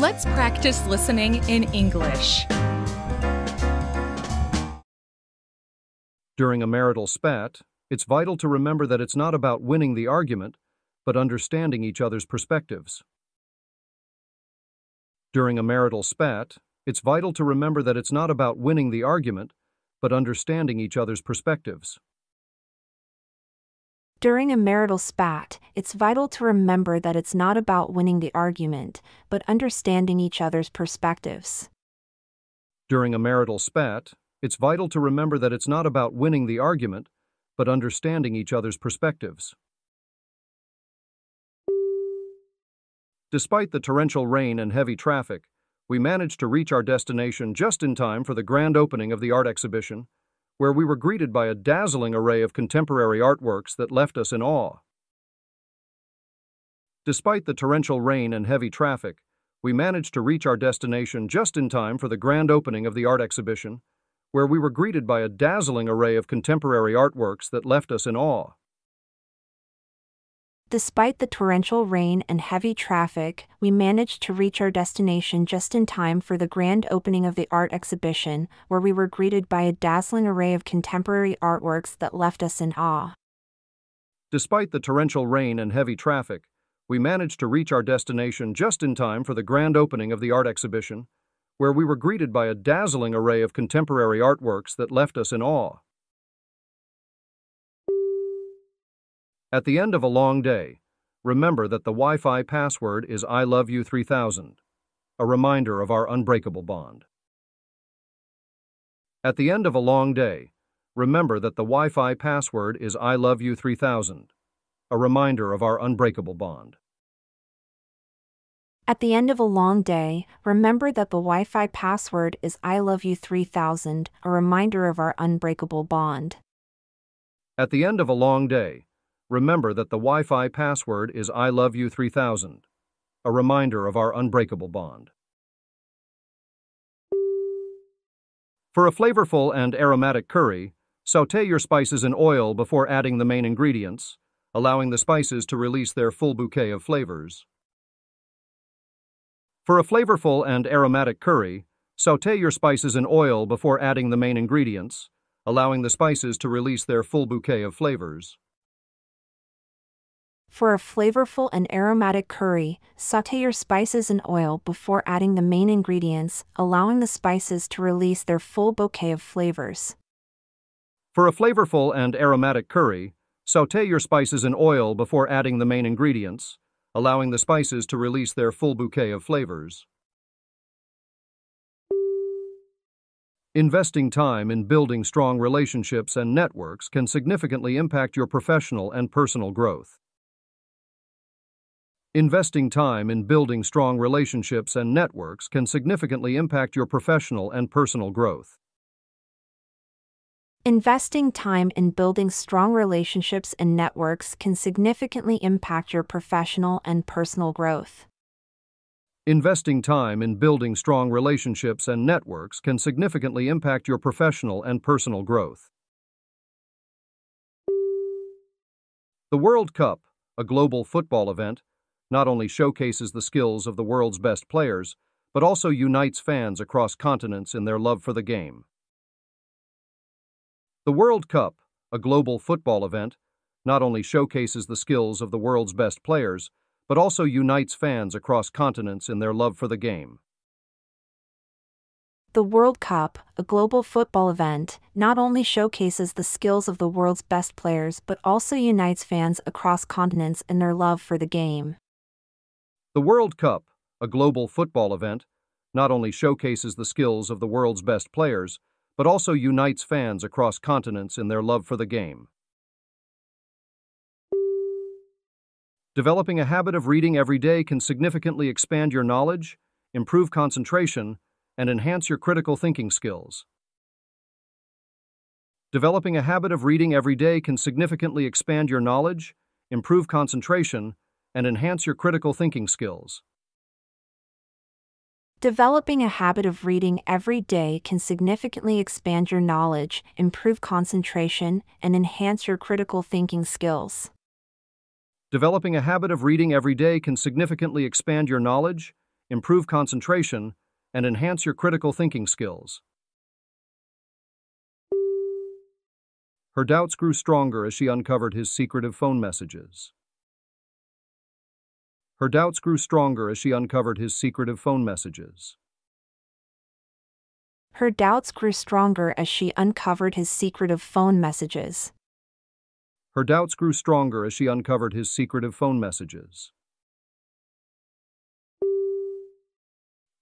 Let's practice listening in English. During a marital spat, it's vital to remember that it's not about winning the argument, but understanding each other's perspectives. During a marital spat, it's vital to remember that it's not about winning the argument, but understanding each other's perspectives. During a marital spat, it's vital to remember that it's not about winning the argument, but understanding each other's perspectives. During a marital spat, it's vital to remember that it's not about winning the argument, but understanding each other's perspectives. Despite the torrential rain and heavy traffic, we managed to reach our destination just in time for the grand opening of the art exhibition, where we were greeted by a dazzling array of contemporary artworks that left us in awe. Despite the torrential rain and heavy traffic, we managed to reach our destination just in time for the grand opening of the art exhibition, where we were greeted by a dazzling array of contemporary artworks that left us in awe. Despite the torrential rain and heavy traffic, we managed to reach our destination just in time for the grand opening of the art exhibition, where we were greeted by a dazzling array of contemporary artworks that left us in awe. Despite the torrential rain and heavy traffic, we managed to reach our destination just in time for the grand opening of the art exhibition, where we were greeted by a dazzling array of contemporary artworks that left us in awe. At the end of a long day, remember that the Wi-Fi password is I love you 3000, a reminder of our unbreakable bond. At the end of a long day, remember that the Wi-Fi password is I love you 3000, a reminder of our unbreakable bond. At the end of a long day, remember that the Wi-Fi password is I love you 3000, a reminder of our unbreakable bond. At the end of a long day, remember that the Wi-Fi password is I love you 3000, a reminder of our unbreakable bond. For a flavorful and aromatic curry, sauté your spices in oil before adding the main ingredients, allowing the spices to release their full bouquet of flavors. For a flavorful and aromatic curry, sauté your spices in oil before adding the main ingredients, allowing the spices to release their full bouquet of flavors. For a flavorful and aromatic curry, sauté your spices in oil before adding the main ingredients, allowing the spices to release their full bouquet of flavors. For a flavorful and aromatic curry, sauté your spices in oil before adding the main ingredients, allowing the spices to release their full bouquet of flavors. Investing time in building strong relationships and networks can significantly impact your professional and personal growth. Investing time in building strong relationships and networks can significantly impact your professional and personal growth. Investing time in building strong relationships and networks can significantly impact your professional and personal growth. Investing time in building strong relationships and networks can significantly impact your professional and personal growth. The World Cup, a global football event, not only showcases the skills of the world's best players, but also unites fans across continents in their love for the game. The World Cup, a global football event, not only showcases the skills of the world's best players, but also unites fans across continents in their love for the game. The World Cup, a global football event, not only showcases the skills of the world's best players, but also unites fans across continents in their love for the game. The World Cup, a global football event, not only showcases the skills of the world's best players, but also unites fans across continents in their love for the game. Developing a habit of reading every day can significantly expand your knowledge, improve concentration, and enhance your critical thinking skills. Developing a habit of reading every day can significantly expand your knowledge, improve concentration, and enhance your critical thinking skills. Developing a habit of reading every day can significantly expand your knowledge, improve concentration, and enhance your critical thinking skills. Developing a habit of reading every day can significantly expand your knowledge, improve concentration, and enhance your critical thinking skills. Her doubts grew stronger as she uncovered his secretive phone messages. Her doubts grew stronger as she uncovered his secretive phone messages. Her doubts grew stronger as she uncovered his secretive phone messages. Her doubts grew stronger as she uncovered his secretive phone messages.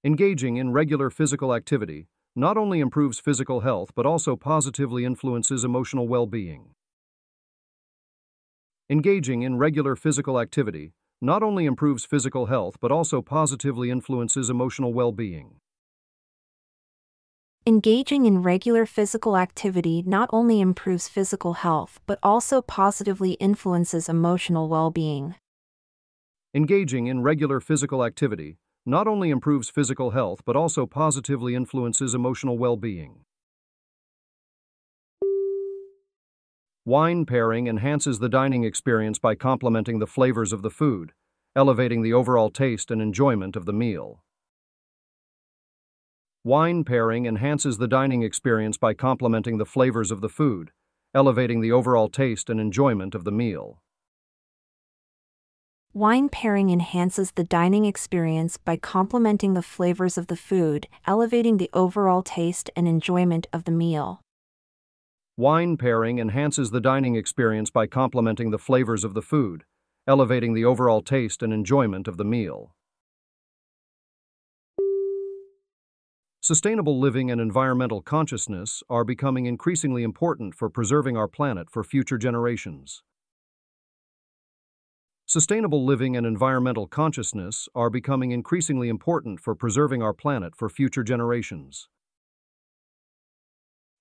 Engaging in regular physical activity not only improves physical health but also positively influences emotional well-being. Engaging in regular physical activity not only improves physical health but also positively influences emotional well-being. Engaging in regular physical activity not only improves physical health but also positively influences emotional well-being. Engaging in regular physical activity not only improves physical health but also positively influences emotional well-being. Wine pairing enhances the dining experience by complementing the flavors of the food, elevating the overall taste and enjoyment of the meal. Wine pairing enhances the dining experience by complementing the flavors of the food, elevating the overall taste and enjoyment of the meal. Wine pairing enhances the dining experience by complementing the flavors of the food, elevating the overall taste and enjoyment of the meal. Wine pairing enhances the dining experience by complementing the flavors of the food, elevating the overall taste and enjoyment of the meal. Sustainable living and environmental consciousness are becoming increasingly important for preserving our planet for future generations. Sustainable living and environmental consciousness are becoming increasingly important for preserving our planet for future generations.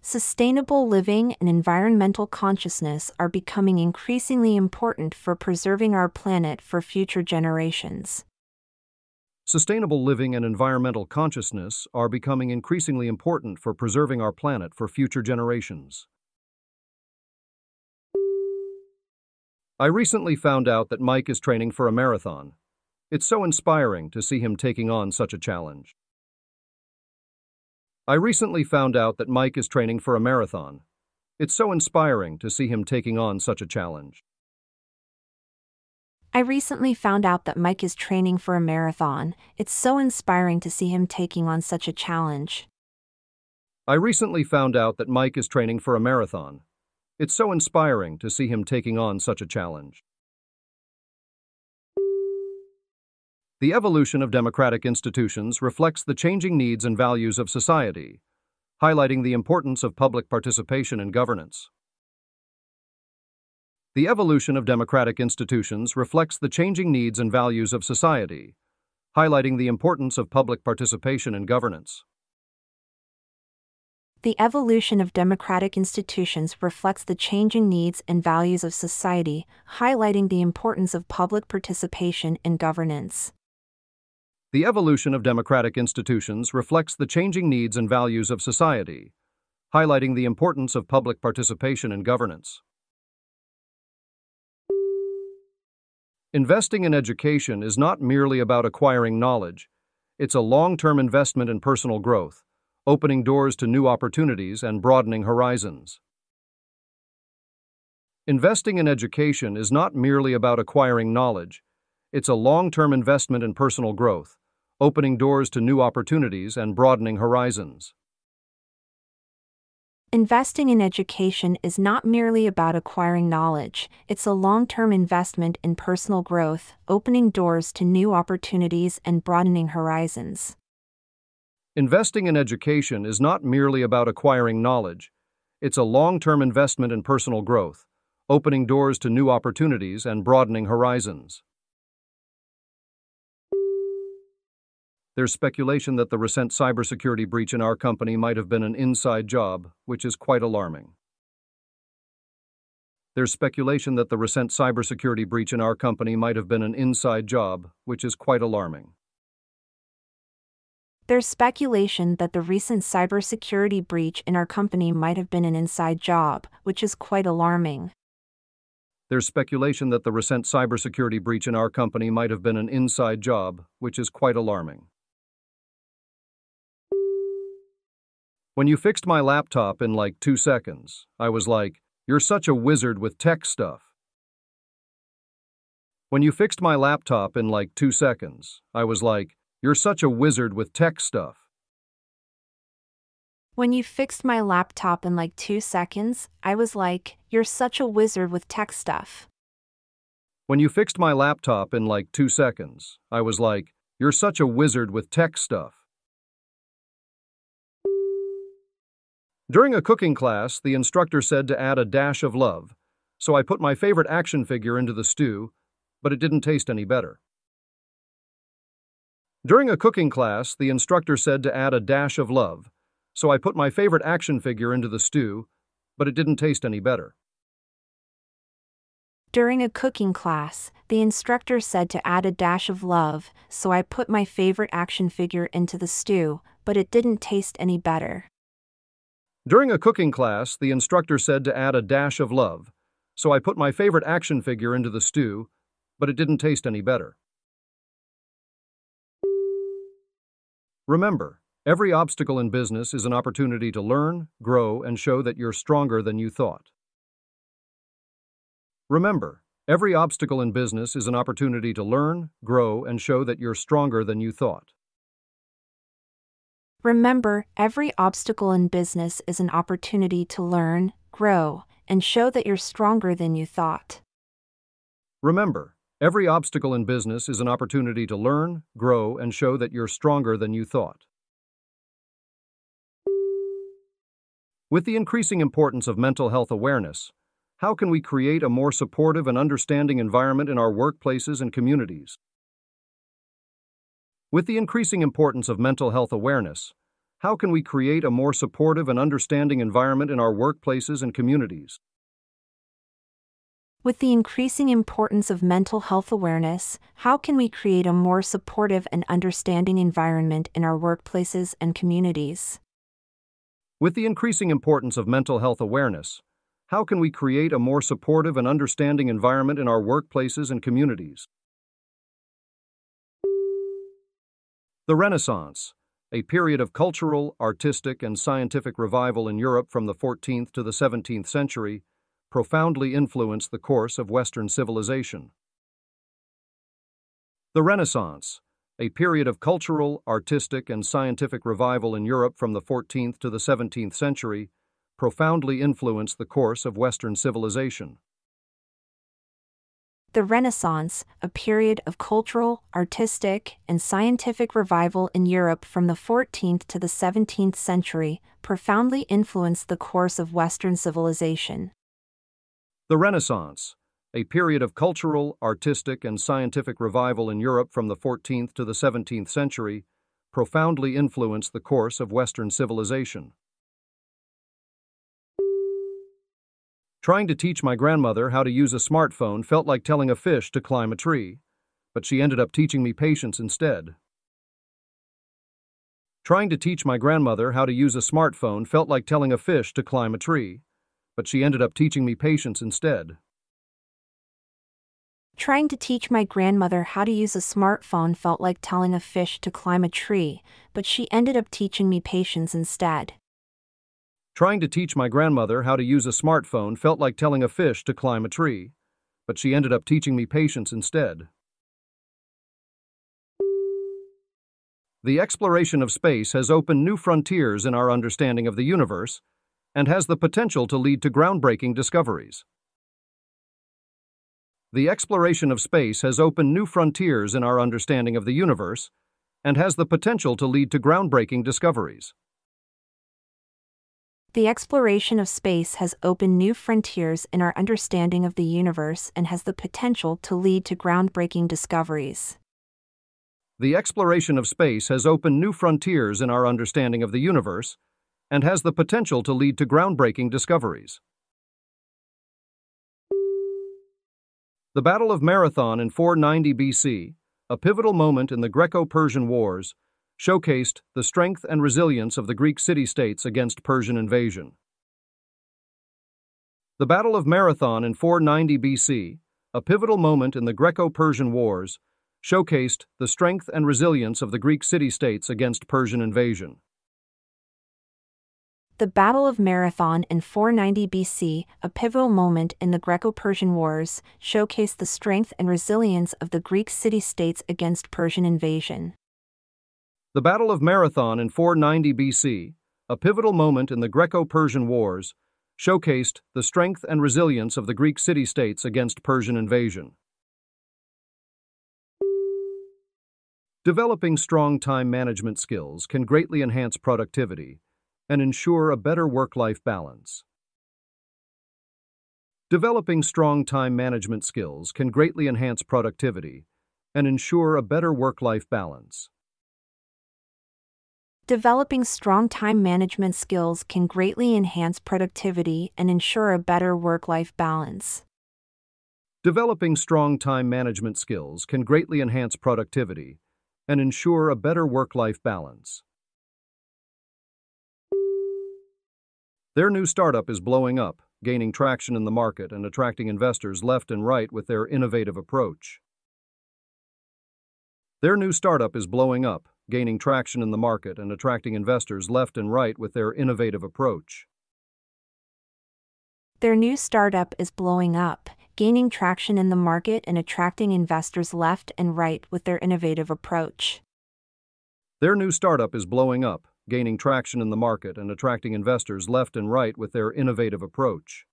Sustainable living and environmental consciousness are becoming increasingly important for preserving our planet for future generations. Sustainable living and environmental consciousness are becoming increasingly important for preserving our planet for future generations. I recently found out that Mike is training for a marathon. It's so inspiring to see him taking on such a challenge. I recently found out that Mike is training for a marathon. It's so inspiring to see him taking on such a challenge. I recently found out that Mike is training for a marathon. It's so inspiring to see him taking on such a challenge. I recently found out that Mike is training for a marathon. It's so inspiring to see him taking on such a challenge. The evolution of democratic institutions reflects the changing needs and values of society, highlighting the importance of public participation in governance. The evolution of democratic institutions reflects the changing needs and values of society, highlighting the importance of public participation in governance. The evolution of democratic institutions reflects the changing needs and values of society, highlighting the importance of public participation in governance. The evolution of democratic institutions reflects the changing needs and values of society, highlighting the importance of public participation in governance. Investing in education is not merely about acquiring knowledge. It's a long-term investment in personal growth, opening doors to new opportunities and broadening horizons. Investing in education is not merely about acquiring knowledge. It's a long-term investment in personal growth, opening doors to new opportunities and broadening horizons. Investing in education is not merely about acquiring knowledge, it's a long-term investment in personal growth, opening doors to new opportunities and broadening horizons. Investing in education is not merely about acquiring knowledge. It's a long-term investment in personal growth, opening doors to new opportunities and broadening horizons. There's speculation that the recent cybersecurity breach in our company might have been an inside job, which is quite alarming. There's speculation that the recent cybersecurity breach in our company might have been an inside job, which is quite alarming. There's speculation that the recent cybersecurity breach in our company might have been an inside job, which is quite alarming. There's speculation that the recent cybersecurity breach in our company might have been an inside job, which is quite alarming. When you fixed my laptop in like 2 seconds, I was like, you're such a wizard with tech stuff. When you fixed my laptop in like 2 seconds, I was like, you're such a wizard with tech stuff. When you fixed my laptop in like 2 seconds, I was like, you're such a wizard with tech stuff. When you fixed my laptop in like 2 seconds, I was like, you're such a wizard with tech stuff. During a cooking class, the instructor said to add a dash of love, so I put my favorite action figure into the stew, but it didn't taste any better. During a cooking class, the instructor said to add a dash of love, so I put my favorite action figure into the stew, but it didn't taste any better. During a cooking class, the instructor said to add a dash of love, so I put my favorite action figure into the stew, but it didn't taste any better. During a cooking class, the instructor said to add a dash of love, so I put my favorite action figure into the stew, but it didn't taste any better. Remember, every obstacle in business is an opportunity to learn, grow, and show that you're stronger than you thought. Remember, every obstacle in business is an opportunity to learn, grow, and show that you're stronger than you thought. Remember, every obstacle in business is an opportunity to learn, grow, and show that you're stronger than you thought. Remember, every obstacle in business is an opportunity to learn, grow, and show that you're stronger than you thought. With the increasing importance of mental health awareness, how can we create a more supportive and understanding environment in our workplaces and communities? With the increasing importance of mental health awareness, how can we create a more supportive and understanding environment in our workplaces and communities? With the increasing importance of mental health awareness, how can we create a more supportive and understanding environment in our workplaces and communities? With the increasing importance of mental health awareness, how can we create a more supportive and understanding environment in our workplaces and communities? The Renaissance, a period of cultural, artistic, and scientific revival in Europe from the 14th to the 17th century, profoundly influenced the course of Western civilization. The Renaissance, a period of cultural, artistic, and scientific revival in Europe from the 14th to the 17th century, profoundly influenced the course of Western civilization. The Renaissance, a period of cultural, artistic, and scientific revival in Europe from the 14th to the 17th century, profoundly influenced the course of Western civilization. The Renaissance, a period of cultural, artistic, and scientific revival in Europe from the 14th to the 17th century, profoundly influenced the course of Western civilization. Trying to teach my grandmother how to use a smartphone felt like telling a fish to climb a tree, but she ended up teaching me patience instead. Trying to teach my grandmother how to use a smartphone felt like telling a fish to climb a tree, but she ended up teaching me patience instead. Trying to teach my grandmother how to use a smartphone felt like telling a fish to climb a tree, but she ended up teaching me patience instead. Trying to teach my grandmother how to use a smartphone felt like telling a fish to climb a tree, but she ended up teaching me patience instead. The exploration of space has opened new frontiers in our understanding of the universe and has the potential to lead to groundbreaking discoveries. The exploration of space has opened new frontiers in our understanding of the universe and has the potential to lead to groundbreaking discoveries. The exploration of space has opened new frontiers in our understanding of the universe and has the potential to lead to groundbreaking discoveries. The exploration of space has opened new frontiers in our understanding of the universe and has the potential to lead to groundbreaking discoveries. The Battle of Marathon in 490 BC, a pivotal moment in the Greco-Persian Wars, showcased the strength and resilience of the Greek city-states against Persian invasion. The Battle of Marathon in 490 BC, a pivotal moment in the Greco-Persian Wars, showcased the strength and resilience of the Greek city-states against Persian invasion. The Battle of Marathon in 490 BC, a pivotal moment in the Greco-Persian Wars, showcased the strength and resilience of the Greek city-states against Persian invasion. The Battle of Marathon in 490 BC, a pivotal moment in the Greco-Persian Wars, showcased the strength and resilience of the Greek city-states against Persian invasion. Developing strong time management skills can greatly enhance productivity and ensure a better work-life balance. Developing strong time management skills can greatly enhance productivity and ensure a better work-life balance. Developing strong time management skills can greatly enhance productivity and ensure a better work-life balance. Developing strong time management skills can greatly enhance productivity and ensure a better work-life balance. Their new startup is blowing up, gaining traction in the market and attracting investors left and right with their innovative approach. Their new startup is blowing up, gaining traction in the market and attracting investors left and right with their innovative approach. Their new startup is blowing up, gaining traction in the market and attracting investors left and right with their innovative approach. Their new startup is blowing up, gaining traction in the market and attracting investors left and right with their innovative approach.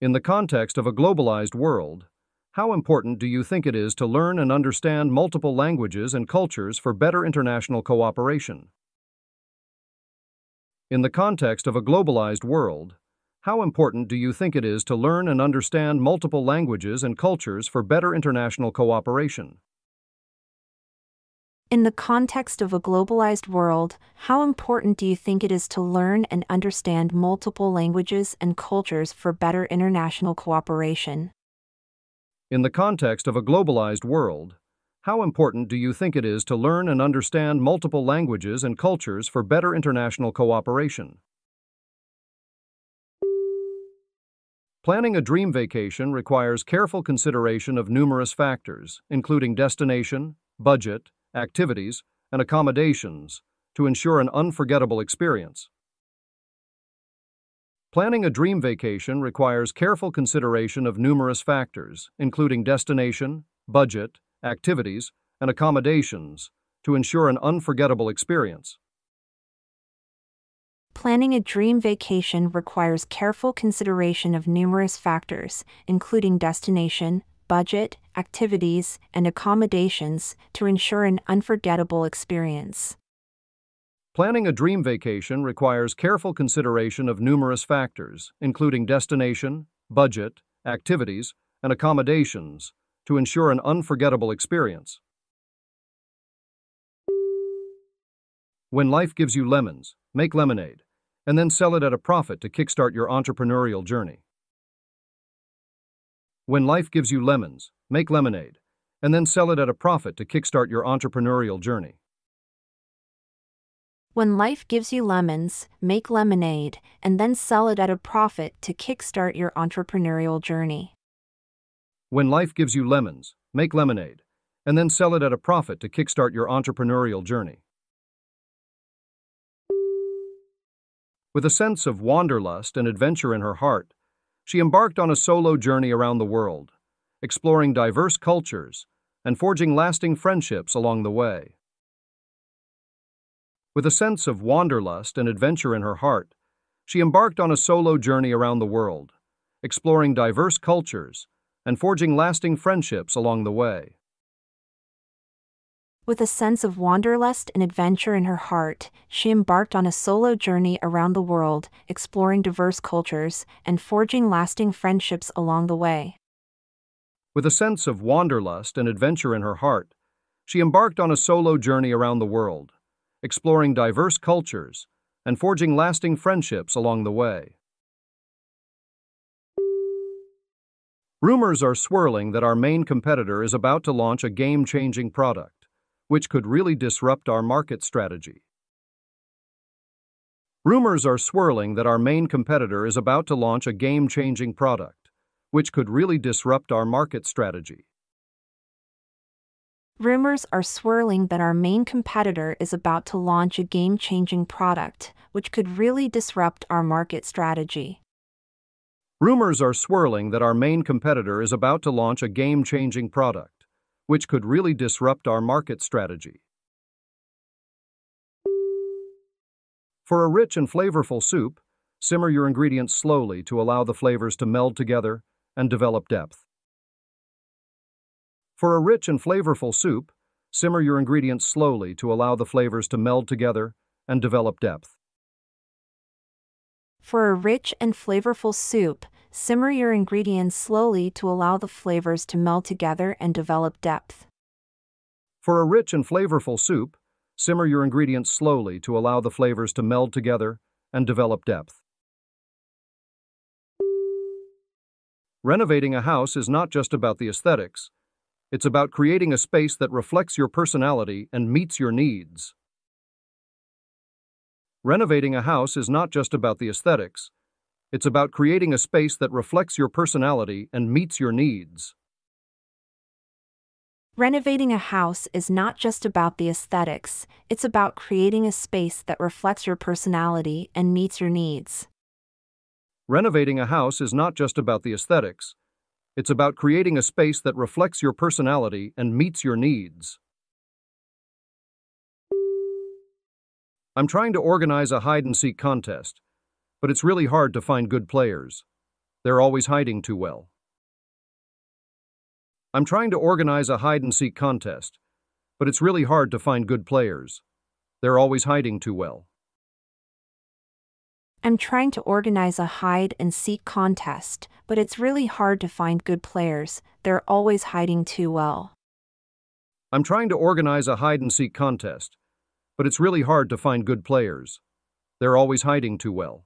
In the context of a globalized world, how important do you think it is to learn and understand multiple languages and cultures for better international cooperation? In the context of a globalized world, how important do you think it is to learn and understand multiple languages and cultures for better international cooperation? In the context of a globalized world, how important do you think it is to learn and understand multiple languages and cultures for better international cooperation? In the context of a globalized world, how important do you think it is to learn and understand multiple languages and cultures for better international cooperation? Planning a dream vacation requires careful consideration of numerous factors, including destination, budget, activities, and accommodations, to ensure an unforgettable experience. Planning a dream vacation requires careful consideration of numerous factors, including destination, budget, activities, and accommodations, to ensure an unforgettable experience. Planning a dream vacation requires careful consideration of numerous factors, including destination, budget, activities, and accommodations to ensure an unforgettable experience. Planning a dream vacation requires careful consideration of numerous factors, including destination, budget, activities, and accommodations, to ensure an unforgettable experience. When life gives you lemons, make lemonade, and then sell it at a profit to kickstart your entrepreneurial journey. When life gives you lemons, make lemonade, and then sell it at a profit to kickstart your entrepreneurial journey. When life gives you lemons, make lemonade, and then sell it at a profit to kickstart your entrepreneurial journey. When life gives you lemons, make lemonade, and then sell it at a profit to kickstart your entrepreneurial journey. With a sense of wanderlust and adventure in her heart, she embarked on a solo journey around the world, exploring diverse cultures and forging lasting friendships along the way. With a sense of wanderlust and adventure in her heart, she embarked on a solo journey around the world, exploring diverse cultures and forging lasting friendships along the way. With a sense of wanderlust and adventure in her heart, she embarked on a solo journey around the world, exploring diverse cultures and forging lasting friendships along the way. With a sense of wanderlust and adventure in her heart, she embarked on a solo journey around the world, exploring diverse cultures and forging lasting friendships along the way. Rumors are swirling that our main competitor is about to launch a game-changing product, which could really disrupt our market strategy. Rumors are swirling that our main competitor is about to launch a game-changing product, which could really disrupt our market strategy. Rumors are swirling that our main competitor is about to launch a game-changing product, which could really disrupt our market strategy. Rumors are swirling that our main competitor is about to launch a game-changing product, which could really disrupt our market strategy. For a rich and flavorful soup, simmer your ingredients slowly to allow the flavors to meld together and develop depth. For a rich and flavorful soup, simmer your ingredients slowly to allow the flavors to meld together and develop depth. For a rich and flavorful soup, simmer your ingredients slowly to allow the flavors to meld together and develop depth. For a rich and flavorful soup, simmer your ingredients slowly to allow the flavors to meld together and develop depth. Renovating a house is not just about the aesthetics. It's about creating a space that reflects your personality and meets your needs. Renovating a house is not just about the aesthetics. It's about creating a space that reflects your personality and meets your needs. Renovating a house is not just about the aesthetics. It's about creating a space that reflects your personality and meets your needs. Renovating a house is not just about the aesthetics. It's about creating a space that reflects your personality and meets your needs. I'm trying to organize a hide-and-seek contest, but it's really hard to find good players. They're always hiding too well. I'm trying to organize a hide-and-seek contest, but it's really hard to find good players. They're always hiding too well. I'm trying to organize a hide-and-seek contest, but it's really hard to find good players. They're always hiding too well. I'm trying to organize a hide-and-seek contest, but it's really hard to find good players. They're always hiding too well.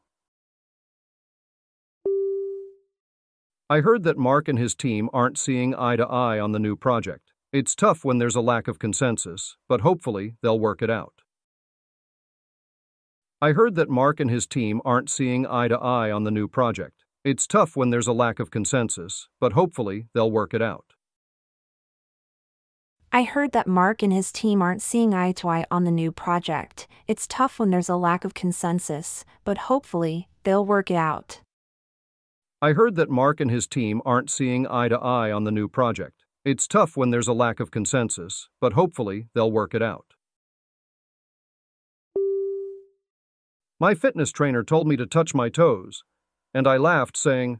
I heard that Mark and his team aren't seeing eye to eye on the new project. It's tough when there's a lack of consensus, but hopefully they'll work it out. I heard that Mark and his team aren't seeing eye to eye on the new project. It's tough when there's a lack of consensus, but hopefully they'll work it out. I heard that Mark and his team aren't seeing eye to eye on the new project. It's tough when there's a lack of consensus, but hopefully they'll work it out. I heard that Mark and his team aren't seeing eye to eye on the new project. It's tough when there's a lack of consensus, but hopefully they'll work it out. My fitness trainer told me to touch my toes, and I laughed, saying,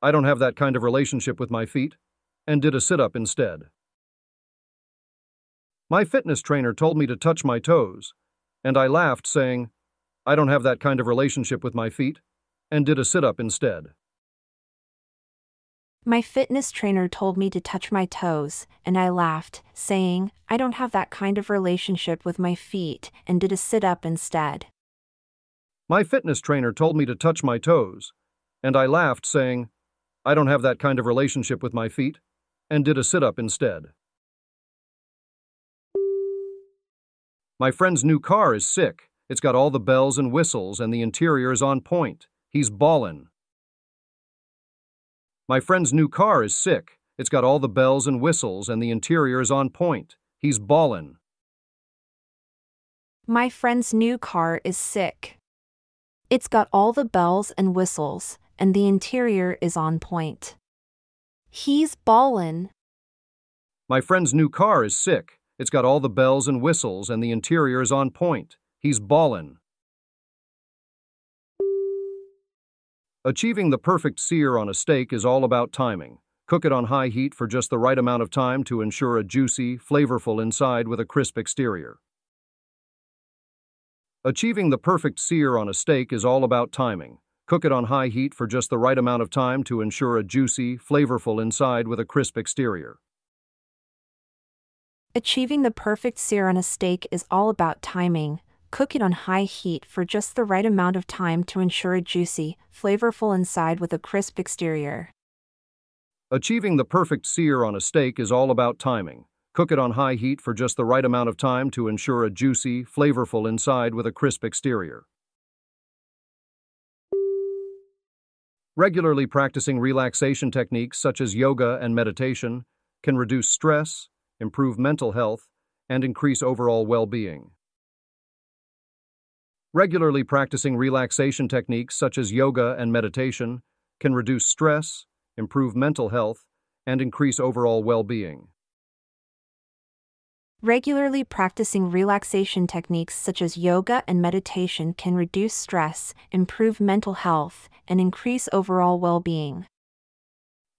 "I don't have that kind of relationship with my feet," and did a sit-up instead. My fitness trainer told me to touch my toes, and I laughed, saying, "I don't have that kind of relationship with my feet," and did a sit-up instead. My fitness trainer told me to touch my toes, and I laughed, saying, "I don't have that kind of relationship with my feet," and did a sit-up instead. My fitness trainer told me to touch my toes, and I laughed, saying, "I don't have that kind of relationship with my feet," and did a sit-up instead. My friend's new car is sick. It's got all the bells and whistles, and the interior is on point. He's ballin'. My friend's new car is sick. It's got all the bells and whistles, and the interior is on point. He's ballin'. My friend's new car is sick. It's got all the bells and whistles, and the interior is on point. He's ballin'. My friend's new car is sick. It's got all the bells and whistles, and the interior is on point. He's ballin'. Achieving the perfect sear on a steak is all about timing. Cook it on high heat for just the right amount of time to ensure a juicy, flavorful inside with a crisp exterior. Achieving the perfect sear on a steak is all about timing. Cook it on high heat for just the right amount of time to ensure a juicy, flavorful inside with a crisp exterior. Achieving the perfect sear on a steak is all about timing. Cook it on high heat for just the right amount of time to ensure a juicy, flavorful inside with a crisp exterior. Achieving the perfect sear on a steak is all about timing. Cook it on high heat for just the right amount of time to ensure a juicy, flavorful inside with a crisp exterior. Regularly practicing relaxation techniques such as yoga and meditation can reduce stress, improve mental health, and increase overall well-being. Regularly practicing relaxation techniques such as yoga and meditation can reduce stress, improve mental health, and increase overall well-being. Regularly practicing relaxation techniques such as yoga and meditation can reduce stress, improve mental health, and increase overall well-being.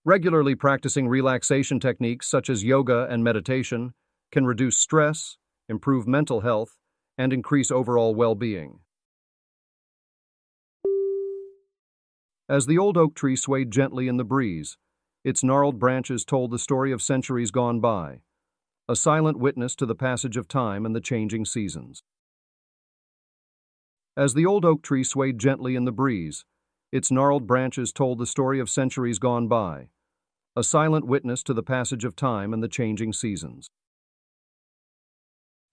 Regularly practicing relaxation techniques such as yoga and meditation can reduce stress, improve mental health, and increase overall well-being. As the old oak tree swayed gently in the breeze, its gnarled branches told the story of centuries gone by, a silent witness to the passage of time and the changing seasons. As the old oak tree swayed gently in the breeze, its gnarled branches told the story of centuries gone by, a silent witness to the passage of time and the changing seasons.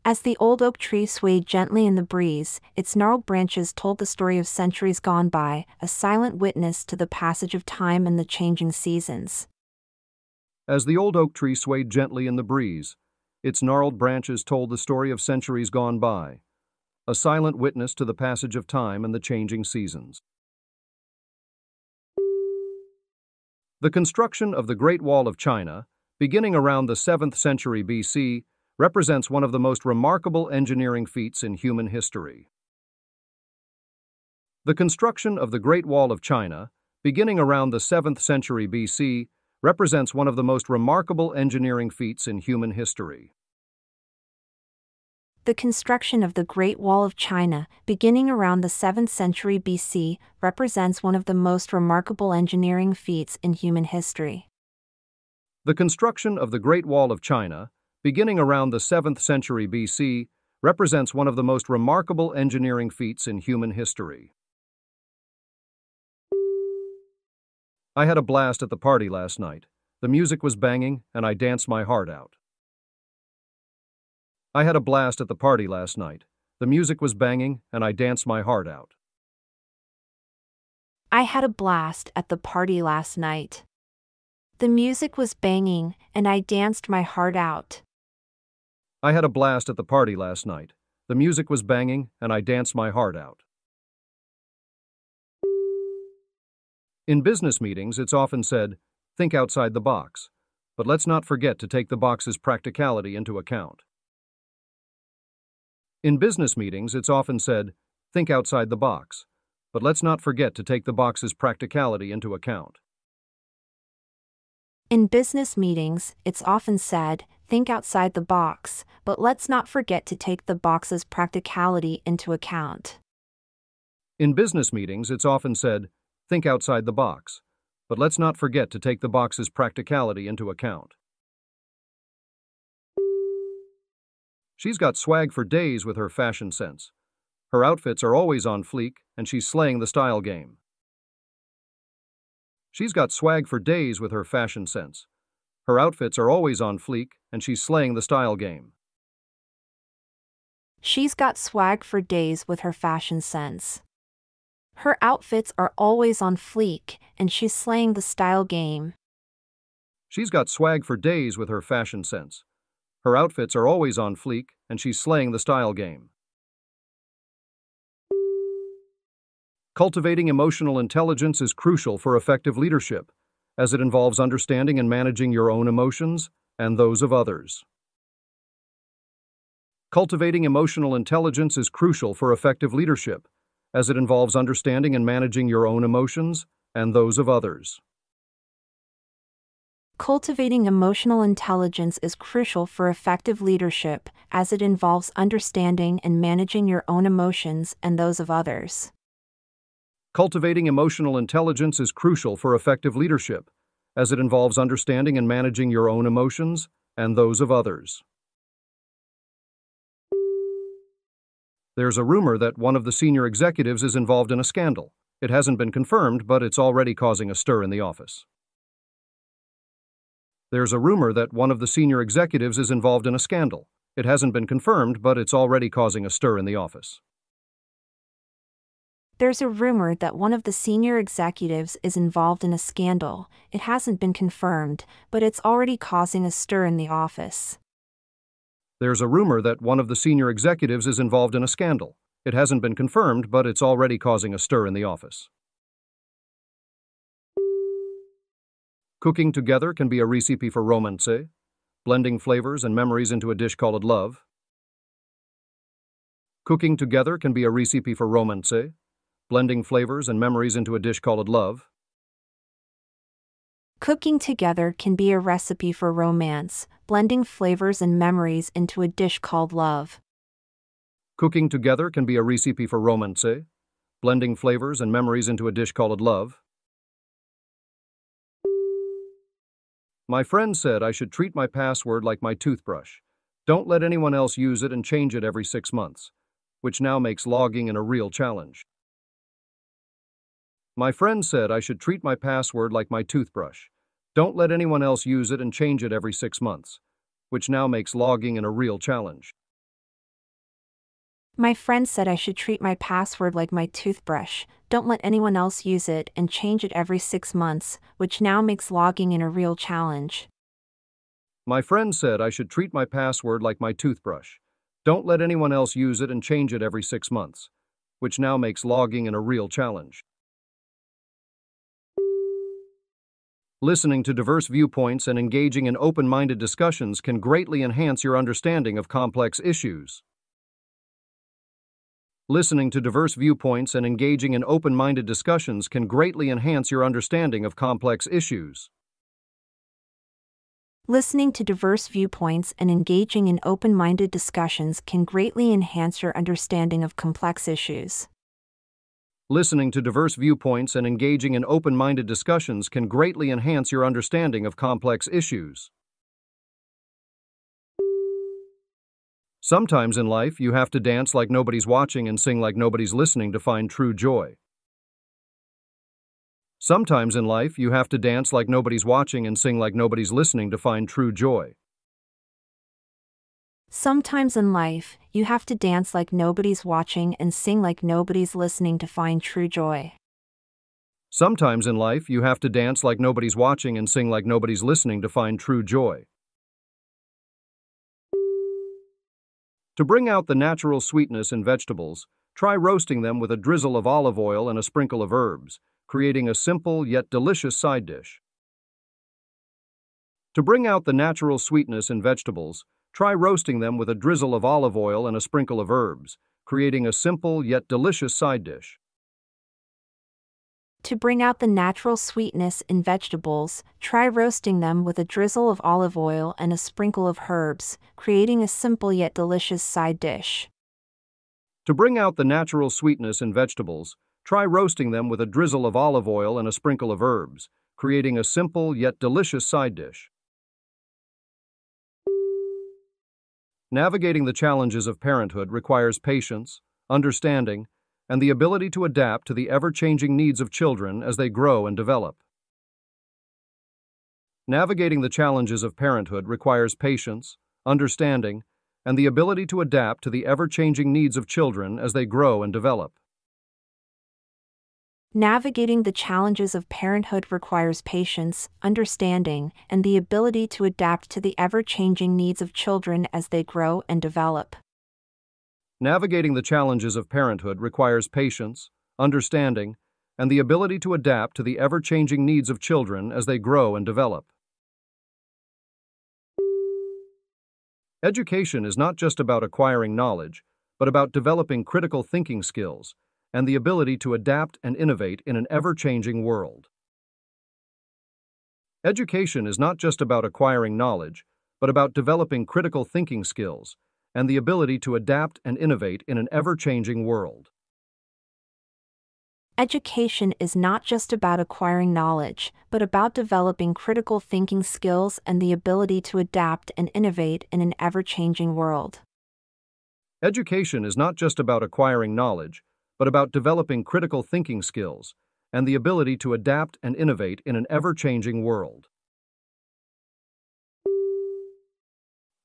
As the old oak tree swayed gently in the breeze, its gnarled branches told the story of centuries gone by, a silent witness to the passage of time and the changing seasons. As the old oak tree swayed gently in the breeze, its gnarled branches told the story of centuries gone by, a silent witness to the passage of time and the changing seasons. The construction of the Great Wall of China, beginning around the 7th century BC, represents one of the most remarkable engineering feats in human history. The construction of the Great Wall of China, beginning around the 7th century BC, represents one of the most remarkable engineering feats in human history. The construction of the Great Wall of China, beginning around the 7th century BC, represents one of the most remarkable engineering feats in human history. The construction of the Great Wall of China, beginning around the 7th century BC, represents one of the most remarkable engineering feats in human history. I had a blast at the party last night. The music was banging, and I danced my heart out. I had a blast at the party last night. The music was banging, and I danced my heart out. I had a blast at the party last night. The music was banging, and I danced my heart out. I had a blast at the party last night. The music was banging, and I danced my heart out. In business meetings, it's often said, think outside the box, but let's not forget to take the box's practicality into account. In business meetings, it's often said, think outside the box, but let's not forget to take the box's practicality into account. In business meetings, it's often said, think outside the box, but let's not forget to take the box's practicality into account. In business meetings, it's often said, think outside the box, but let's not forget to take the box's practicality into account. She's got swag for days with her fashion sense. Her outfits are always on fleek, and she's slaying the style game. She's got swag for days with her fashion sense. Her outfits are always on fleek, and she's slaying the style game. She's got swag for days with her fashion sense. Her outfits are always on fleek, and she's slaying the style game. She's got swag for days with her fashion sense. Her outfits are always on fleek, and she's slaying the style game. Cultivating emotional intelligence is crucial for effective leadership, as it involves understanding and managing your own emotions and those of others. Cultivating emotional intelligence is crucial for effective leadership, as it involves understanding and managing your own emotions and those of others. Cultivating emotional intelligence is crucial for effective leadership, as it involves understanding and managing your own emotions and those of others. Cultivating emotional intelligence is crucial for effective leadership, as it involves understanding and managing your own emotions and those of others. There's a rumor that one of the senior executives is involved in a scandal. It hasn't been confirmed, but it's already causing a stir in the office. There's a rumor that one of the senior executives is involved in a scandal. It hasn't been confirmed, but it's already causing a stir in the office. There's a rumor that one of the senior executives is involved in a scandal. It hasn't been confirmed, but it's already causing a stir in the office. There's a rumor that one of the senior executives is involved in a scandal. It hasn't been confirmed, but it's already causing a stir in the office. Cooking together can be a recipe for romance, blending flavors and memories into a dish called love. Cooking together can be a recipe for romance, blending flavors and memories into a dish called love. Cooking together can be a recipe for romance, blending flavors and memories into a dish called love. Cooking together can be a recipe for romance, blending flavors and memories into a dish called love. My friend said I should treat my password like my toothbrush. Don't let anyone else use it and change it every 6 months, which now makes logging in a real challenge. My friend said I should treat my password like my toothbrush. Don't let anyone else use it and change it every 6 months, which now makes logging in a real challenge. My friend said I should treat my password like my toothbrush. Don't let anyone else use it and change it every 6 months, which now makes logging in a real challenge. My friend said I should treat my password like my toothbrush. Don't let anyone else use it and change it every 6 months, which now makes logging in a real challenge. Listening to diverse viewpoints and engaging in open-minded discussions can greatly enhance your understanding of complex issues. Listening to diverse viewpoints and engaging in open-minded discussions can greatly enhance your understanding of complex issues. Listening to diverse viewpoints and engaging in open-minded discussions can greatly enhance your understanding of complex issues. Listening to diverse viewpoints and engaging in open-minded discussions can greatly enhance your understanding of complex issues. Sometimes in life, you have to dance like nobody's watching and sing like nobody's listening to find true joy. Sometimes in life, you have to dance like nobody's watching and sing like nobody's listening to find true joy. Sometimes in life, you have to dance like nobody's watching and sing like nobody's listening to find true joy. Sometimes in life, you have to dance like nobody's watching and sing like nobody's listening to find true joy. To bring out the natural sweetness in vegetables, try roasting them with a drizzle of olive oil and a sprinkle of herbs, creating a simple yet delicious side dish. To bring out the natural sweetness in vegetables, try roasting them with a drizzle of olive oil and a sprinkle of herbs, creating a simple yet delicious side dish. To bring out the natural sweetness in vegetables, try roasting them with a drizzle of olive oil and a sprinkle of herbs, creating a simple yet delicious side dish. To bring out the natural sweetness in vegetables, try roasting them with a drizzle of olive oil and a sprinkle of herbs, creating a simple yet delicious side dish. Navigating the challenges of parenthood requires patience, understanding, and the ability to adapt to the ever-changing needs of children as they grow and develop. Navigating the challenges of parenthood requires patience, understanding, and the ability to adapt to the ever-changing needs of children as they grow and develop. Navigating the challenges of parenthood requires patience, understanding, and the ability to adapt to the ever-changing needs of children as they grow and develop. Navigating the challenges of parenthood requires patience, understanding, and the ability to adapt to the ever-changing needs of children as they grow and develop. Education is not just about acquiring knowledge, but about developing critical thinking skills and the ability to adapt and innovate in an ever-changing world. Education is not just about acquiring knowledge, but about developing critical thinking skills and the ability to adapt and innovate in an ever-changing world. Education is not just about acquiring knowledge, but about developing critical thinking skills and the ability to adapt and innovate in an ever-changing world. Education is not just about acquiring knowledge, but about developing critical thinking skills and the ability to adapt and innovate in an ever-changing world.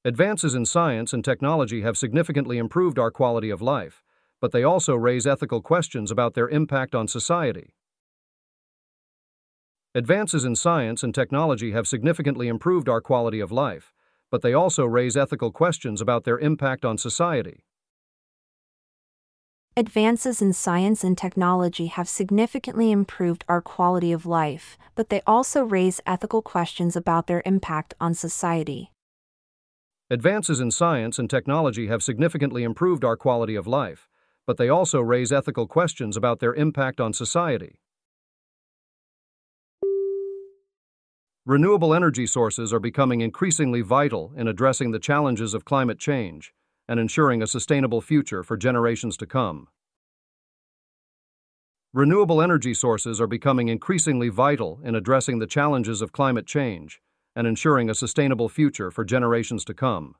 Advances in science and technology have significantly improved our quality of life, but they also raise ethical questions about their impact on society. Advances in science and technology have significantly improved our quality of life, but they also raise ethical questions about their impact on society. Advances in science and technology have significantly improved our quality of life, but they also raise ethical questions about their impact on society. Advances in science and technology have significantly improved our quality of life, but they also raise ethical questions about their impact on society. Renewable energy sources are becoming increasingly vital in addressing the challenges of climate change and ensuring a sustainable future for generations to come. Renewable energy sources are becoming increasingly vital in addressing the challenges of climate change and ensuring a sustainable future for generations to come.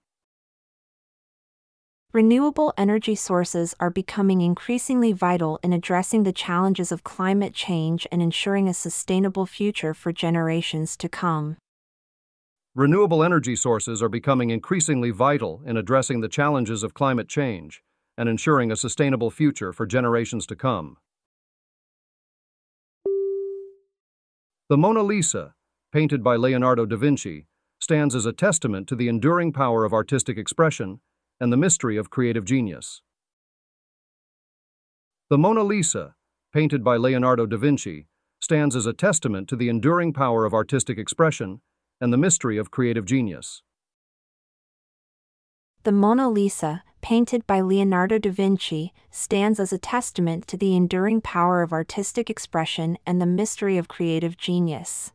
Renewable energy sources are becoming increasingly vital in addressing the challenges of climate change and ensuring a sustainable future for generations to come. Renewable energy sources are becoming increasingly vital in addressing the challenges of climate change and ensuring a sustainable future for generations to come. The Mona Lisa, painted by Leonardo da Vinci, stands as a testament to the enduring power of artistic expression and the mystery of creative genius. The Mona Lisa, painted by Leonardo da Vinci, stands as a testament to the enduring power of artistic expression and the mystery of creative genius. The Mona Lisa, painted by Leonardo da Vinci, stands as a testament to the enduring power of artistic expression and the mystery of creative genius.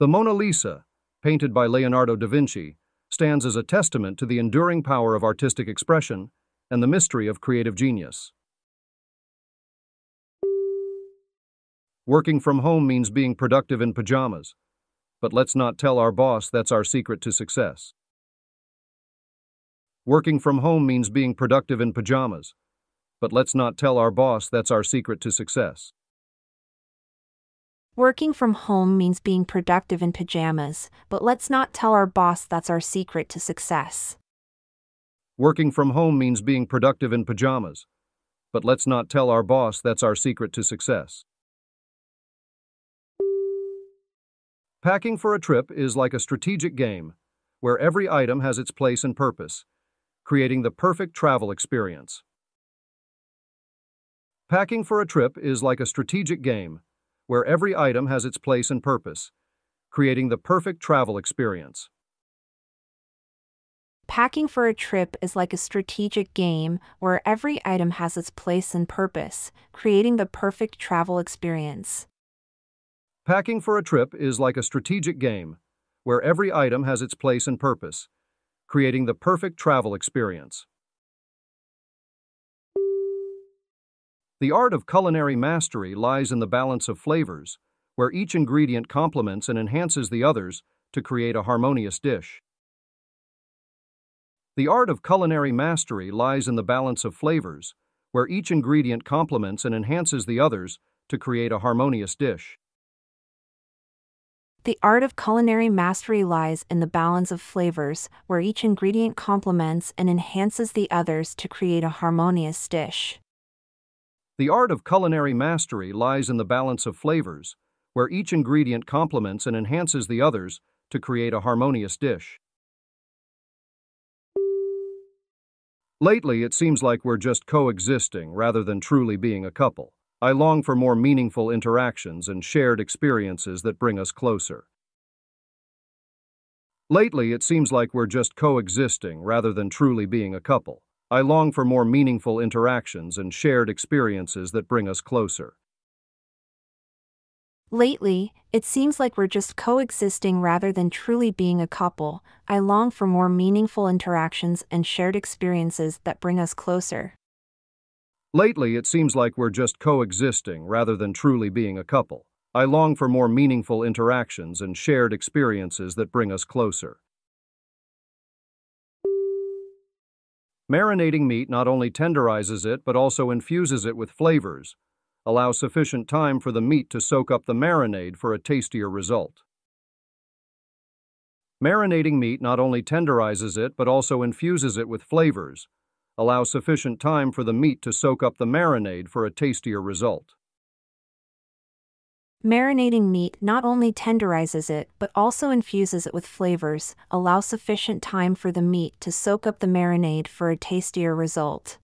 The Mona Lisa, painted by Leonardo da Vinci, stands as a testament to the enduring power of artistic expression and the mystery of creative genius. Working from home means being productive in pajamas, but let's not tell our boss that's our secret to success. Working from home means being productive in pajamas, but let's not tell our boss that's our secret to success. Working from home means being productive in pajamas, but let's not tell our boss that's our secret to success. Working from home means being productive in pajamas, but let's not tell our boss that's our secret to success. Packing for a trip is like a strategic game, where every item has its place and purpose, creating the perfect travel experience. Packing for a trip is like a strategic game, where every item has its place and purpose, creating the perfect travel experience. Packing for a trip is like a strategic game where every item has its place and purpose, creating the perfect travel experience. Packing for a trip is like a strategic game where every item has its place and purpose, creating the perfect travel experience. The art of culinary mastery lies in the balance of flavors, where each ingredient complements and enhances the others to create a harmonious dish. The art of culinary mastery lies in the balance of flavors, where each ingredient complements and enhances the others to create a harmonious dish. The art of culinary mastery lies in the balance of flavors, where each ingredient complements and enhances the others to create a harmonious dish. The art of culinary mastery lies in the balance of flavors, where each ingredient complements and enhances the others to create a harmonious dish. Lately, it seems like we're just coexisting rather than truly being a couple. I long for more meaningful interactions and shared experiences that bring us closer. Lately, it seems like we're just coexisting rather than truly being a couple. I long for more meaningful interactions and shared experiences that bring us closer. Lately, it seems like we're just coexisting rather than truly being a couple. I long for more meaningful interactions and shared experiences that bring us closer. Lately, it seems like we're just coexisting rather than truly being a couple. I long for more meaningful interactions and shared experiences that bring us closer. Marinating meat not only tenderizes it but also infuses it with flavors. Allow sufficient time for the meat to soak up the marinade for a tastier result. Marinating meat not only tenderizes it but also infuses it with flavors. Allow sufficient time for the meat to soak up the marinade for a tastier result. Marinating meat not only tenderizes it but also infuses it with flavors, allow sufficient time for the meat to soak up the marinade for a tastier result.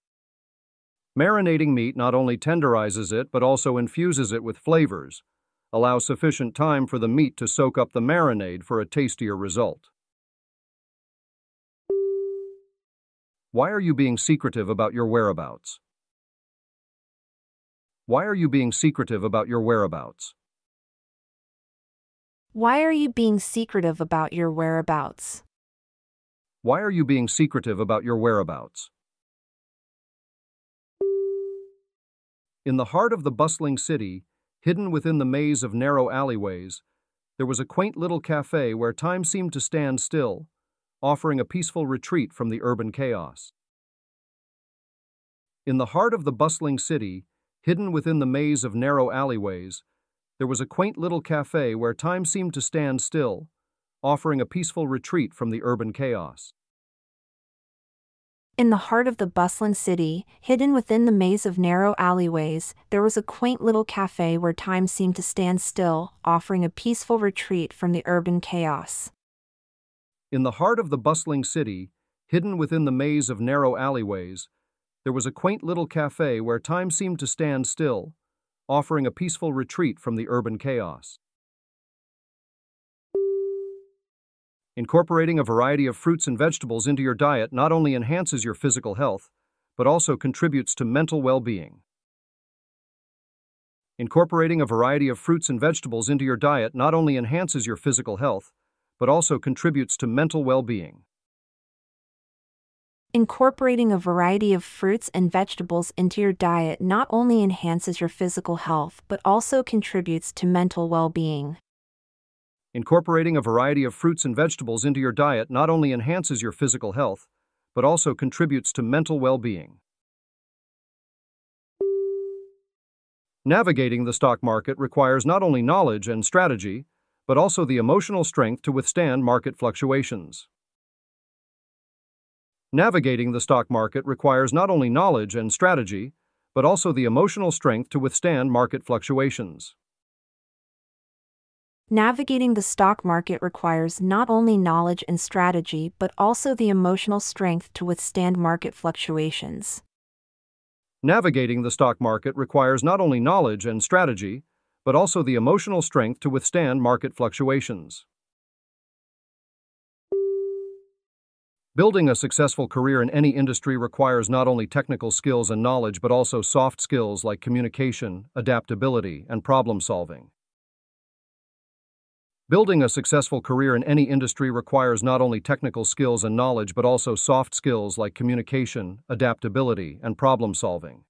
Marinating meat not only tenderizes it but also infuses it with flavors. Allow sufficient time for the meat to soak up the marinade for a tastier result. Why are you being secretive about your whereabouts? Why are you being secretive about your whereabouts? Why are you being secretive about your whereabouts? Why are you being secretive about your whereabouts? In the heart of the bustling city, hidden within the maze of narrow alleyways, there was a quaint little cafe where time seemed to stand still, offering a peaceful retreat from the urban chaos. In the heart of the bustling city, hidden within the maze of narrow alleyways, there was a quaint little cafe where time seemed to stand still, offering a peaceful retreat from the urban chaos. In the heart of the bustling city, hidden within the maze of narrow alleyways, there was a quaint little cafe where time seemed to stand still, offering a peaceful retreat from the urban chaos. In the heart of the bustling city, hidden within the maze of narrow alleyways, there was a quaint little cafe where time seemed to stand still, offering a peaceful retreat from the urban chaos. Incorporating a variety of fruits and vegetables into your diet not only enhances your physical health, but also contributes to mental well-being. Incorporating a variety of fruits and vegetables into your diet not only enhances your physical health, but also contributes to mental well-being. Incorporating a variety of fruits and vegetables into your diet not only enhances your physical health but also contributes to mental well-being. Incorporating a variety of fruits and vegetables into your diet not only enhances your physical health but also contributes to mental well-being. Navigating the stock market requires not only knowledge and strategy but also the emotional strength to withstand market fluctuations. Navigating the stock market requires not only knowledge and strategy, but also the emotional strength to withstand market fluctuations. Navigating the stock market requires not only knowledge and strategy, but also the emotional strength to withstand market fluctuations. Navigating the stock market requires not only knowledge and strategy, but also the emotional strength to withstand market fluctuations. Building a successful career in any industry requires not only technical skills and knowledge but also soft skills like communication, adaptability, and problem solving. Building a successful career in any industry requires not only technical skills and knowledge but also soft skills like communication, adaptability, and problem solving.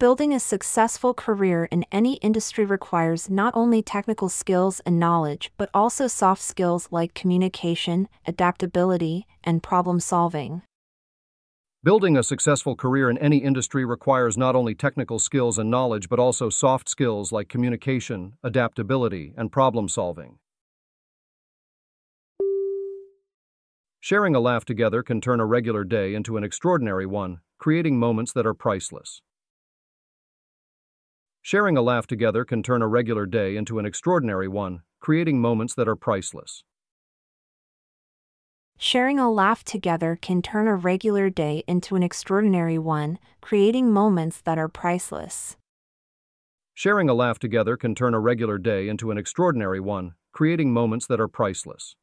Building a successful career in any industry requires not only technical skills and knowledge, but also soft skills like communication, adaptability, and problem solving. Building a successful career in any industry requires not only technical skills and knowledge, but also soft skills like communication, adaptability, and problem solving. Sharing a laugh together can turn a regular day into an extraordinary one, creating moments that are priceless. Sharing a laugh together can turn a regular day into an extraordinary one, creating moments that are priceless. Sharing a laugh together can turn a regular day into an extraordinary one, creating moments that are priceless. Sharing a laugh together can turn a regular day into an extraordinary one, creating moments that are priceless.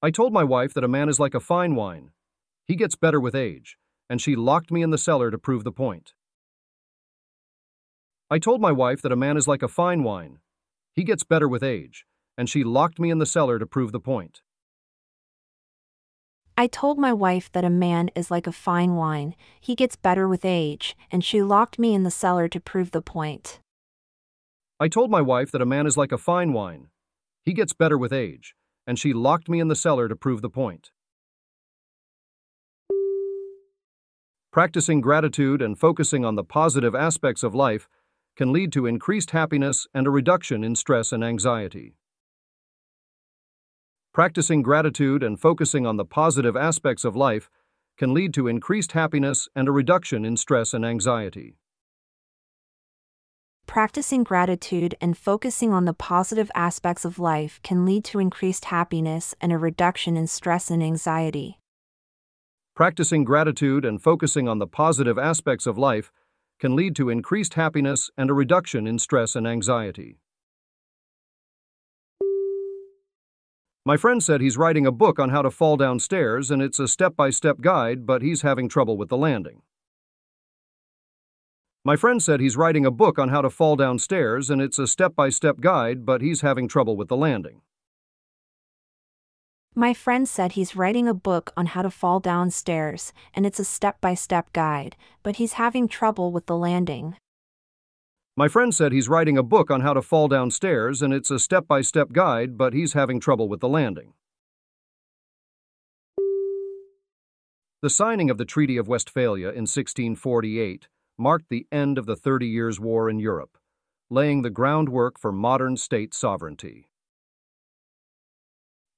I told my wife that a man is like a fine wine. He gets better with age, and she locked me in the cellar to prove the point. I told my wife that a man is like a fine wine. He gets better with age, and she locked me in the cellar to prove the point. I told my wife that a man is like a fine wine. He gets better with age, and she locked me in the cellar to prove the point. I told my wife that a man is like a fine wine. He gets better with age, and she locked me in the cellar to prove the point. Practicing gratitude and focusing on the positive aspects of life can lead to increased happiness and a reduction in stress and anxiety. Practicing gratitude and focusing on the positive aspects of life can lead to increased happiness and a reduction in stress and anxiety. Practicing gratitude and focusing on the positive aspects of life can lead to increased happiness and a reduction in stress and anxiety. Practicing gratitude and focusing on the positive aspects of life can lead to increased happiness and a reduction in stress and anxiety. My friend said he's writing a book on how to fall down stairs, and it's a step-by-step guide, but he's having trouble with the landing. My friend said he's writing a book on how to fall down stairs, and it's a step-by-step guide, but he's having trouble with the landing. My friend said he's writing a book on how to fall down stairs, and it's a step-by-step guide, but he's having trouble with the landing. My friend said he's writing a book on how to fall down stairs, and it's a step-by-step guide, but he's having trouble with the landing. The signing of the Treaty of Westphalia in 1648 marked the end of the 30 Years' War in Europe, laying the groundwork for modern state sovereignty.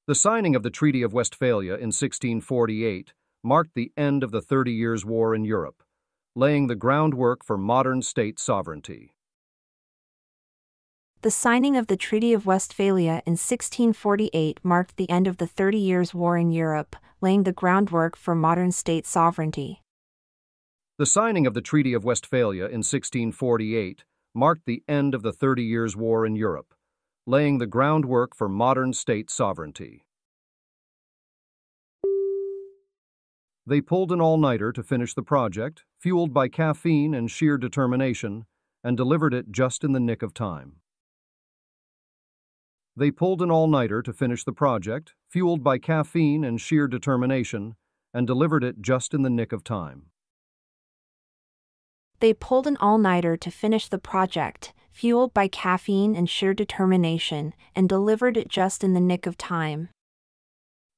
The signing of the Treaty of Westphalia in 1648 marked the end of the 30 Years' War in Europe, laying the groundwork for modern state sovereignty. The signing of the Treaty of Westphalia in 1648 marked the end of the 30 Years' War in Europe, laying the groundwork for modern state sovereignty. The signing of the Treaty of Westphalia in 1648 marked the end of the 30 Years' War in Europe, laying the groundwork for modern state sovereignty. They pulled an all-nighter to finish the project, fueled by caffeine and sheer determination, and delivered it just in the nick of time. They pulled an all-nighter to finish the project, fueled by caffeine and sheer determination, and delivered it just in the nick of time.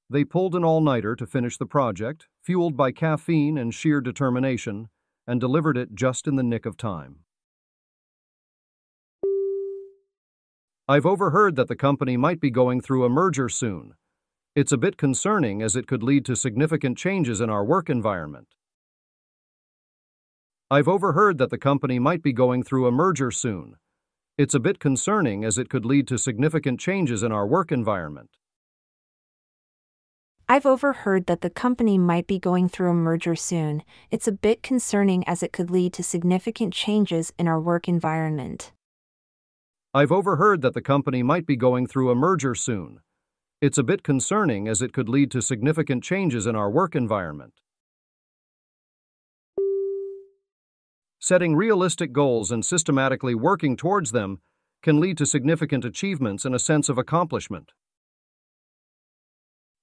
They pulled an all-nighter to finish the project, fueled by caffeine and sheer determination, and delivered it just in the nick of time. They pulled an all-nighter to finish the project, fueled by caffeine and sheer determination, and delivered it just in the nick of time. I've overheard that the company might be going through a merger soon. It's a bit concerning as it could lead to significant changes in our work environment. I've overheard that the company might be going through a merger soon. It's a bit concerning as it could lead to significant changes in our work environment. I've overheard that the company might be going through a merger soon. It's a bit concerning as it could lead to significant changes in our work environment. I've overheard that the company might be going through a merger soon. It's a bit concerning as it could lead to significant changes in our work environment. Setting realistic goals and systematically working towards them can lead to significant achievements and a sense of accomplishment.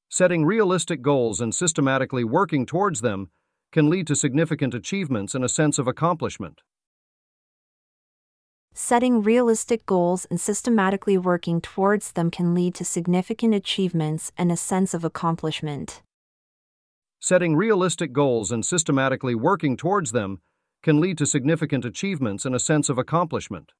Setting realistic goals and systematically working towards them can lead to significant achievements and a sense of accomplishment. Setting realistic goals and systematically working towards them can lead to significant achievements and a sense of accomplishment. Setting realistic goals and systematically working towards them can lead to significant achievements and a sense of accomplishment.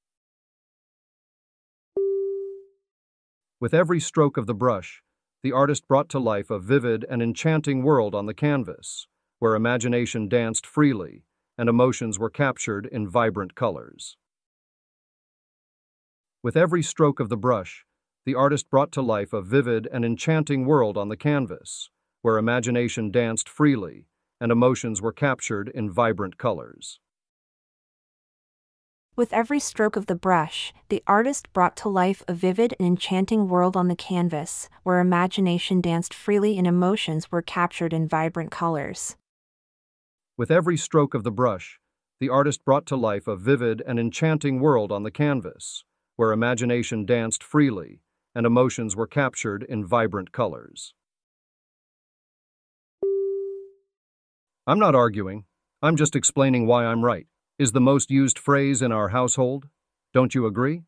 With every stroke of the brush, the artist brought to life a vivid and enchanting world on the canvas, where imagination danced freely and emotions were captured in vibrant colors. With every stroke of the brush, the artist brought to life a vivid and enchanting world on the canvas, where imagination danced freely and emotions were captured in vibrant colors. With every stroke of the brush, the artist brought to life a vivid and enchanting world on the canvas, where imagination danced freely and emotions were captured in vibrant colors. With every stroke of the brush, the artist brought to life a vivid and enchanting world on the canvas, where imagination danced freely and emotions were captured in vibrant colors. I'm not arguing, I'm just explaining why I'm right, is the most used phrase in our household. Don't you agree?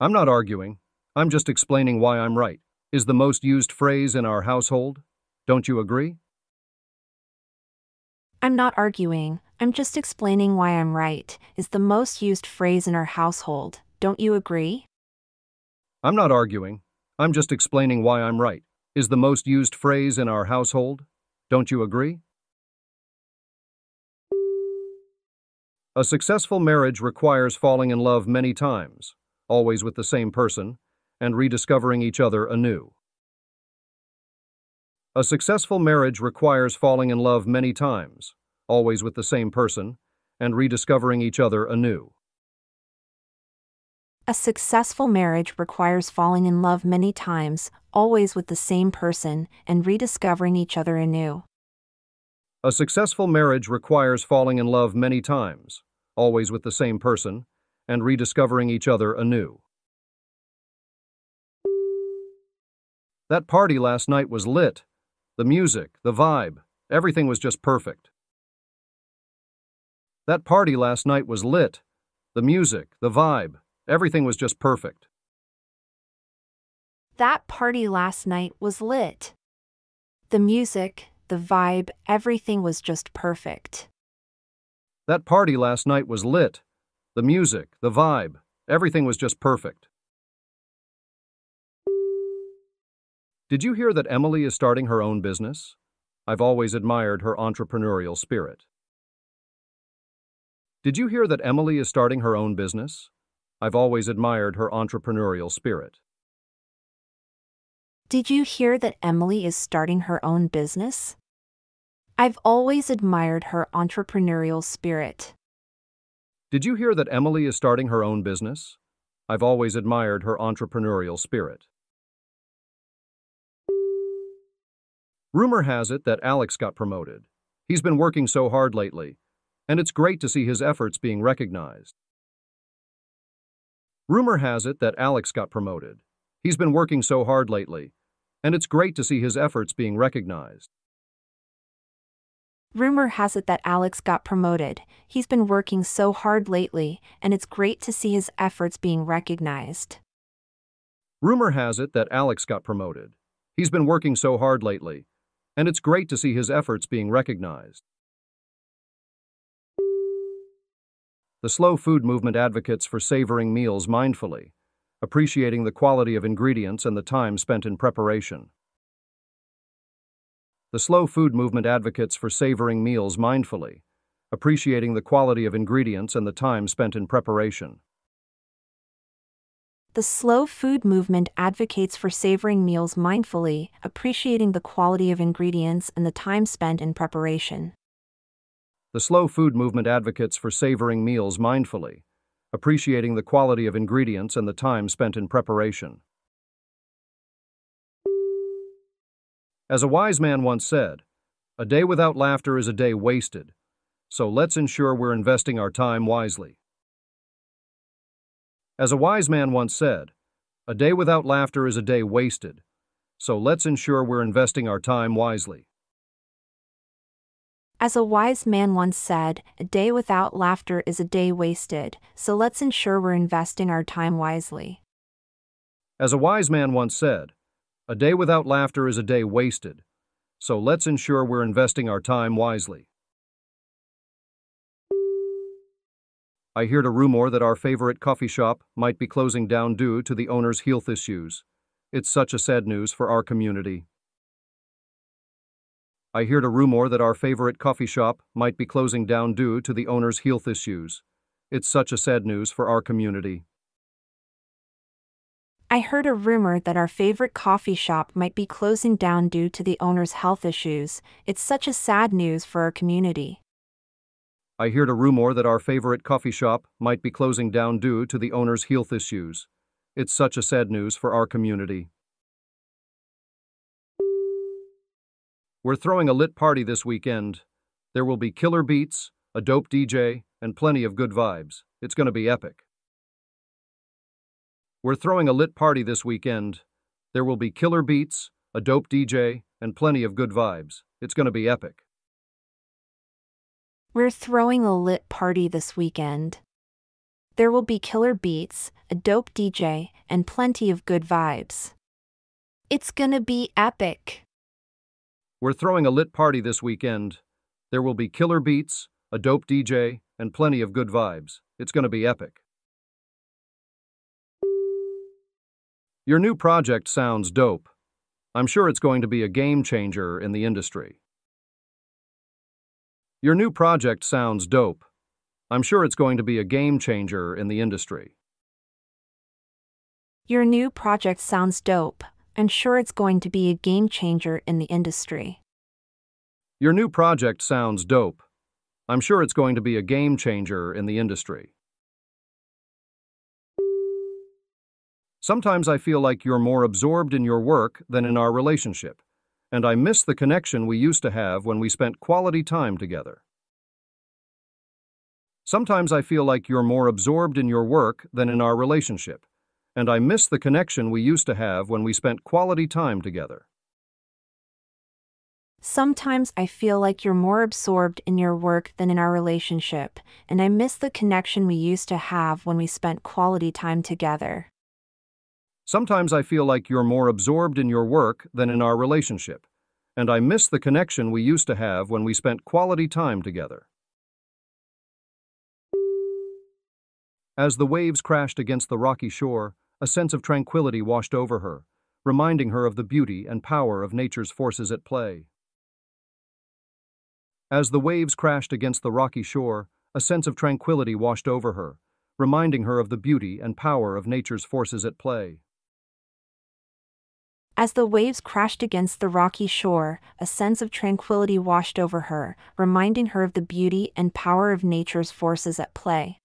I'm not arguing, I'm just explaining why I'm right, is the most used phrase in our household. Don't you agree? I'm not arguing, I'm just explaining why I'm right, is the most used phrase in our household. Don't you agree? I'm not arguing, I'm just explaining why I'm right, is the most used phrase in our household. Don't you agree? A successful marriage requires falling in love many times, always with the same person, and rediscovering each other anew. A successful marriage requires falling in love many times, always with the same person, and rediscovering each other anew. A successful marriage requires falling in love many times, always with the same person, and rediscovering each other anew. A successful marriage requires falling in love many times, always with the same person, and rediscovering each other anew. That party last night was lit. The music, the vibe, everything was just perfect. That party last night was lit. The music, the vibe, everything was just perfect. That party last night was lit. The music, the vibe, everything was just perfect. That party last night was lit. The music, the vibe, everything was just perfect. Did you hear that Emily is starting her own business? I've always admired her entrepreneurial spirit. Did you hear that Emily is starting her own business? I've always admired her entrepreneurial spirit. Did you hear that Emily is starting her own business? I've always admired her entrepreneurial spirit. Did you hear that Emily is starting her own business? I've always admired her entrepreneurial spirit. Rumor has it that Alex got promoted. He's been working so hard lately, and it's great to see his efforts being recognized. Rumor has it that Alex got promoted. He's been working so hard lately, and it's great to see his efforts being recognized. Rumor has it that Alex got promoted. He's been working so hard lately, and it's great to see his efforts being recognized. Rumor has it that Alex got promoted. He's been working so hard lately, and it's great to see his efforts being recognized. The slow food movement advocates for savoring meals mindfully, appreciating the quality of ingredients and the time spent in preparation. The slow food movement advocates for savoring meals mindfully, appreciating the quality of ingredients and the time spent in preparation. The slow food movement advocates for savoring meals mindfully, appreciating the quality of ingredients and the time spent in preparation. The slow food movement advocates for savoring meals mindfully, appreciating the quality of ingredients and the time spent in preparation. As a wise man once said, "A day without laughter is a day wasted," so let's ensure we're investing our time wisely. As a wise man once said, "A day without laughter is a day wasted," so let's ensure we're investing our time wisely. As a wise man once said, "A day without laughter is a day wasted," so let's ensure we're investing our time wisely. As a wise man once said, "A day without laughter is a day wasted," so let's ensure we're investing our time wisely. I heard a rumor that our favorite coffee shop might be closing down due to the owner's health issues. It's such a sad news for our community. I heard a rumor that our favorite coffee shop might be closing down due to the owner's health issues. It's such a sad news for our community. I heard a rumor that our favorite coffee shop might be closing down due to the owner's health issues. It's such a sad news for our community. I heard a rumor that our favorite coffee shop might be closing down due to the owner's health issues. It's such a sad news for our community. We're throwing a lit party this weekend. There will be killer beats, a dope DJ, and plenty of good vibes. It's going to be epic. We're throwing a lit party this weekend. There will be killer beats, a dope DJ, and plenty of good vibes. It's going to be epic. We're throwing a lit party this weekend. There will be killer beats, a dope DJ, and plenty of good vibes. It's going to be epic. We're throwing a lit party this weekend. There will be killer beats, a dope DJ, and plenty of good vibes. It's going to be epic. Your new project sounds dope. I'm sure it's going to be a game changer in the industry. Your new project sounds dope. I'm sure it's going to be a game changer in the industry. Your new project sounds dope. I'm sure it's going to be a game changer in the industry. Your new project sounds dope. I'm sure it's going to be a game changer in the industry. Sometimes I feel like you're more absorbed in your work than in our relationship, and I miss the connection we used to have when we spent quality time together. Sometimes I feel like you're more absorbed in your work than in our relationship, and I miss the connection we used to have when we spent quality time together. Sometimes I feel like you're more absorbed in your work than in our relationship, and I miss the connection we used to have when we spent quality time together. Sometimes I feel like you're more absorbed in your work than in our relationship, and I miss the connection we used to have when we spent quality time together. As the waves crashed against the rocky shore, a sense of tranquility washed over her, reminding her of the beauty and power of nature's forces at play. As the waves crashed against the rocky shore, a sense of tranquility washed over her, reminding her of the beauty and power of nature's forces at play. As the waves crashed against the rocky shore, a sense of tranquility washed over her, reminding her of the beauty and power of nature's forces at play.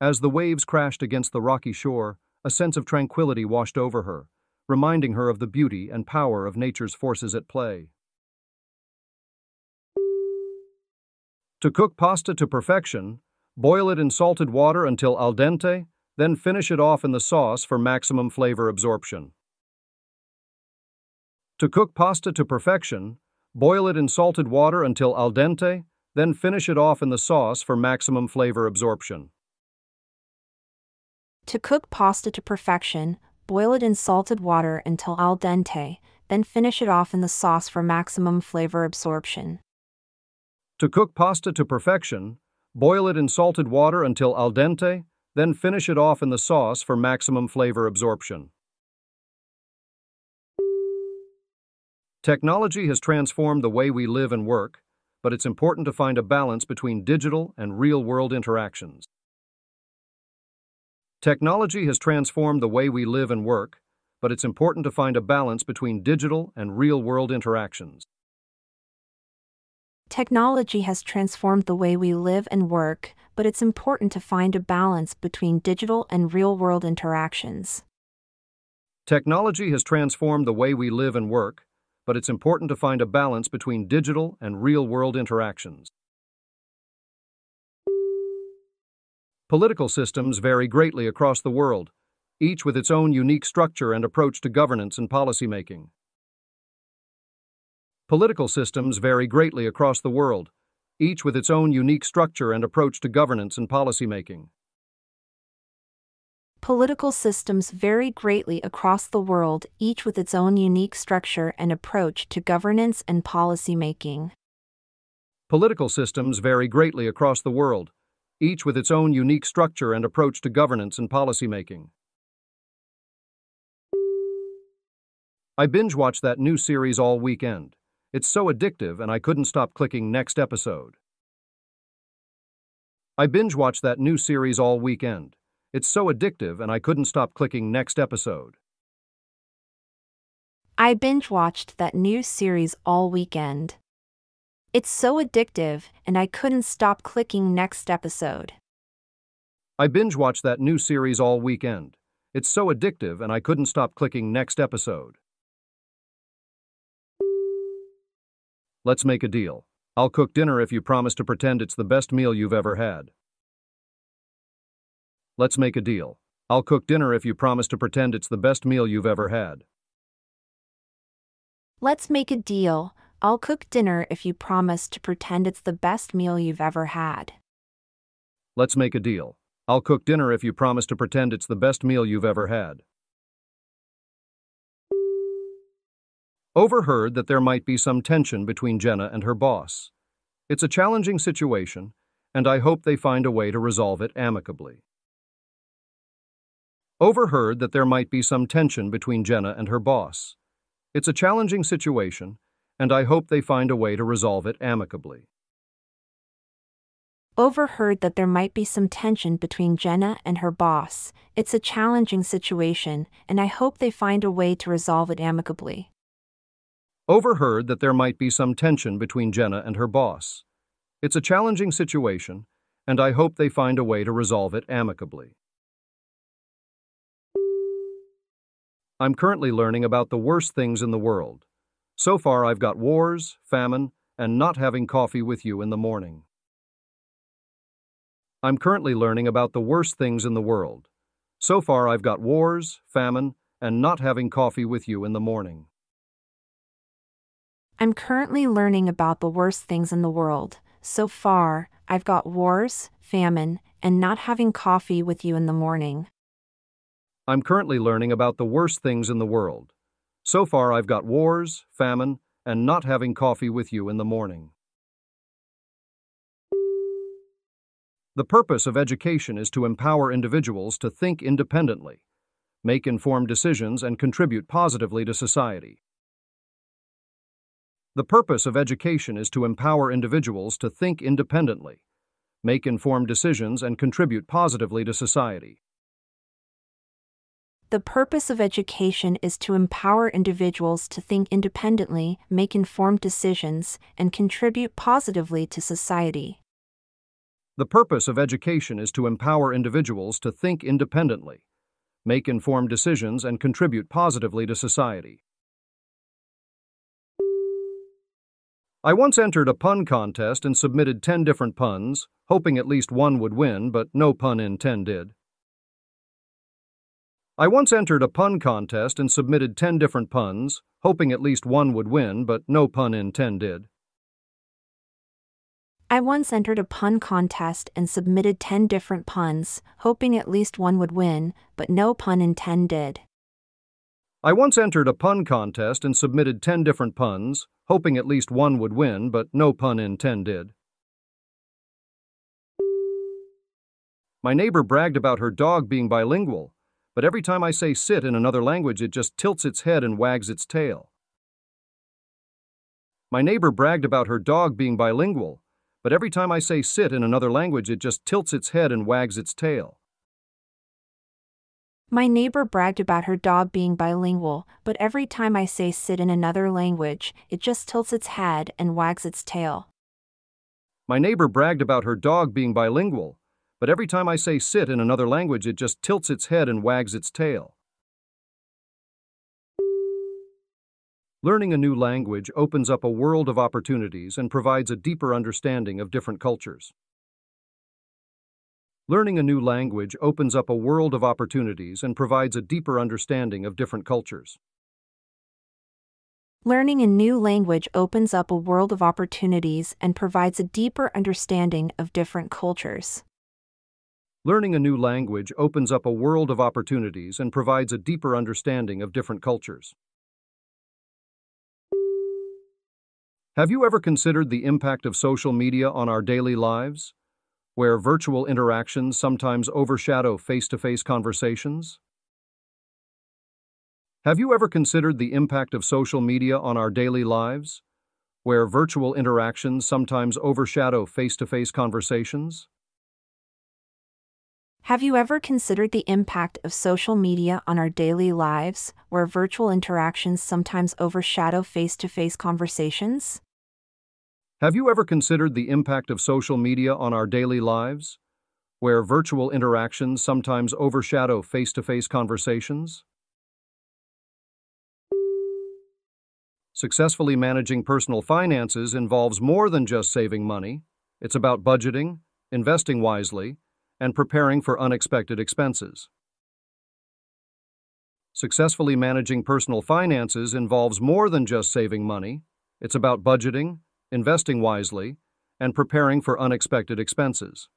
As the waves crashed against the rocky shore, a sense of tranquility washed over her, reminding her of the beauty and power of nature's forces at play. To cook pasta to perfection, boil it in salted water until al dente, then finish it off in the sauce for maximum flavor absorption. To cook pasta to perfection, boil it in salted water until al dente, then finish it off in the sauce for maximum flavor absorption. To cook pasta to perfection, boil it in salted water until al dente, then finish it off in the sauce for maximum flavor absorption. To cook pasta to perfection, boil it in salted water until al dente, then finish it off in the sauce for maximum flavor absorption. Technology has transformed the way we live and work, but it's important to find a balance between digital and real-world interactions. Technology has transformed the way we live and work, but it's important to find a balance between digital and real-world interactions. Technology has transformed the way we live and work, but it's important to find a balance between digital and real-world interactions. Technology has transformed the way we live and work, but it's important to find a balance between digital and real-world interactions. Political systems vary greatly across the world, each with its own unique structure and approach to governance and policymaking. Political systems vary greatly across the world, each with its own unique structure and approach to governance and policymaking. Political systems vary greatly across the world, each with its own unique structure and approach to governance and policymaking. Political systems vary greatly across the world, each with its own unique structure and approach to governance and policymaking. I binge-watched that new series all weekend. It's so addictive and I couldn't stop clicking next episode. I binge-watched that new series all weekend. It's so addictive and I couldn't stop clicking next episode. I binge-watched that new series all weekend. It's so addictive and I couldn't stop clicking next episode. I binge-watched that new series all weekend. It's so addictive and I couldn't stop clicking next episode. Let's make a deal. I'll cook dinner if you promise to pretend it's the best meal you've ever had. Let's make a deal. I'll cook dinner if you promise to pretend it's the best meal you've ever had. Let's make a deal. I'll cook dinner if you promise to pretend it's the best meal you've ever had. Let's make a deal. I'll cook dinner if you promise to pretend it's the best meal you've ever had. Overheard that there might be some tension between Jenna and her boss. It's a challenging situation, and I hope they find a way to resolve it amicably. Overheard that there might be some tension between Jenna and her boss. It's a challenging situation, and I hope they find a way to resolve it amicably. overheard that there might be some tension between Jenna and her boss. It's a challenging situation, and I hope they find a way to resolve it amicably. Overheard that there might be some tension between Jenna and her boss. It's a challenging situation, and I hope they find a way to resolve it amicably. I'm currently learning about the worst things in the world. So far I've got wars, famine, and not having coffee with you in the morning. I'm currently learning about the worst things in the world. So far I've got wars, famine, and not having coffee with you in the morning. I'm currently learning about the worst things in the world. So far, I've got wars, famine, and not having coffee with you in the morning. I'm currently learning about the worst things in the world. So far I've got wars, famine, and not having coffee with you in the morning. The purpose of education is to empower individuals to think independently, make informed decisions, and contribute positively to society. The purpose of education is to empower individuals to think independently, make informed decisions, and contribute positively to society. The purpose of education is to empower individuals to think independently, make informed decisions, and contribute positively to society. The purpose of education is to empower individuals to think independently, make informed decisions, and contribute positively to society. I once entered a pun contest and submitted 10 different puns, hoping at least one would win, but no pun in 10 did. I once entered a pun contest and submitted 10 different puns, hoping at least one would win, but no pun in 10 did. I once entered a pun contest and submitted 10 different puns, hoping at least one would win, but no pun in 10 did. I once entered a pun contest and submitted 10 different puns, hoping at least one would win, but no pun in 10 did. My neighbor bragged about her dog being bilingual, but every time I say sit in another language, it just tilts its head and wags its tail. My neighbor bragged about her dog being bilingual, but every time I say sit in another language, it just tilts its head and wags its tail. My neighbor bragged about her dog being bilingual, but every time I say sit in another language, it just tilts its head and wags its tail. My neighbor bragged about her dog being bilingual, but every time I say sit in another language, it just tilts its head and wags its tail. Learning a new language opens up a world of opportunities and provides a deeper understanding of different cultures. Learning a new language opens up a world of opportunities and provides a deeper understanding of different cultures. Learning a new language opens up a world of opportunities and provides a deeper understanding of different cultures. Learning a new language opens up a world of opportunities and provides a deeper understanding of different cultures. Have you ever considered the impact of social media on our daily lives, where virtual interactions sometimes overshadow face-to-face conversations? Have you ever considered the impact of social media on our daily lives, where virtual interactions sometimes overshadow face-to-face conversations? Have you ever considered the impact of social media on our daily lives, where virtual interactions sometimes overshadow face-to-face conversations? Have you ever considered the impact of social media on our daily lives, where virtual interactions sometimes overshadow face-to-face conversations? Successfully managing personal finances involves more than just saving money. It's about budgeting, investing wisely, and preparing for unexpected expenses. Successfully managing personal finances involves more than just saving money. It's about budgeting, investing wisely, and preparing for unexpected expenses.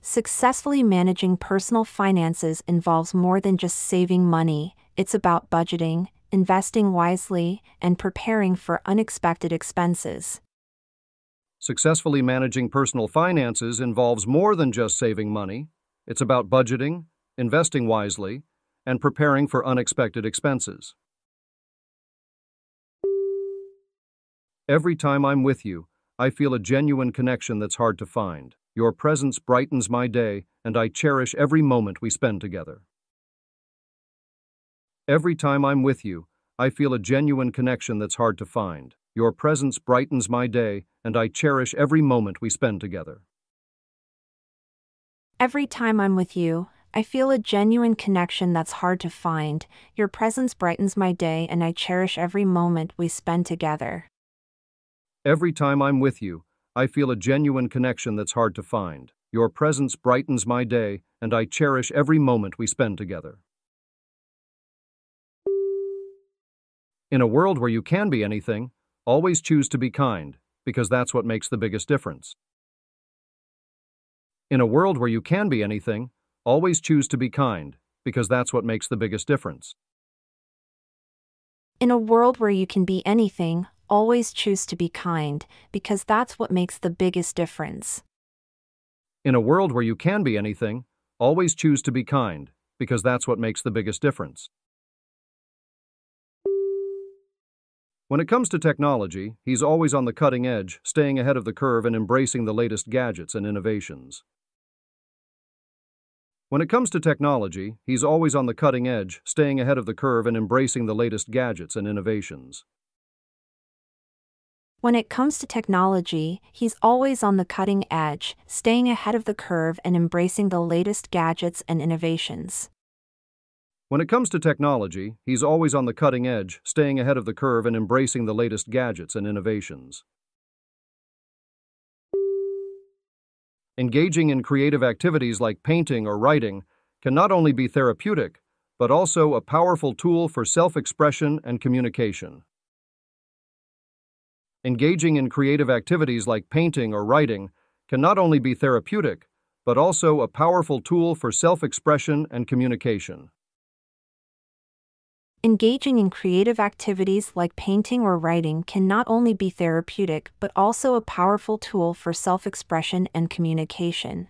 Successfully managing personal finances involves more than just saving money. It's about budgeting, investing wisely, and preparing for unexpected expenses. Successfully managing personal finances involves more than just saving money. It's about budgeting, investing wisely, and preparing for unexpected expenses. Every time I'm with you, I feel a genuine connection that's hard to find. Your presence brightens my day, and I cherish every moment we spend together. Every time I'm with you, I feel a genuine connection that's hard to find. Your presence brightens my day, and I cherish every moment we spend together. Every time I'm with you, I feel a genuine connection that's hard to find. Your presence brightens my day, and I cherish every moment we spend together. Every time I'm with you, I feel a genuine connection that's hard to find. Your presence brightens my day, and I cherish every moment we spend together. In a world where you can be anything, always choose to be kind, because that's what makes the biggest difference. In a world where you can be anything, always choose to be kind, because that's what makes the biggest difference. In a world where you can be anything, always choose to be kind, because that's what makes the biggest difference. In a world where you can be anything, always choose to be kind, because that's what makes the biggest difference. When it comes to technology, he's always on the cutting edge, staying ahead of the curve and embracing the latest gadgets and innovations. When it comes to technology, he's always on the cutting edge, staying ahead of the curve and embracing the latest gadgets and innovations. When it comes to technology, he's always on the cutting edge, staying ahead of the curve and embracing the latest gadgets and innovations. When it comes to technology, he's always on the cutting edge, staying ahead of the curve and embracing the latest gadgets and innovations. Engaging in creative activities like painting or writing can not only be therapeutic, but also a powerful tool for self-expression and communication. Engaging in creative activities like painting or writing can not only be therapeutic, but also a powerful tool for self-expression and communication. Engaging in creative activities like painting or writing can not only be therapeutic but also a powerful tool for self-expression and communication.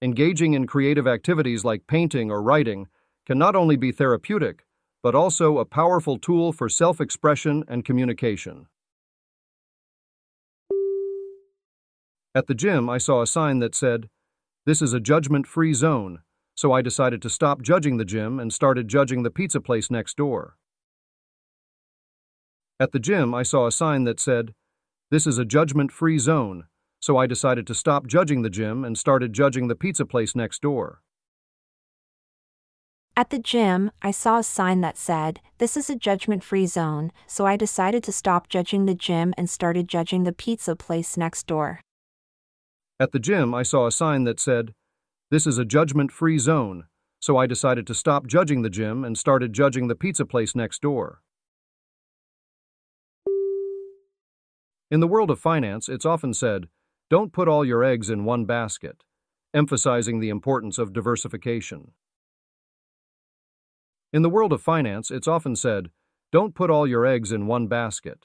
Engaging in creative activities like painting or writing can not only be therapeutic but also a powerful tool for self-expression and communication. At the gym, I saw a sign that said, "This is a judgment-free zone." So I decided to stop judging the gym and started judging the pizza place next door. At the gym, I saw a sign that said, "This is a judgment-free zone," so I decided to stop judging the gym and started judging the pizza place next door. At the gym, I saw a sign that said, "This is a judgment-free zone," so I decided to stop judging the gym and started judging the pizza place next door. At the gym, I saw a sign that said, "This is a judgment-free zone," so I decided to stop judging the gym and started judging the pizza place next door. In the world of finance, it's often said, "Don't put all your eggs in one basket," emphasizing the importance of diversification. In the world of finance, it's often said, "Don't put all your eggs in one basket,"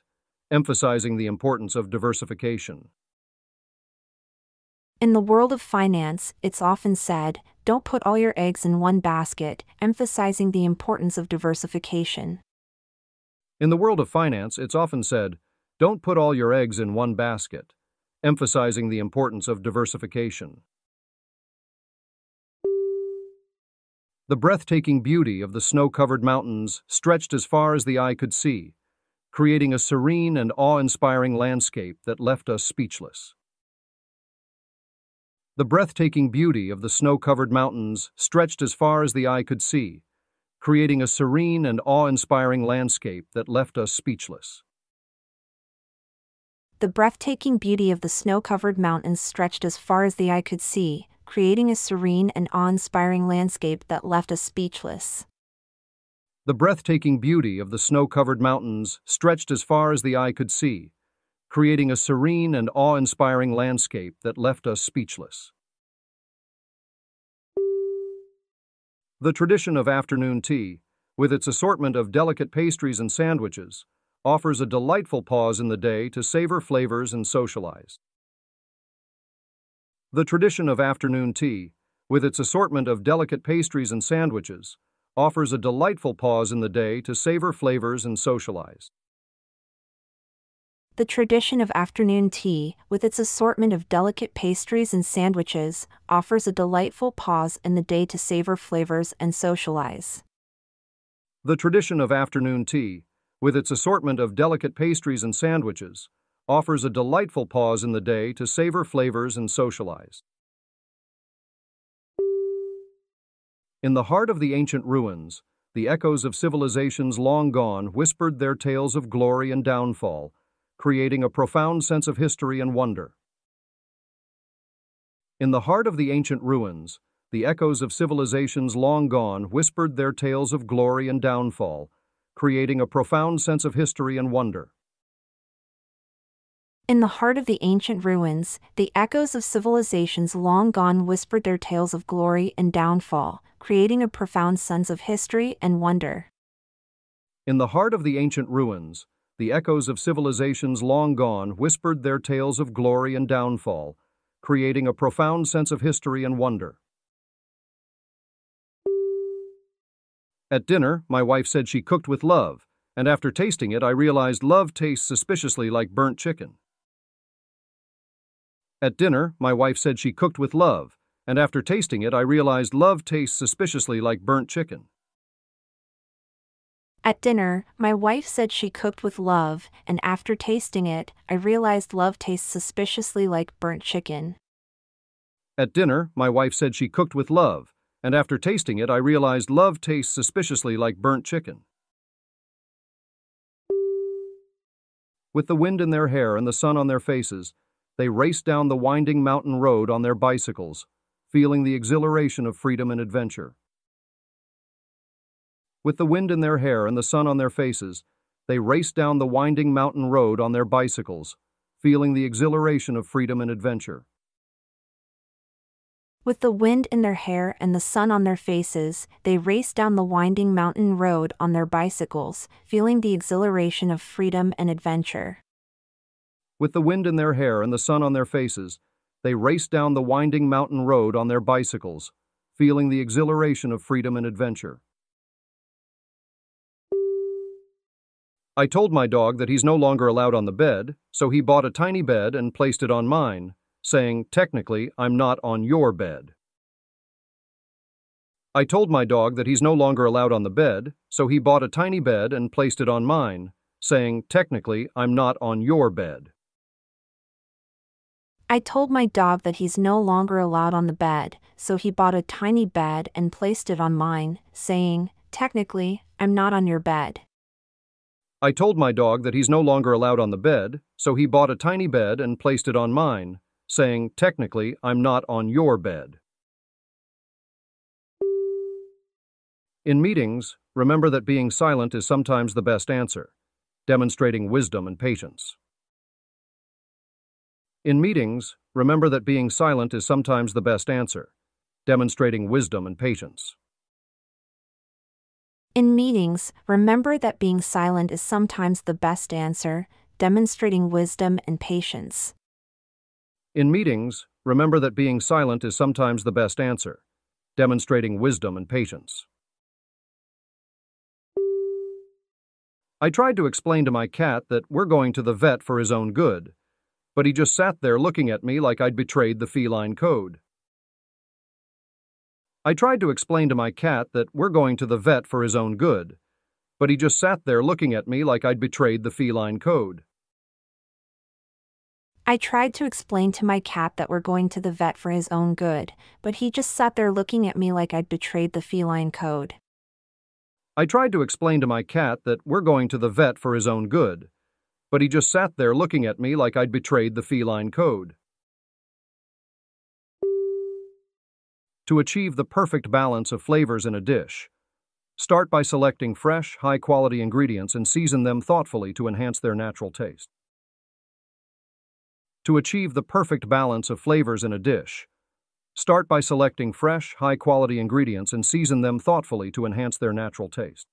emphasizing the importance of diversification. In the world of finance, it's often said, "Don't put all your eggs in one basket," emphasizing the importance of diversification. In the world of finance, it's often said, "Don't put all your eggs in one basket," emphasizing the importance of diversification. The breathtaking beauty of the snow-covered mountains stretched as far as the eye could see, creating a serene and awe-inspiring landscape that left us speechless. The breathtaking beauty of the snow-covered mountains stretched as far as the eye could see, creating a serene and awe-inspiring landscape that left us speechless. The breathtaking beauty of the snow-covered mountains stretched as far as the eye could see, creating a serene and awe-inspiring landscape that left us speechless. The breathtaking beauty of the snow-covered mountains stretched as far as the eye could see, creating a serene and awe-inspiring landscape that left us speechless. The tradition of afternoon tea, with its assortment of delicate pastries and sandwiches, offers a delightful pause in the day to savor flavors and socialize. The tradition of afternoon tea, with its assortment of delicate pastries and sandwiches, offers a delightful pause in the day to savor flavors and socialize. The tradition of afternoon tea, with its assortment of delicate pastries and sandwiches, offers a delightful pause in the day to savor flavors and socialize. The tradition of afternoon tea, with its assortment of delicate pastries and sandwiches, offers a delightful pause in the day to savor flavors and socialize. In the heart of the ancient ruins, the echoes of civilizations long gone whispered their tales of glory and downfall, creating a profound sense of history and wonder. In the heart of the ancient ruins, the echoes of civilizations long gone whispered their tales of glory and downfall, creating a profound sense of history and wonder. In the heart of the ancient ruins, the echoes of civilizations long gone whispered their tales of glory and downfall, creating a profound sense of history and wonder. In the heart of the ancient ruins, the echoes of civilizations long gone whispered their tales of glory and downfall, creating a profound sense of history and wonder. At dinner, my wife said she cooked with love, and after tasting it, I realized love tastes suspiciously like burnt chicken. At dinner, my wife said she cooked with love, and after tasting it, I realized love tastes suspiciously like burnt chicken. At dinner, my wife said she cooked with love, and after tasting it, I realized love tastes suspiciously like burnt chicken. At dinner, my wife said she cooked with love, and after tasting it, I realized love tastes suspiciously like burnt chicken. With the wind in their hair and the sun on their faces, they raced down the winding mountain road on their bicycles, feeling the exhilaration of freedom and adventure. With the wind in their hair and the sun on their faces, they raced down the winding mountain road on their bicycles, feeling the exhilaration of freedom and adventure. With the wind in their hair and the sun on their faces, they raced down the winding mountain road on their bicycles, feeling the exhilaration of freedom and adventure. With the wind in their hair and the sun on their faces, they raced down the winding mountain road on their bicycles, feeling the exhilaration of freedom and adventure. I told my dog that he's no longer allowed on the bed, so he bought a tiny bed and placed it on mine, saying, "Technically, I'm not on your bed." I told my dog that he's no longer allowed on the bed, so he bought a tiny bed and placed it on mine, saying, "Technically, I'm not on your bed." I told my dog that he's no longer allowed on the bed, so he bought a tiny bed and placed it on mine, saying, "Technically, I'm not on your bed." I told my dog that he's no longer allowed on the bed, so he bought a tiny bed and placed it on mine, saying, "Technically, I'm not on your bed." In meetings, remember that being silent is sometimes the best answer, demonstrating wisdom and patience. In meetings, remember that being silent is sometimes the best answer, demonstrating wisdom and patience. In meetings, remember that being silent is sometimes the best answer, demonstrating wisdom and patience. In meetings, remember that being silent is sometimes the best answer, demonstrating wisdom and patience. I tried to explain to my cat that we're going to the vet for his own good, but he just sat there looking at me like I'd betrayed the feline code. I tried to explain to my cat that we're going to the vet for his own good, but he just sat there looking at me like I'd betrayed the feline code. I tried to explain to my cat that we're going to the vet for his own good, but he just sat there looking at me like I'd betrayed the feline code. I tried to explain to my cat that we're going to the vet for his own good, but he just sat there looking at me like I'd betrayed the feline code. To achieve the perfect balance of flavors in a dish, start by selecting fresh, high-quality ingredients and season them thoughtfully to enhance their natural taste. To achieve the perfect balance of flavors in a dish, start by selecting fresh, high-quality ingredients and season them thoughtfully to enhance their natural taste.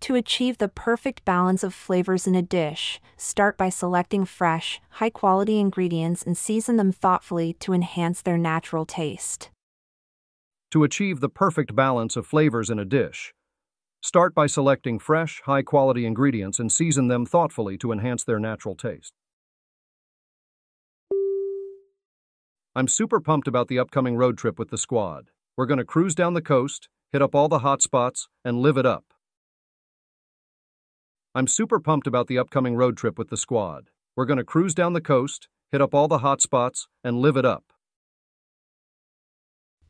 To achieve the perfect balance of flavors in a dish, start by selecting fresh, high-quality ingredients and season them thoughtfully to enhance their natural taste. To achieve the perfect balance of flavors in a dish, Start by selecting fresh, high-quality ingredients and season them thoughtfully to enhance their natural taste. I'm super pumped about the upcoming road trip with the squad. We're going to cruise down the coast, hit up all the hot spots, and live it up. I'm super pumped about the upcoming road trip with the squad. We're going to cruise down the coast, hit up all the hot spots, and live it up.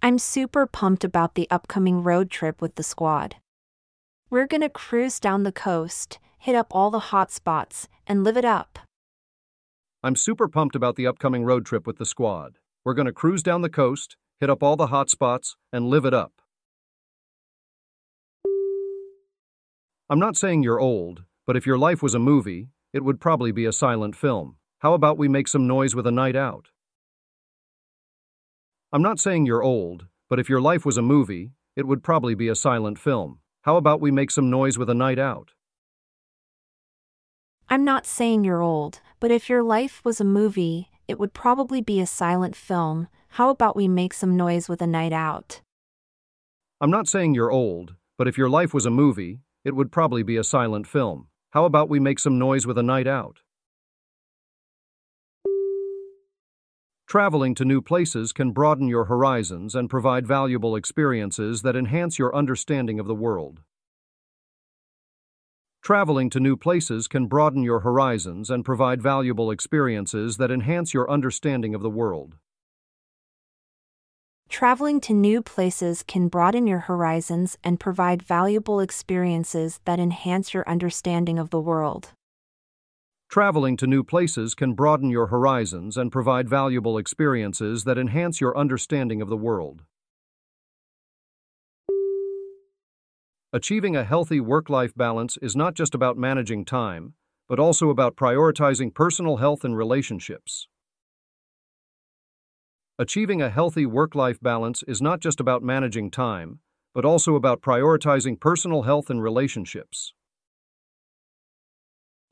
I'm super pumped about the upcoming road trip with the squad. We're going to cruise down the coast, hit up all the hot spots, and live it up. I'm super pumped about the upcoming road trip with the squad. We're going to cruise down the coast, hit up all the hot spots, and live it up. I'm not saying you're old, but if your life was a movie, it would probably be a silent film. How about we make some noise with a night out? I'm not saying you're old, but if your life was a movie, it would probably be a silent film. How about we make some noise with a night out? I'm not saying you're old, but if your life was a movie, it would probably be a silent film. How about we make some noise with a night out? I'm not saying you're old, but if your life was a movie, it would probably be a silent film. How about we make some noise with a night out? Traveling to new places can broaden your horizons and provide valuable experiences that enhance your understanding of the world. Traveling to new places can broaden your horizons and provide valuable experiences that enhance your understanding of the world. Traveling to new places can broaden your horizons and provide valuable experiences that enhance your understanding of the world. Traveling to new places can broaden your horizons and provide valuable experiences that enhance your understanding of the world. Achieving a healthy work-life balance is not just about managing time, but also about prioritizing personal health and relationships. Achieving a healthy work-life balance is not just about managing time, but also about prioritizing personal health and relationships.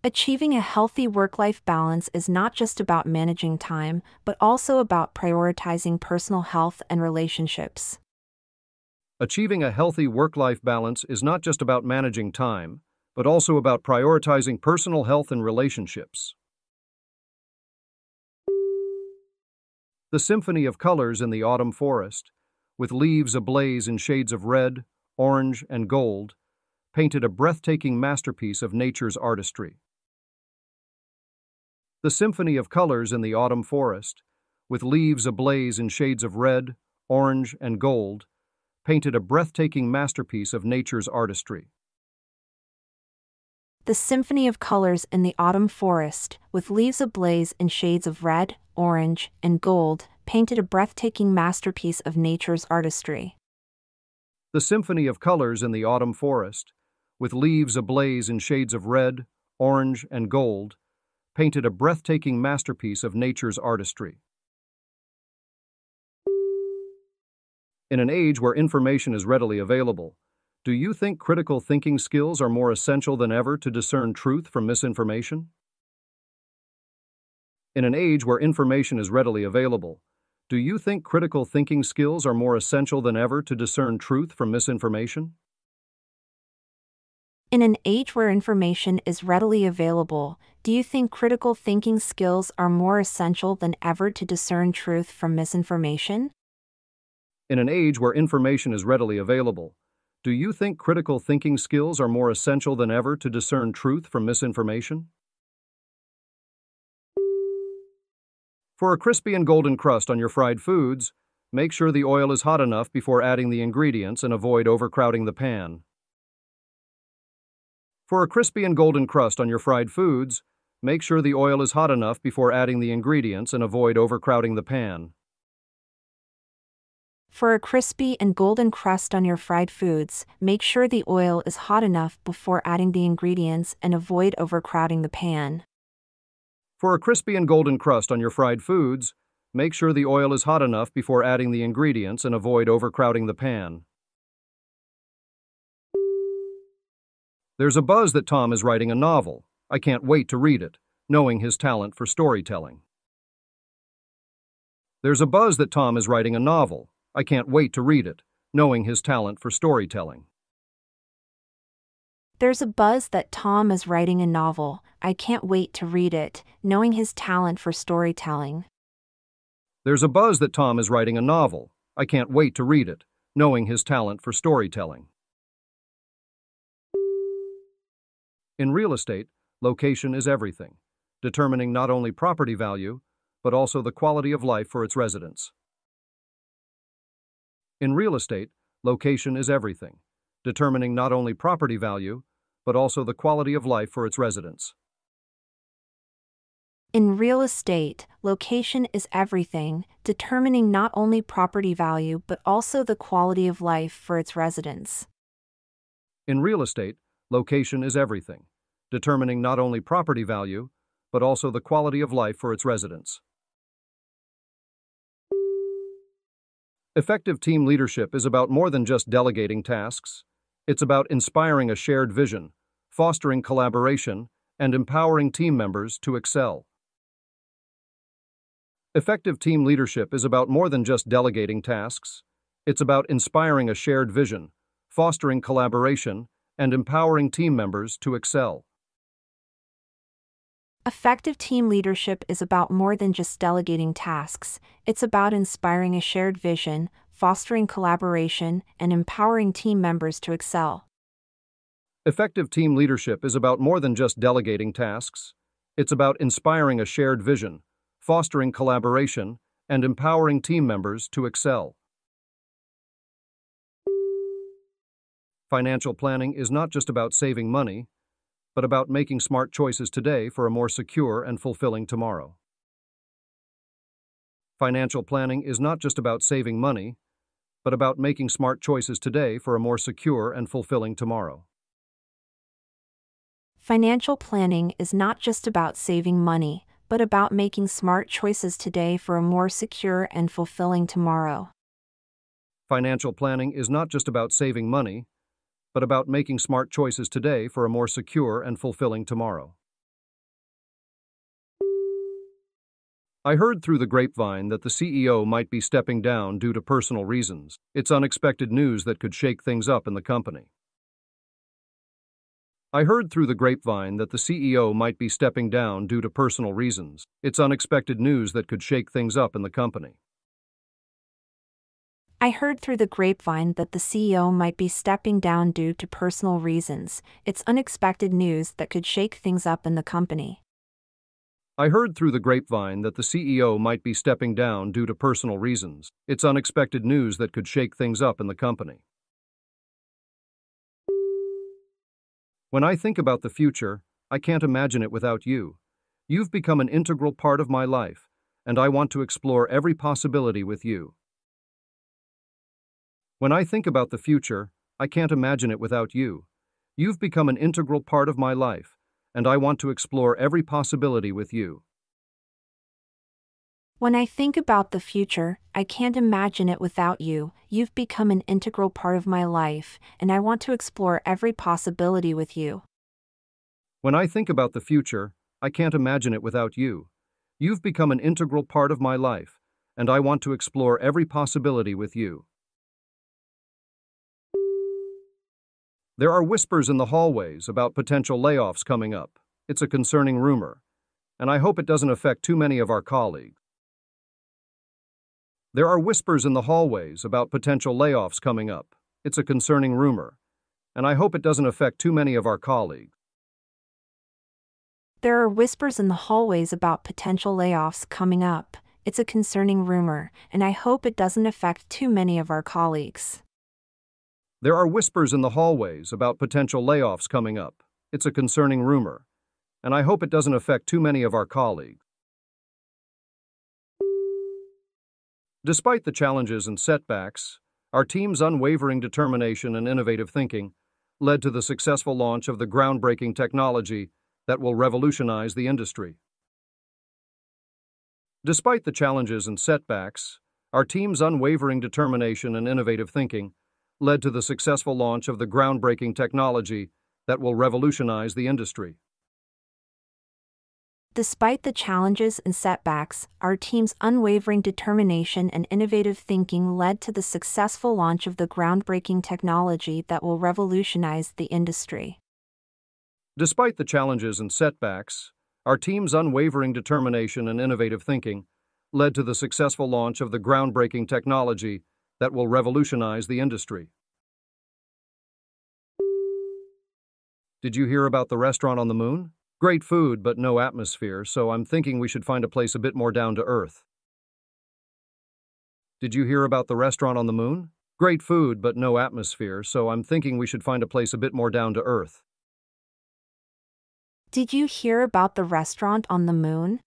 Achieving a healthy work-life balance is not just about managing time, but also about prioritizing personal health and relationships. Achieving a healthy work-life balance is not just about managing time, but also about prioritizing personal health and relationships. The symphony of colors in the autumn forest, with leaves ablaze in shades of red, orange, and gold, painted a breathtaking masterpiece of nature's artistry. The symphony of colors in the autumn forest, with leaves ablaze in shades of red, orange, and gold, painted a breathtaking masterpiece of nature's artistry. The symphony of colors in the autumn forest, with leaves ablaze in shades of red, orange, and gold, painted a breathtaking masterpiece of nature's artistry. The symphony of colors in the autumn forest, with leaves ablaze in shades of red, orange, and gold, painted a breathtaking masterpiece of nature's artistry. In an age where information is readily available, do you think critical thinking skills are more essential than ever to discern truth from misinformation? In an age where information is readily available, do you think critical thinking skills are more essential than ever to discern truth from misinformation? In an age where information is readily available, do you think critical thinking skills are more essential than ever to discern truth from misinformation? In an age where information is readily available, do you think critical thinking skills are more essential than ever to discern truth from misinformation? For a crispy and golden crust on your fried foods, make sure the oil is hot enough before adding the ingredients and avoid overcrowding the pan. For a crispy and golden crust on your fried foods, make sure the oil is hot enough before adding the ingredients and avoid overcrowding the pan. For a crispy and golden crust on your fried foods, make sure the oil is hot enough before adding the ingredients and avoid overcrowding the pan. For a crispy and golden crust on your fried foods, make sure the oil is hot enough before adding the ingredients and avoid overcrowding the pan. There's a buzz that Tom is writing a novel. I can't wait to read it, knowing his talent for storytelling. There's a buzz that Tom is writing a novel. I can't wait to read it, knowing his talent for storytelling. There's a buzz that Tom is writing a novel. I can't wait to read it, knowing his talent for storytelling. There's a buzz that Tom is writing a novel. I can't wait to read it, knowing his talent for storytelling. In real estate, location is everything, determining not only property value, but also the quality of life for its residents. In real estate, location is everything, determining not only property value, but also the quality of life for its residents. In real estate, location is everything, determining not only property value, but also the quality of life for its residents. In real estate, location is everything, determining not only property value, but also the quality of life for its residents. Effective team leadership is about more than just delegating tasks. It's about inspiring a shared vision, fostering collaboration, and empowering team members to excel. Effective team leadership is about more than just delegating tasks. It's about inspiring a shared vision, fostering collaboration, and empowering team members to excel. Effective team leadership is about more than just delegating tasks. It's about inspiring a shared vision, fostering collaboration, and empowering team members to excel. Effective team leadership is about more than just delegating tasks. It's about inspiring a shared vision, fostering collaboration, and empowering team members to excel. Financial planning is not just about saving money, but about making smart choices today for a more secure and fulfilling tomorrow. Financial planning is not just about saving money, but about making smart choices today for a more secure and fulfilling tomorrow. Financial planning is not just about saving money, but about making smart choices today for a more secure and fulfilling tomorrow. Financial planning is not just about saving money, but about making smart choices today for a more secure and fulfilling tomorrow. I heard through the grapevine that the CEO might be stepping down due to personal reasons. It's unexpected news that could shake things up in the company. I heard through the grapevine that the CEO might be stepping down due to personal reasons. It's unexpected news that could shake things up in the company. I heard through the grapevine that the CEO might be stepping down due to personal reasons. It's unexpected news that could shake things up in the company. I heard through the grapevine that the CEO might be stepping down due to personal reasons. It's unexpected news that could shake things up in the company. When I think about the future, I can't imagine it without you. You've become an integral part of my life, and I want to explore every possibility with you. When I think about the future, I can't imagine it without you. You've become an integral part of my life, and I want to explore every possibility with you. When I think about the future, I can't imagine it without you. You've become an integral part of my life, and I want to explore every possibility with you. When I think about the future, I can't imagine it without you. You've become an integral part of my life, and I want to explore every possibility with you. There are whispers in the hallways about potential layoffs coming up. It's a concerning rumor, and I hope it doesn't affect too many of our colleagues. There are whispers in the hallways about potential layoffs coming up. It's a concerning rumor, and I hope it doesn't affect too many of our colleagues. There are whispers in the hallways about potential layoffs coming up. It's a concerning rumor, and I hope it doesn't affect too many of our colleagues. There are whispers in the hallways about potential layoffs coming up. It's a concerning rumor, and I hope it doesn't affect too many of our colleagues. Despite the challenges and setbacks, our team's unwavering determination and innovative thinking led to the successful launch of the groundbreaking technology that will revolutionize the industry. Despite the challenges and setbacks, our team's unwavering determination and innovative thinking led to the successful launch of the groundbreaking technology that will revolutionize the industry. Despite the challenges and setbacks, our team's unwavering determination and innovative thinking led to the successful launch of the groundbreaking technology that will revolutionize the industry. Despite the challenges and setbacks, our team's unwavering determination and innovative thinking led to the successful launch of the groundbreaking technology that will revolutionize the industry. Did you hear about the restaurant on the moon? Great food, but no atmosphere, so I'm thinking we should find a place a bit more down to earth. Did you hear about the restaurant on the moon? Great food, but no atmosphere, so I'm thinking we should find a place a bit more down to earth. Did you hear about the restaurant on the moon?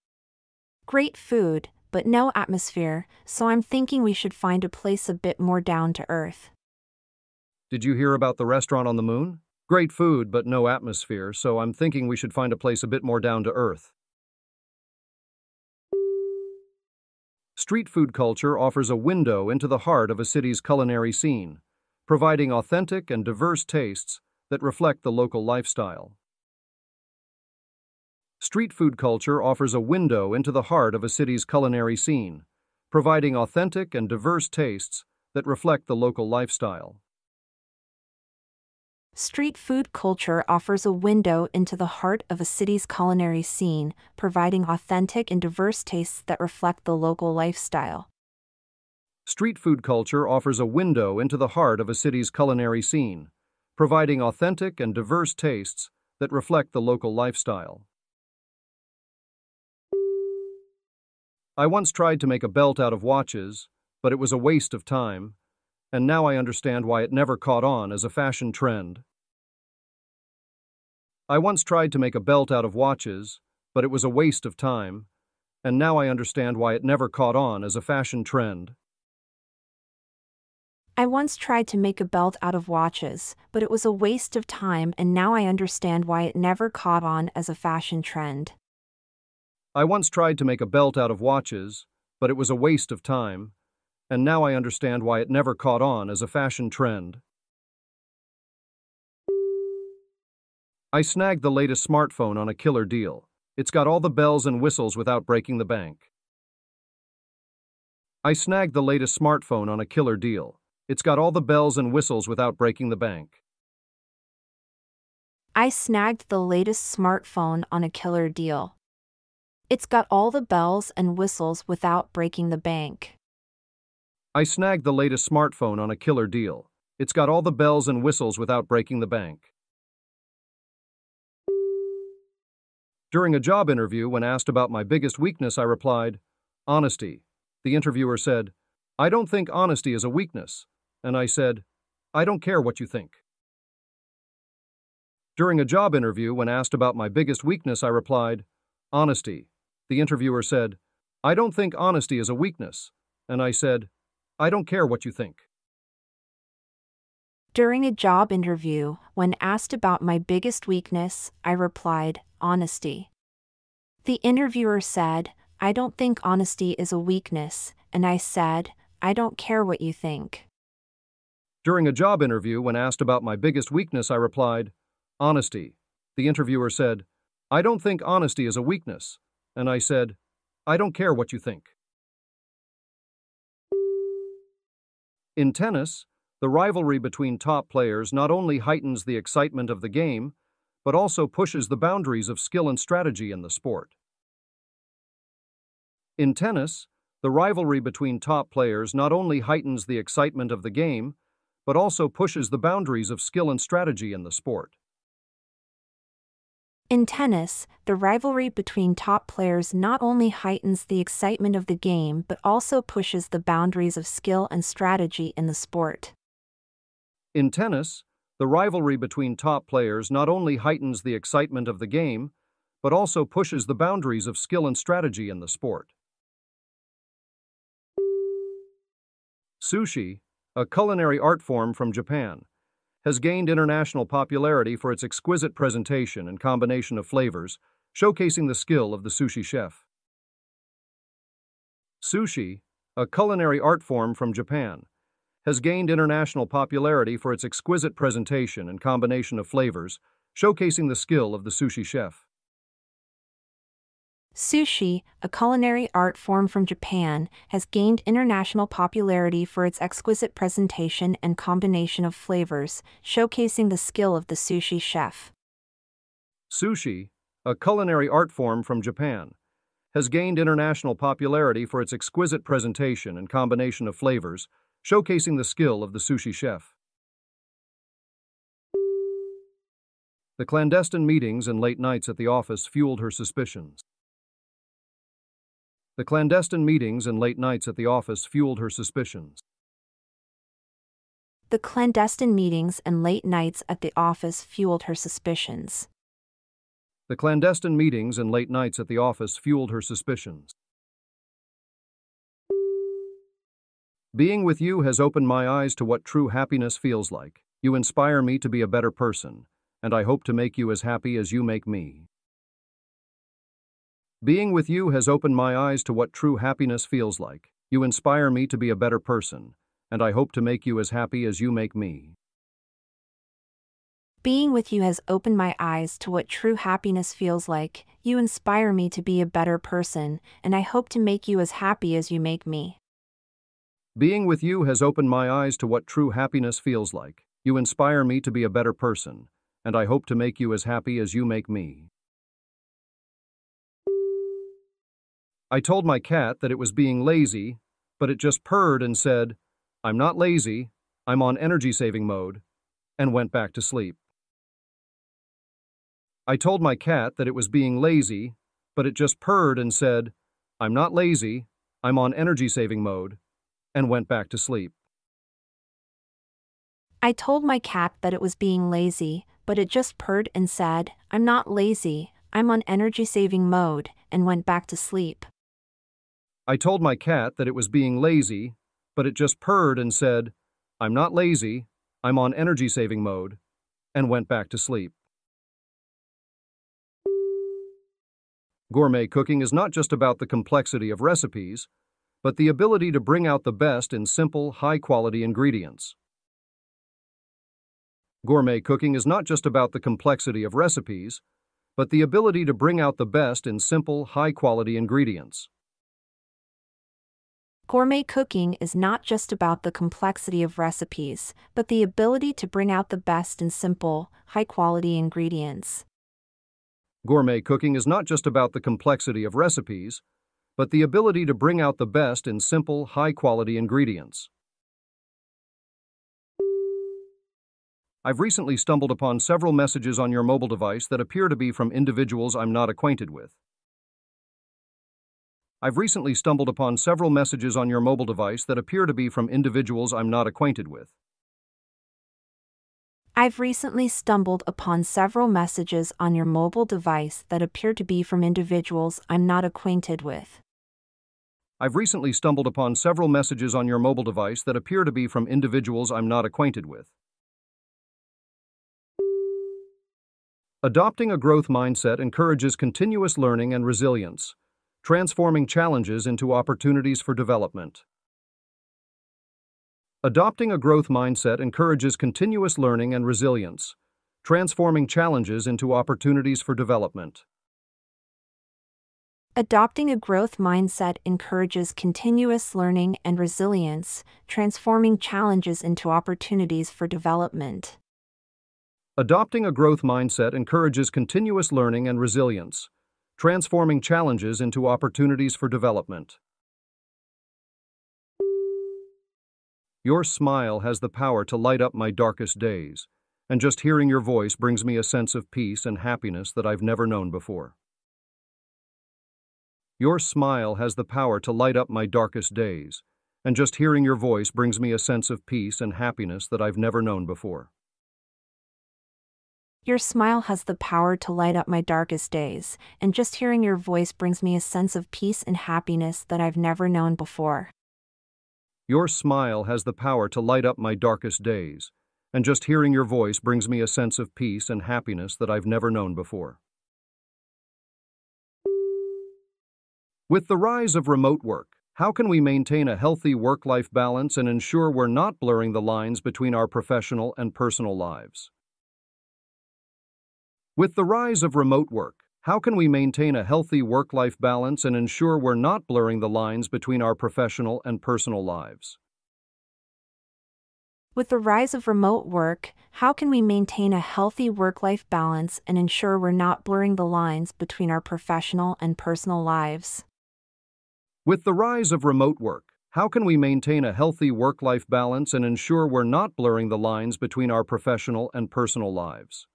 Great food, but no atmosphere, so I'm thinking we should find a place a bit more down to earth. Did you hear about the restaurant on the moon? Great food, but no atmosphere, so I'm thinking we should find a place a bit more down to earth. Street food culture offers a window into the heart of a city's culinary scene, providing authentic and diverse tastes that reflect the local lifestyle. Street food culture offers a window into the heart of a city's culinary scene, providing authentic and diverse tastes that reflect the local lifestyle. Street food culture offers a window into the heart of a city's culinary scene, providing authentic and diverse tastes that reflect the local lifestyle. Street food culture offers a window into the heart of a city's culinary scene, providing authentic and diverse tastes that reflect the local lifestyle. I once tried to make a belt out of watches, but it was a waste of time, and now I understand why it never caught on as a fashion trend. I once tried to make a belt out of watches, but it was a waste of time, and now I understand why it never caught on as a fashion trend. I once tried to make a belt out of watches, but it was a waste of time, and now I understand why it never caught on as a fashion trend. I once tried to make a belt out of watches, but it was a waste of time, and now I understand why it never caught on as a fashion trend. I snagged the latest smartphone on a killer deal. It's got all the bells and whistles without breaking the bank. I snagged the latest smartphone on a killer deal. It's got all the bells and whistles without breaking the bank. I snagged the latest smartphone on a killer deal. It's got all the bells and whistles without breaking the bank. I snagged the latest smartphone on a killer deal. It's got all the bells and whistles without breaking the bank. During a job interview, when asked about my biggest weakness, I replied, "Honesty." The interviewer said, "I don't think honesty is a weakness." And I said, "I don't care what you think." During a job interview, when asked about my biggest weakness, I replied, "Honesty." The interviewer said, "I don't think honesty is a weakness." And I said, "I don't care what you think." During a job interview, when asked about my biggest weakness, I replied, "Honesty." The interviewer said, "I don't think honesty is a weakness." And I said, "I don't care what you think." During a job interview, when asked about my biggest weakness, I replied, "Honesty." The interviewer said, "I don't think honesty is a weakness." And I said, "I don't care what you think." In tennis, the rivalry between top players not only heightens the excitement of the game, but also pushes the boundaries of skill and strategy in the sport. In tennis, the rivalry between top players not only heightens the excitement of the game, but also pushes the boundaries of skill and strategy in the sport. In tennis, the rivalry between top players not only heightens the excitement of the game but also pushes the boundaries of skill and strategy in the sport. In tennis, the rivalry between top players not only heightens the excitement of the game but also pushes the boundaries of skill and strategy in the sport. Sushi, a culinary art form from Japan, has gained international popularity for its exquisite presentation and combination of flavors, showcasing the skill of the sushi chef. Sushi, a culinary art form from Japan, has gained international popularity for its exquisite presentation and combination of flavors, showcasing the skill of the sushi chef. Sushi, a culinary art form from Japan, has gained international popularity for its exquisite presentation and combination of flavors, showcasing the skill of the sushi chef. Sushi, a culinary art form from Japan, has gained international popularity for its exquisite presentation and combination of flavors, showcasing the skill of the sushi chef. The clandestine meetings and late nights at the office fueled her suspicions. The clandestine meetings and late nights at the office fueled her suspicions. The clandestine meetings and late nights at the office fueled her suspicions. The clandestine meetings and late nights at the office fueled her suspicions. Being with you has opened my eyes to what true happiness feels like. You inspire me to be a better person, and I hope to make you as happy as you make me. Being with you has opened my eyes to what true happiness feels like. You inspire me to be a better person, and I hope to make you as happy as you make me. Being with you has opened my eyes to what true happiness feels like. You inspire me to be a better person, and I hope to make you as happy as you make me. Being with you has opened my eyes to what true happiness feels like. You inspire me to be a better person, and I hope to make you as happy as you make me. I told my cat that it was being lazy, but it just purred and said, "I'm not lazy, I'm on energy-saving mode," and went back to sleep. I told my cat that it was being lazy, but it just purred and said, "I'm not lazy, I'm on energy-saving mode," and went back to sleep. I told my cat that it was being lazy, but it just purred and said, "I'm not lazy, I'm on energy-saving mode," and went back to sleep. I told my cat that it was being lazy, but it just purred and said, "I'm not lazy, I'm on energy-saving mode," and went back to sleep. Gourmet cooking is not just about the complexity of recipes, but the ability to bring out the best in simple, high-quality ingredients. Gourmet cooking is not just about the complexity of recipes, but the ability to bring out the best in simple, high-quality ingredients. Gourmet cooking is not just about the complexity of recipes, but the ability to bring out the best in simple, high-quality ingredients. Gourmet cooking is not just about the complexity of recipes, but the ability to bring out the best in simple, high-quality ingredients. I've recently stumbled upon several messages on your mobile device that appear to be from individuals I'm not acquainted with. I've recently stumbled upon several messages on your mobile device that appear to be from individuals I'm not acquainted with. I've recently stumbled upon several messages on your mobile device that appear to be from individuals I'm not acquainted with. I've recently stumbled upon several messages on your mobile device that appear to be from individuals I'm not acquainted with. Adopting a growth mindset encourages continuous learning and resilience, transforming challenges into opportunities for development. Adopting a growth mindset encourages continuous learning and resilience, transforming challenges into opportunities for development. Adopting a growth mindset encourages continuous learning and resilience, transforming challenges into opportunities for development. Adopting a growth mindset encourages continuous learning and resilience, transforming challenges into opportunities for development. Your smile has the power to light up my darkest days, and just hearing your voice brings me a sense of peace and happiness that I've never known before. Your smile has the power to light up my darkest days, and just hearing your voice brings me a sense of peace and happiness that I've never known before. Your smile has the power to light up my darkest days, and just hearing your voice brings me a sense of peace and happiness that I've never known before. Your smile has the power to light up my darkest days, and just hearing your voice brings me a sense of peace and happiness that I've never known before. With the rise of remote work, how can we maintain a healthy work-life balance and ensure we're not blurring the lines between our professional and personal lives? With the rise of remote work, how can we maintain a healthy work-life balance and ensure we're not blurring the lines between our professional and personal lives? With the rise of remote work, how can we maintain a healthy work-life balance and ensure we're not blurring the lines between our professional and personal lives? With the rise of remote work, how can we maintain a healthy work-life balance and ensure we're not blurring the lines between our professional and personal lives?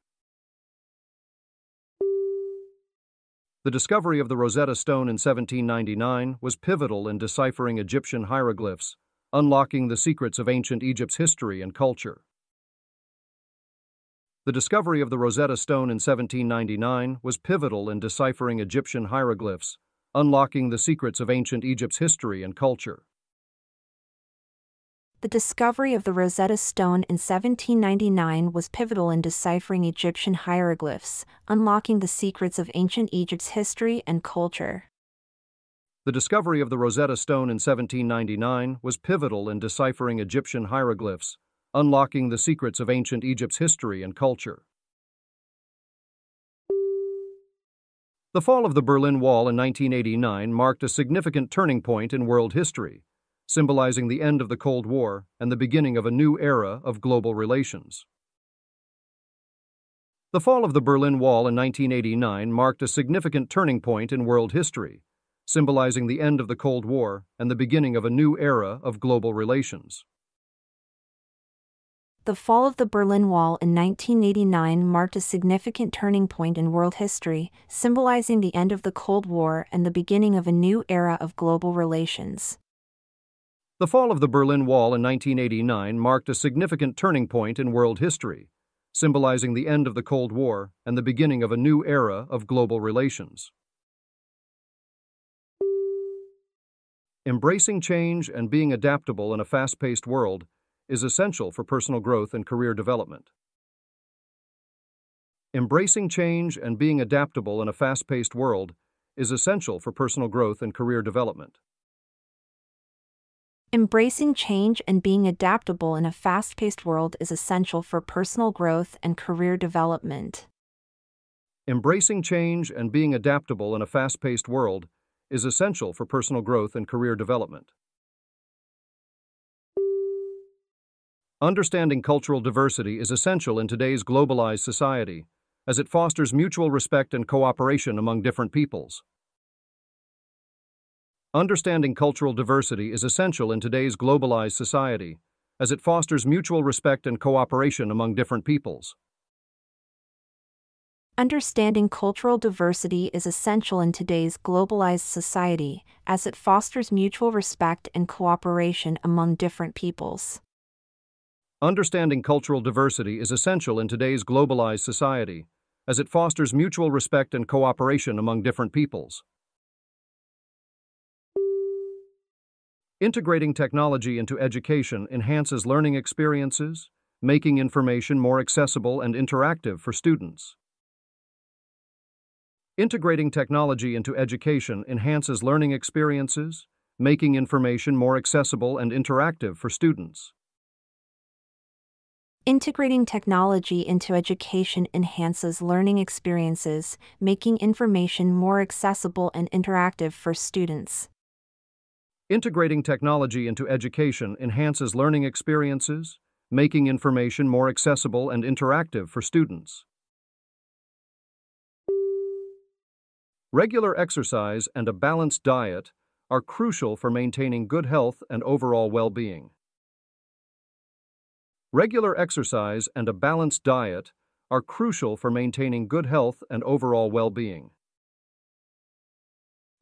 The discovery of the Rosetta Stone in 1799 was pivotal in deciphering Egyptian hieroglyphs, unlocking the secrets of ancient Egypt's history and culture. The discovery of the Rosetta Stone in 1799 was pivotal in deciphering Egyptian hieroglyphs, unlocking the secrets of ancient Egypt's history and culture. The discovery of the Rosetta Stone in 1799 was pivotal in deciphering Egyptian hieroglyphs, unlocking the secrets of ancient Egypt's history and culture. The discovery of the Rosetta Stone in 1799 was pivotal in deciphering Egyptian hieroglyphs, unlocking the secrets of ancient Egypt's history and culture. The fall of the Berlin Wall in 1989 marked a significant turning point in world history, symbolizing the end of the Cold War and the beginning of a new era of global relations. The fall of the Berlin Wall in 1989 marked a significant turning point in world history, symbolizing the end of the Cold War and the beginning of a new era of global relations. The fall of the Berlin Wall in 1989 marked a significant turning point in world history, symbolizing the end of the Cold War and the beginning of a new era of global relations. The fall of the Berlin Wall in 1989 marked a significant turning point in world history, symbolizing the end of the Cold War and the beginning of a new era of global relations. Embracing change and being adaptable in a fast-paced world is essential for personal growth and career development. Embracing change and being adaptable in a fast-paced world is essential for personal growth and career development. Embracing change and being adaptable in a fast-paced world is essential for personal growth and career development. Embracing change and being adaptable in a fast-paced world is essential for personal growth and career development. Understanding cultural diversity is essential in today's globalized society, as it fosters mutual respect and cooperation among different peoples. Understanding cultural diversity is essential in today's globalized society, as it fosters mutual respect and cooperation among different peoples. Understanding cultural diversity is essential in today's globalized society, as it fosters mutual respect and cooperation among different peoples. Understanding cultural diversity is essential in today's globalized society, as it fosters mutual respect and cooperation among different peoples. Integrating technology into education enhances learning experiences, making information more accessible and interactive for students. Integrating technology into education enhances learning experiences, making information more accessible and interactive for students. Integrating technology into education enhances learning experiences, making information more accessible and interactive for students. Integrating technology into education enhances learning experiences, making information more accessible and interactive for students. Regular exercise and a balanced diet are crucial for maintaining good health and overall well-being. Regular exercise and a balanced diet are crucial for maintaining good health and overall well-being.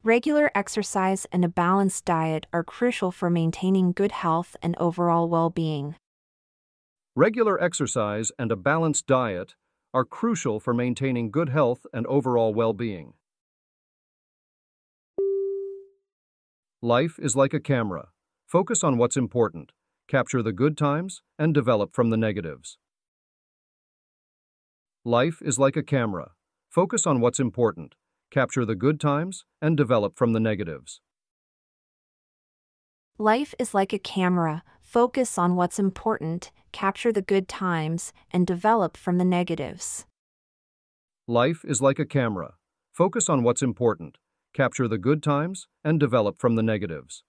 Regular exercise and a balanced diet are crucial for maintaining good health and overall well-being. Regular exercise and a balanced diet are crucial for maintaining good health and overall well-being. Life is like a camera. Focus on what's important. Capture the good times and develop from the negatives. Life is like a camera. Focus on what's important. Capture the good times and develop from the negatives. Life is like a camera. Focus on what's important. Capture the good times and develop from the negatives. Life is like a camera. Focus on what's important. Capture the good times and develop from the negatives.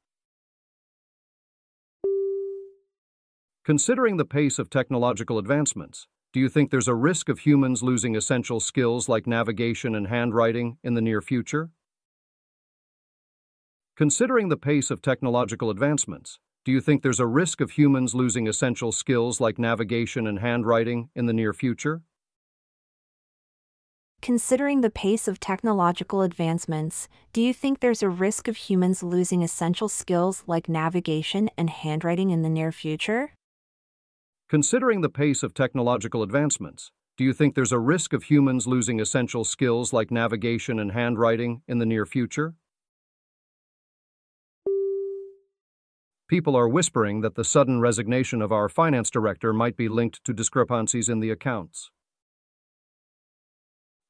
Considering the pace of technological advancements, do you think there's a risk of humans losing essential skills like navigation and handwriting in the near future? Considering the pace of technological advancements, do you think there's a risk of humans losing essential skills like navigation and handwriting in the near future? Considering the pace of technological advancements, do you think there's a risk of humans losing essential skills like navigation and handwriting in the near future? Considering the pace of technological advancements, do you think there's a risk of humans losing essential skills like navigation and handwriting in the near future? People are whispering that the sudden resignation of our finance director might be linked to discrepancies in the accounts.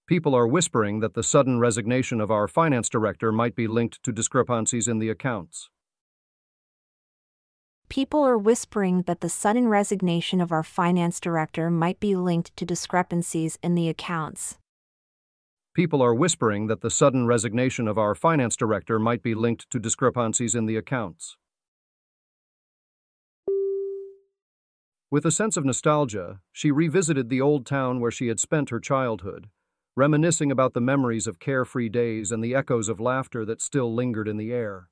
People are whispering that the sudden resignation of our finance director might be linked to discrepancies in the accounts. People are whispering that the sudden resignation of our finance director might be linked to discrepancies in the accounts. People are whispering that the sudden resignation of our finance director might be linked to discrepancies in the accounts. With a sense of nostalgia, she revisited the old town where she had spent her childhood, reminiscing about the memories of carefree days and the echoes of laughter that still lingered in the air.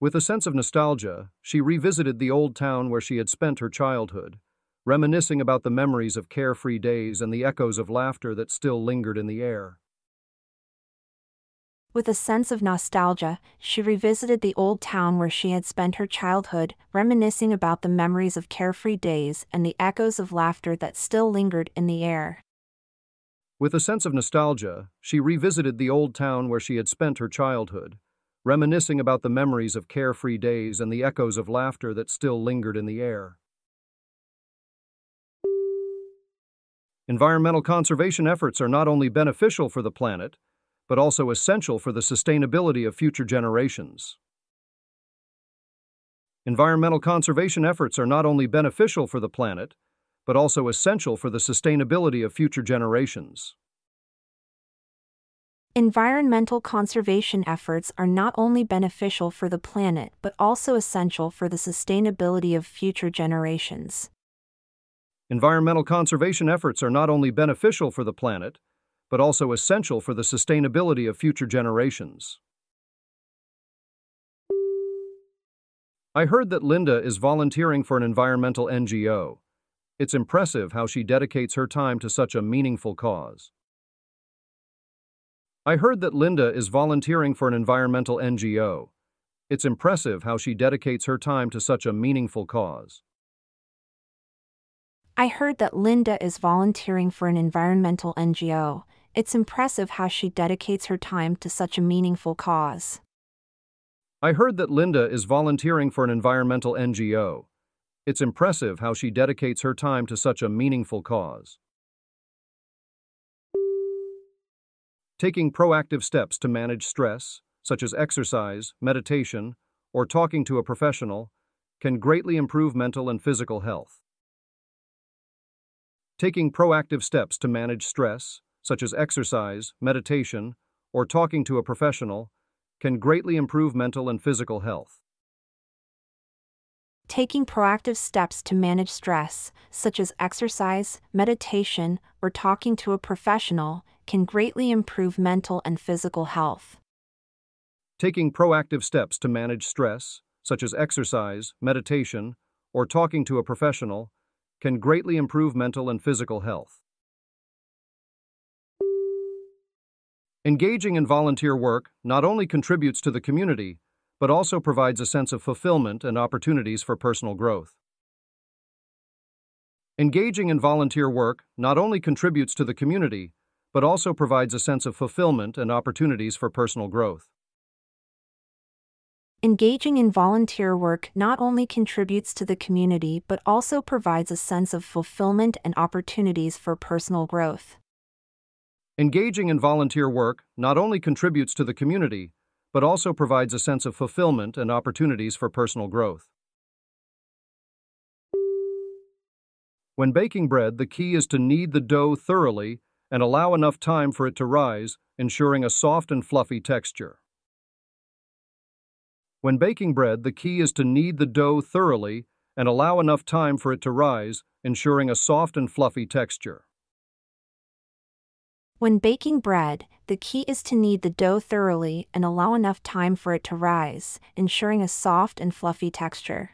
With a sense of nostalgia, she revisited the old town where she had spent her childhood, reminiscing about the memories of carefree days and the echoes of laughter that still lingered in the air. With a sense of nostalgia, she revisited the old town where she had spent her childhood, reminiscing about the memories of carefree days and the echoes of laughter that still lingered in the air. With a sense of nostalgia, she revisited the old town where she had spent her childhood, reminiscing about the memories of carefree days and the echoes of laughter that still lingered in the air. Environmental conservation efforts are not only beneficial for the planet, but also essential for the sustainability of future generations. Environmental conservation efforts are not only beneficial for the planet, but also essential for the sustainability of future generations. Environmental conservation efforts are not only beneficial for the planet, but also essential for the sustainability of future generations. Environmental conservation efforts are not only beneficial for the planet, but also essential for the sustainability of future generations. I heard that Linda is volunteering for an environmental NGO. It's impressive how she dedicates her time to such a meaningful cause. I heard that Linda is volunteering for an environmental NGO. It's impressive how she dedicates her time to such a meaningful cause. I heard that Linda is volunteering for an environmental NGO. It's impressive how she dedicates her time to such a meaningful cause. I heard that Linda is volunteering for an environmental NGO. It's impressive how she dedicates her time to such a meaningful cause. Taking proactive steps to manage stress, such as exercise, meditation, or talking to a professional, can greatly improve mental and physical health. Taking proactive steps to manage stress, such as exercise, meditation, or talking to a professional, can greatly improve mental and physical health. Taking proactive steps to manage stress, such as exercise, meditation, or talking to a professional, can greatly improve mental and physical health. Taking proactive steps to manage stress, such as exercise, meditation, or talking to a professional, can greatly improve mental and physical health. Engaging in volunteer work not only contributes to the community, but also provides a sense of fulfillment and opportunities for personal growth. Engaging in volunteer work not only contributes to the community, but also provides a sense of fulfillment and opportunities for personal growth. Engaging in volunteer work not only contributes to the community, but also provides a sense of fulfillment and opportunities for personal growth. Engaging in volunteer work not only contributes to the community, but also provides a sense of fulfillment and opportunities for personal growth. When baking bread, the key is to knead the dough thoroughly and allow enough time for it to rise, ensuring a soft and fluffy texture. When baking bread, the key is to knead the dough thoroughly and allow enough time for it to rise, ensuring a soft and fluffy texture. When baking bread, the key is to knead the dough thoroughly and allow enough time for it to rise, ensuring a soft and fluffy texture.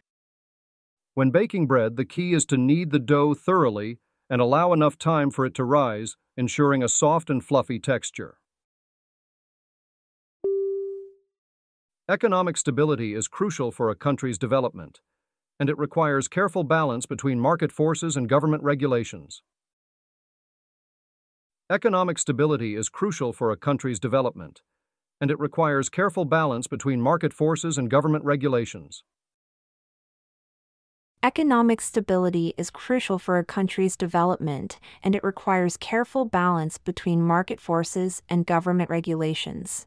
When baking bread, the key is to knead the dough thoroughly and allow enough time for it to rise, ensuring a soft and fluffy texture. Economic stability is crucial for a country's development, and it requires careful balance between market forces and government regulations. Economic stability is crucial for a country's development, and it requires careful balance between market forces and government regulations. Economic stability is crucial for a country's development, and it requires careful balance between market forces and government regulations.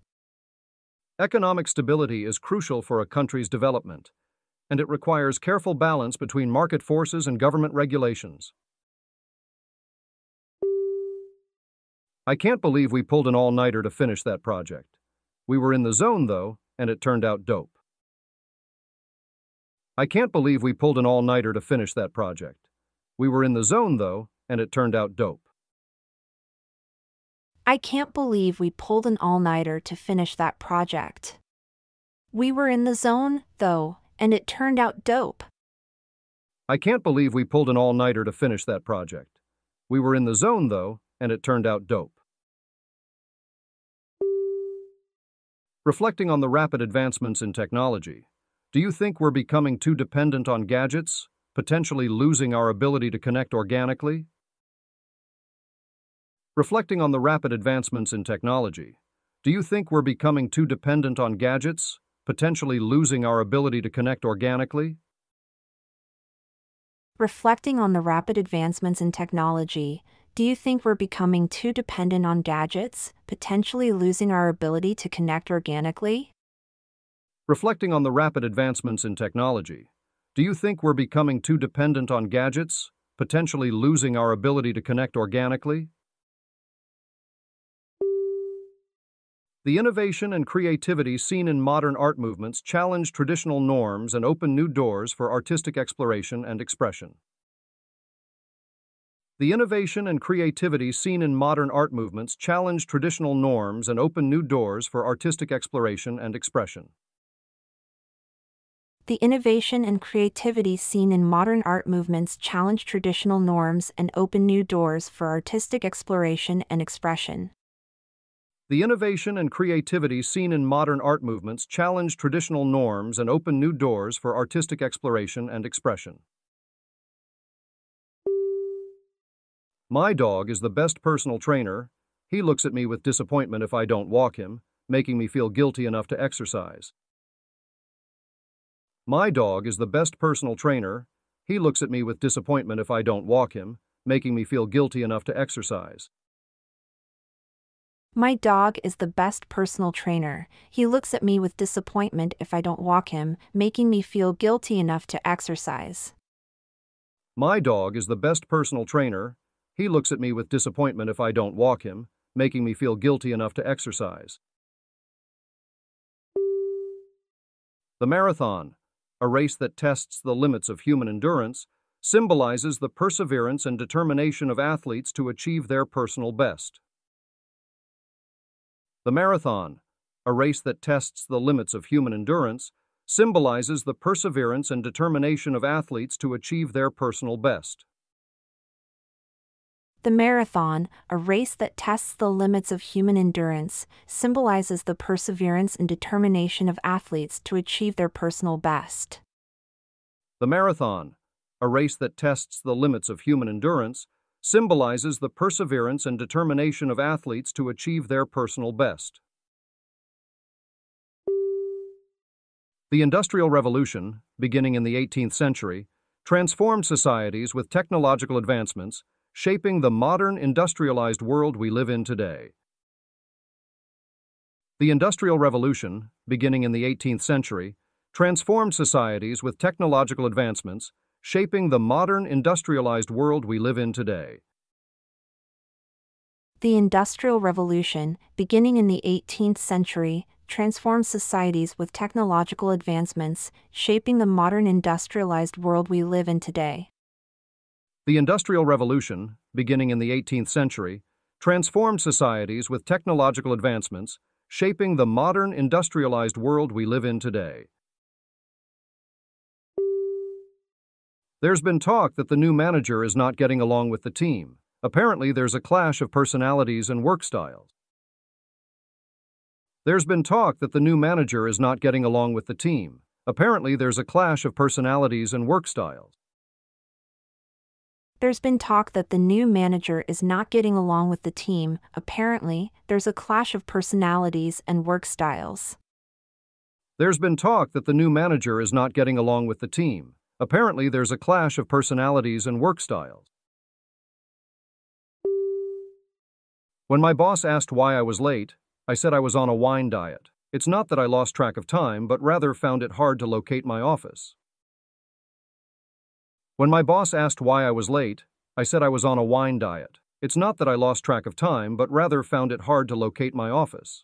Economic stability is crucial for a country's development, and it requires careful balance between market forces and government regulations. I can't believe we pulled an all-nighter to finish that project. We were in the zone, though, and it turned out dope. I can't believe we pulled an all-nighter to finish that project. We were in the zone, though, and it turned out dope. I can't believe we pulled an all-nighter to finish that project. We were in the zone, though, and it turned out dope. I can't believe we pulled an all-nighter to finish that project. We were in the zone, though, and it turned out dope. Reflecting on the rapid advancements in technology, do you think we're becoming too dependent on gadgets, potentially losing our ability to connect organically? Reflecting on the rapid advancements in technology, do you think we're becoming too dependent on gadgets, potentially losing our ability to connect organically? Reflecting on the rapid advancements in technology, do you think we're becoming too dependent on gadgets, potentially losing our ability to connect organically? Reflecting on the rapid advancements in technology, do you think we're becoming too dependent on gadgets, potentially losing our ability to connect organically? The innovation and creativity seen in modern art movements challenge traditional norms and open new doors for artistic exploration and expression. The innovation and creativity seen in modern art movements challenge traditional norms and open new doors for artistic exploration and expression. The innovation and creativity seen in modern art movements challenge traditional norms and open new doors for artistic exploration and expression. The innovation and creativity seen in modern art movements challenge traditional norms and open new doors for artistic exploration and expression. My dog is the best personal trainer. He looks at me with disappointment if I don't walk him, making me feel guilty enough to exercise. My dog is the best personal trainer. He looks at me with disappointment if I don't walk him, making me feel guilty enough to exercise. My dog is the best personal trainer. He looks at me with disappointment if I don't walk him, making me feel guilty enough to exercise. My dog is the best personal trainer. He looks at me with disappointment if I don't walk him, making me feel guilty enough to exercise. The marathon, a race that tests the limits of human endurance, symbolizes the perseverance and determination of athletes to achieve their personal best. The marathon, a race that tests the limits of human endurance, symbolizes the perseverance and determination of athletes to achieve their personal best. The marathon, a race that tests the limits of human endurance, symbolizes the perseverance and determination of athletes to achieve their personal best. The marathon, a race that tests the limits of human endurance, symbolizes the perseverance and determination of athletes to achieve their personal best. The Industrial Revolution, beginning in the 18th century, transformed societies with technological advancements, shaping the modern industrialized world we live in today. The Industrial Revolution, beginning in the 18th century, transformed societies with technological advancements, shaping the modern industrialized world we live in today. The Industrial Revolution, beginning in the 18th century, transforms societies with technological advancements, shaping the modern industrialized world we live in today. The Industrial Revolution, beginning in the 18th century, transformed societies with technological advancements, shaping the modern industrialized world we live in today. There's been talk that the new manager is not getting along with the team. Apparently, there's a clash of personalities and work styles. There's been talk that the new manager is not getting along with the team. Apparently, there's a clash of personalities and work styles. There's been talk that the new manager is not getting along with the team. Apparently, there's a clash of personalities and work styles. There's been talk that the new manager is not getting along with the team. Apparently, there's a clash of personalities and work styles. When my boss asked why I was late, I said I was on a wine diet. It's not that I lost track of time, but rather found it hard to locate my office. When my boss asked why I was late, I said I was on a wine diet. It's not that I lost track of time, but rather found it hard to locate my office.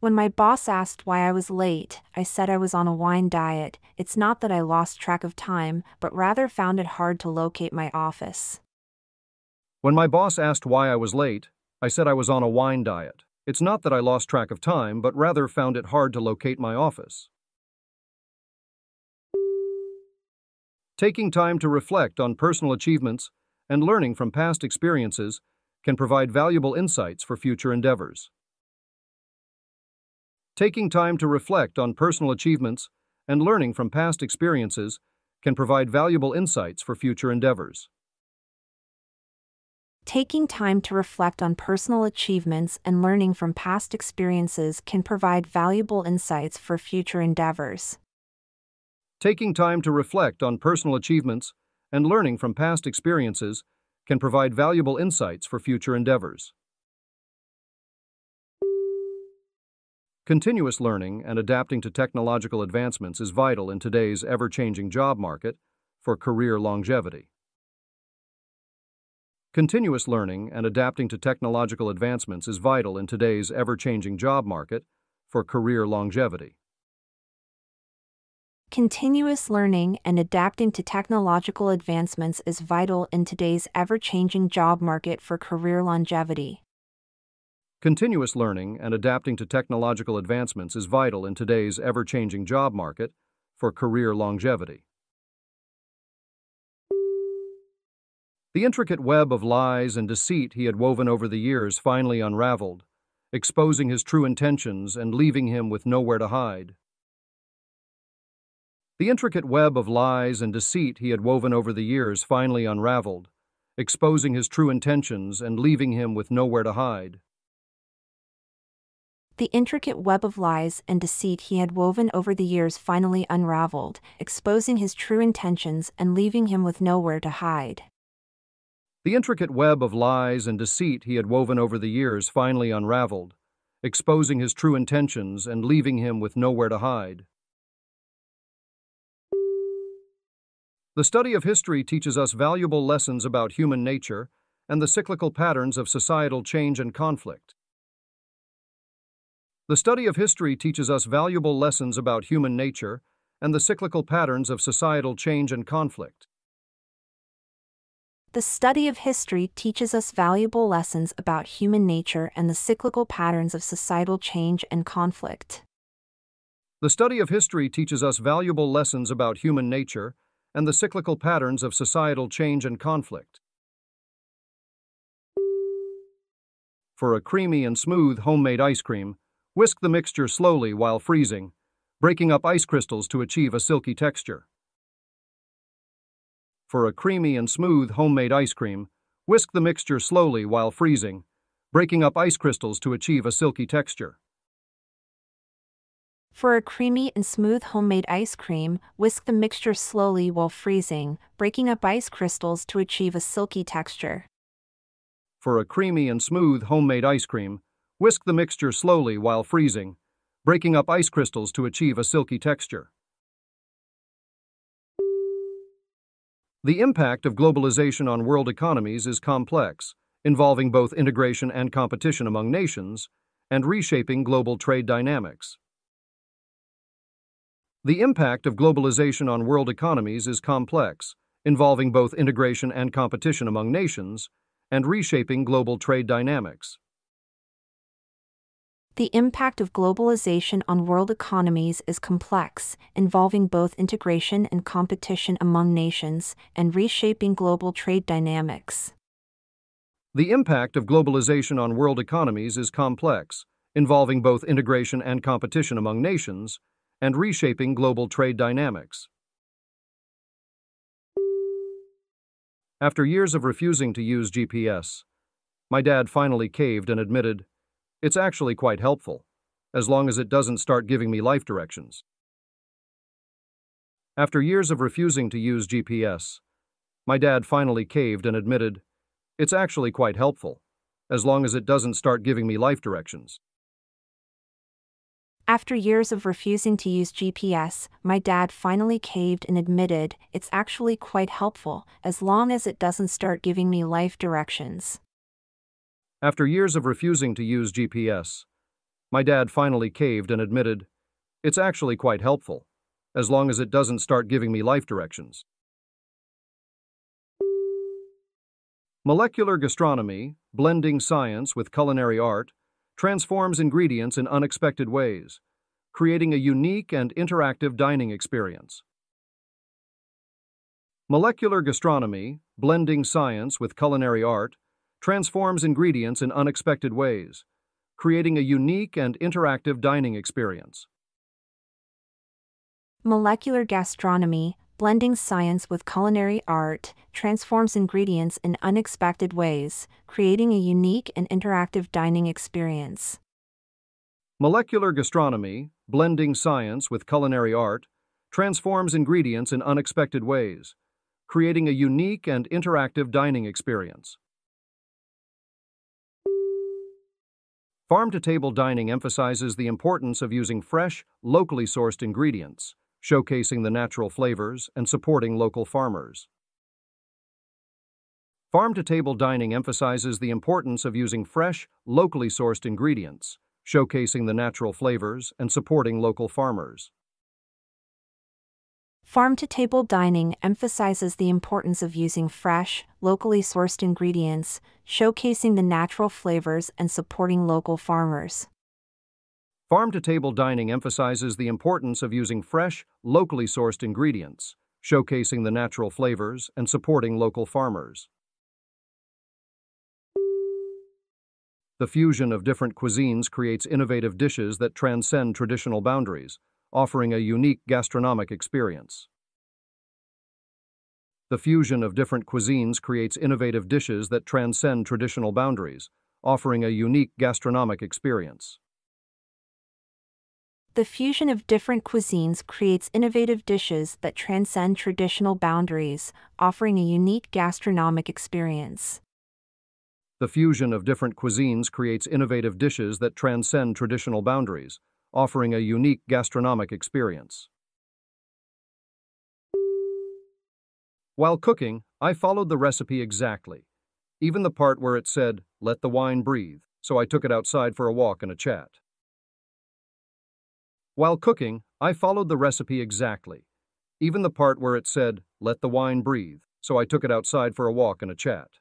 When my boss asked why I was late, I said I was on a wine diet. It's not that I lost track of time, but rather found it hard to locate my office. When my boss asked why I was late, I said I was on a wine diet. It's not that I lost track of time, but rather found it hard to locate my office. Taking time to reflect on personal achievements and learning from past experiences can provide valuable insights for future endeavors. Taking time to reflect on personal achievements and learning from past experiences can provide valuable insights for future endeavors. Taking time to reflect on personal achievements and learning from past experiences can provide valuable insights for future endeavors. Taking time to reflect on personal achievements and learning from past experiences can provide valuable insights for future endeavors. Continuous learning and adapting to technological advancements is vital in today's ever-changing job market for career longevity. Continuous learning and adapting to technological advancements is vital in today's ever-changing job market for career longevity. Continuous learning and adapting to technological advancements is vital in today's ever-changing job market for career longevity. Continuous learning and adapting to technological advancements is vital in today's ever-changing job market for career longevity. The intricate web of lies and deceit he had woven over the years finally unraveled, exposing his true intentions and leaving him with nowhere to hide. The intricate web of lies and deceit he had woven over the years finally unraveled, exposing his true intentions and leaving him with nowhere to hide. The intricate web of lies and deceit he had woven over the years finally unraveled, exposing his true intentions and leaving him with nowhere to hide. The intricate web of lies and deceit he had woven over the years finally unraveled, exposing his true intentions and leaving him with nowhere to hide. The study of history teaches us valuable lessons about human nature and the cyclical patterns of societal change and conflict. The study of history teaches us valuable lessons about human nature and the cyclical patterns of societal change and conflict. The study of history teaches us valuable lessons about human nature and the cyclical patterns of societal change and conflict. The study of history teaches us valuable lessons about human nature and the cyclical patterns of societal change and conflict. For a creamy and smooth homemade ice cream, whisk the mixture slowly while freezing, breaking up ice crystals to achieve a silky texture. For a creamy and smooth homemade ice cream, whisk the mixture slowly while freezing, breaking up ice crystals to achieve a silky texture. For a creamy and smooth homemade ice cream, whisk the mixture slowly while freezing, breaking up ice crystals to achieve a silky texture. For a creamy and smooth homemade ice cream, whisk the mixture slowly while freezing, breaking up ice crystals to achieve a silky texture. The impact of globalization on world economies is complex, involving both integration and competition among nations, and reshaping global trade dynamics. The impact of globalization on world economies is complex, involving both integration and competition among nations, and reshaping global trade dynamics. The impact of globalization on world economies is complex, involving both integration and competition among nations, and reshaping global trade dynamics. The impact of globalization on world economies is complex, involving both integration and competition among nations, and reshaping global trade dynamics. After years of refusing to use GPS, my dad finally caved and admitted, "It's actually quite helpful, as long as it doesn't start giving me life directions." After years of refusing to use GPS, my dad finally caved and admitted, "It's actually quite helpful, as long as it doesn't start giving me life directions." After years of refusing to use GPS, my dad finally caved and admitted, "It's actually quite helpful, as long as it doesn't start giving me life directions." After years of refusing to use GPS, my dad finally caved and admitted, "It's actually quite helpful, as long as it doesn't start giving me life directions." Molecular gastronomy, blending science with culinary art, transforms ingredients in unexpected ways, creating a unique and interactive dining experience. Molecular gastronomy, blending science with culinary art, transforms ingredients in unexpected ways, creating a unique and interactive dining experience. Molecular gastronomy, blending science with culinary art, transforms ingredients in unexpected ways, creating a unique and interactive dining experience. Molecular gastronomy, blending science with culinary art, transforms ingredients in unexpected ways, creating a unique and interactive dining experience. Farm-to-table dining emphasizes the importance of using fresh, locally sourced ingredients, showcasing the natural flavors and supporting local farmers. Farm-to-table dining emphasizes the importance of using fresh, locally sourced ingredients, showcasing the natural flavors and supporting local farmers. Farm-to-table dining emphasizes the importance of using fresh, locally sourced ingredients, showcasing the natural flavors and supporting local farmers. Farm-to-table dining emphasizes the importance of using fresh, locally sourced ingredients, showcasing the natural flavors and supporting local farmers. The fusion of different cuisines creates innovative dishes that transcend traditional boundaries, offering a unique gastronomic experience. The fusion of different cuisines creates innovative dishes that transcend traditional boundaries, offering a unique gastronomic experience. The fusion of different cuisines creates innovative dishes that transcend traditional boundaries, offering a unique gastronomic experience. The fusion of different cuisines creates innovative dishes that transcend traditional boundaries, offering a unique gastronomic experience. While cooking, I followed the recipe exactly, even the part where it said, "Let the wine breathe," so I took it outside for a walk and a chat. While cooking, I followed the recipe exactly, even the part where it said, "Let the wine breathe," so I took it outside for a walk and a chat.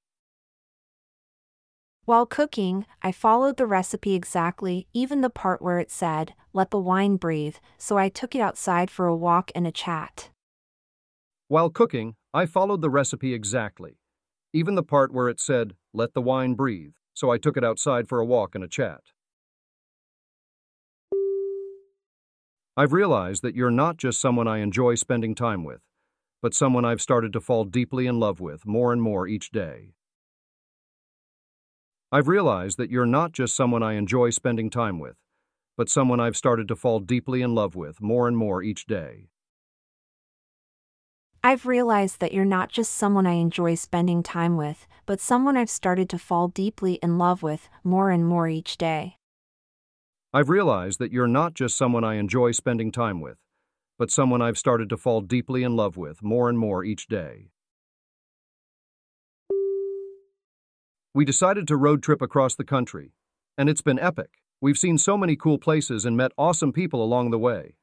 While cooking, I followed the recipe exactly, even the part where it said, "Let the wine breathe," so I took it outside for a walk and a chat. While cooking, I followed the recipe exactly, even the part where it said, "Let the wine breathe," so I took it outside for a walk and a chat. I've realized that you're not just someone I enjoy spending time with, but someone I've started to fall deeply in love with more and more each day. I've realized that you're not just someone I enjoy spending time with, but someone I've started to fall deeply in love with more and more each day. I've realized that you're not just someone I enjoy spending time with, but someone I've started to fall deeply in love with more and more each day. I've realized that you're not just someone I enjoy spending time with, but someone I've started to fall deeply in love with more and more each day. We decided to road trip across the country, and it's been epic, We've seen so many cool places and met awesome people along the way.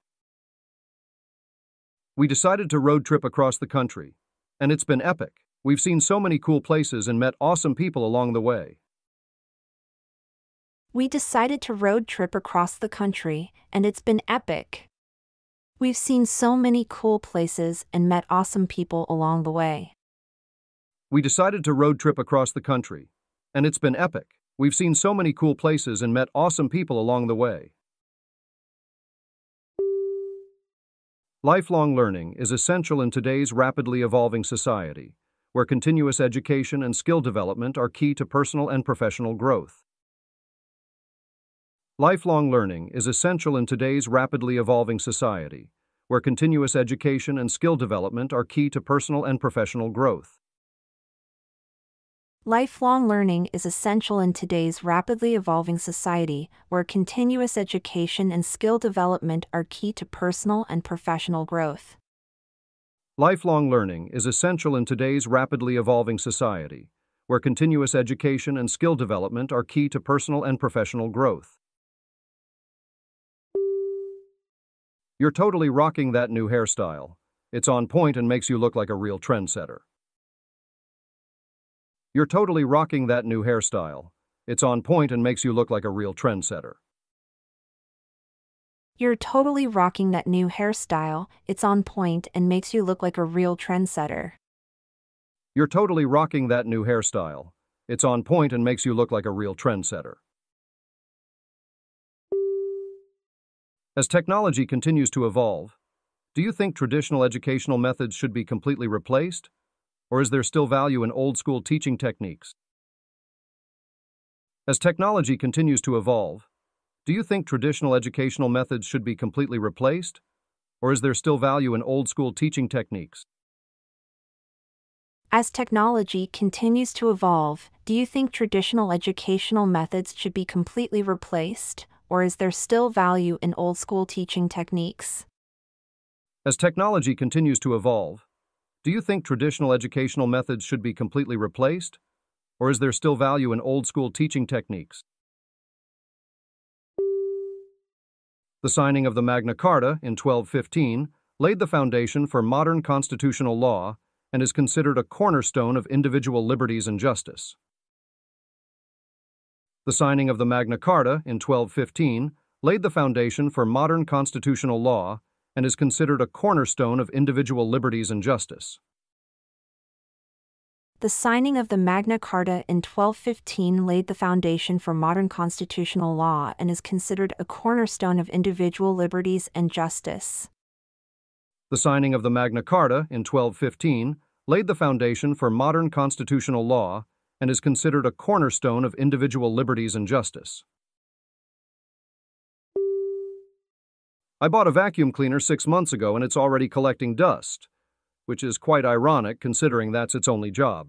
We decided to road trip across the country, and it's been epic. We've seen so many cool places and met awesome people along the way. We decided to road trip across the country, and it's been epic. We've seen so many cool places and met awesome people along the way. We decided to road trip across the country, and it's been epic. We've seen so many cool places and met awesome people along the way. Lifelong learning is essential in today's rapidly evolving society, where continuous education and skill development are key to personal and professional growth. Lifelong learning is essential in today's rapidly evolving society, where continuous education and skill development are key to personal and professional growth. Lifelong learning is essential in today's rapidly evolving society, where continuous education and skill development are key to personal and professional growth. Lifelong learning is essential in today's rapidly evolving society, where continuous education and skill development are key to personal and professional growth. You're totally rocking that new hairstyle. It's on point and makes you look like a real trendsetter. You're totally rocking that new hairstyle. It's on point and makes you look like a real trendsetter. You're totally rocking that new hairstyle. It's on point and makes you look like a real trendsetter. You're totally rocking that new hairstyle. It's on point and makes you look like a real trendsetter. As technology continues to evolve, do you think traditional educational methods should be completely replaced? Or is there still value in old-school teaching techniques? As technology continues to evolve, do you think traditional educational methods should be completely replaced? Or is there still value in old-school teaching techniques? As technology continues to evolve, do you think traditional educational methods should be completely replaced? Or is there still value in old-school teaching techniques? As technology continues to evolve, do you think traditional educational methods should be completely replaced? Or is there still value in old-school teaching techniques? The signing of the Magna Carta in 1215 laid the foundation for modern constitutional law and is considered a cornerstone of individual liberties and justice. The signing of the Magna Carta in 1215 laid the foundation for modern constitutional law and is considered a cornerstone of individual liberties and justice. The signing of the Magna Carta in 1215 laid the foundation for modern constitutional law and is considered a cornerstone of individual liberties and justice. The signing of the Magna Carta in 1215 laid the foundation for modern constitutional law and is considered a cornerstone of individual liberties and justice. I bought a vacuum cleaner 6 months ago and it's already collecting dust, which is quite ironic considering that's its only job.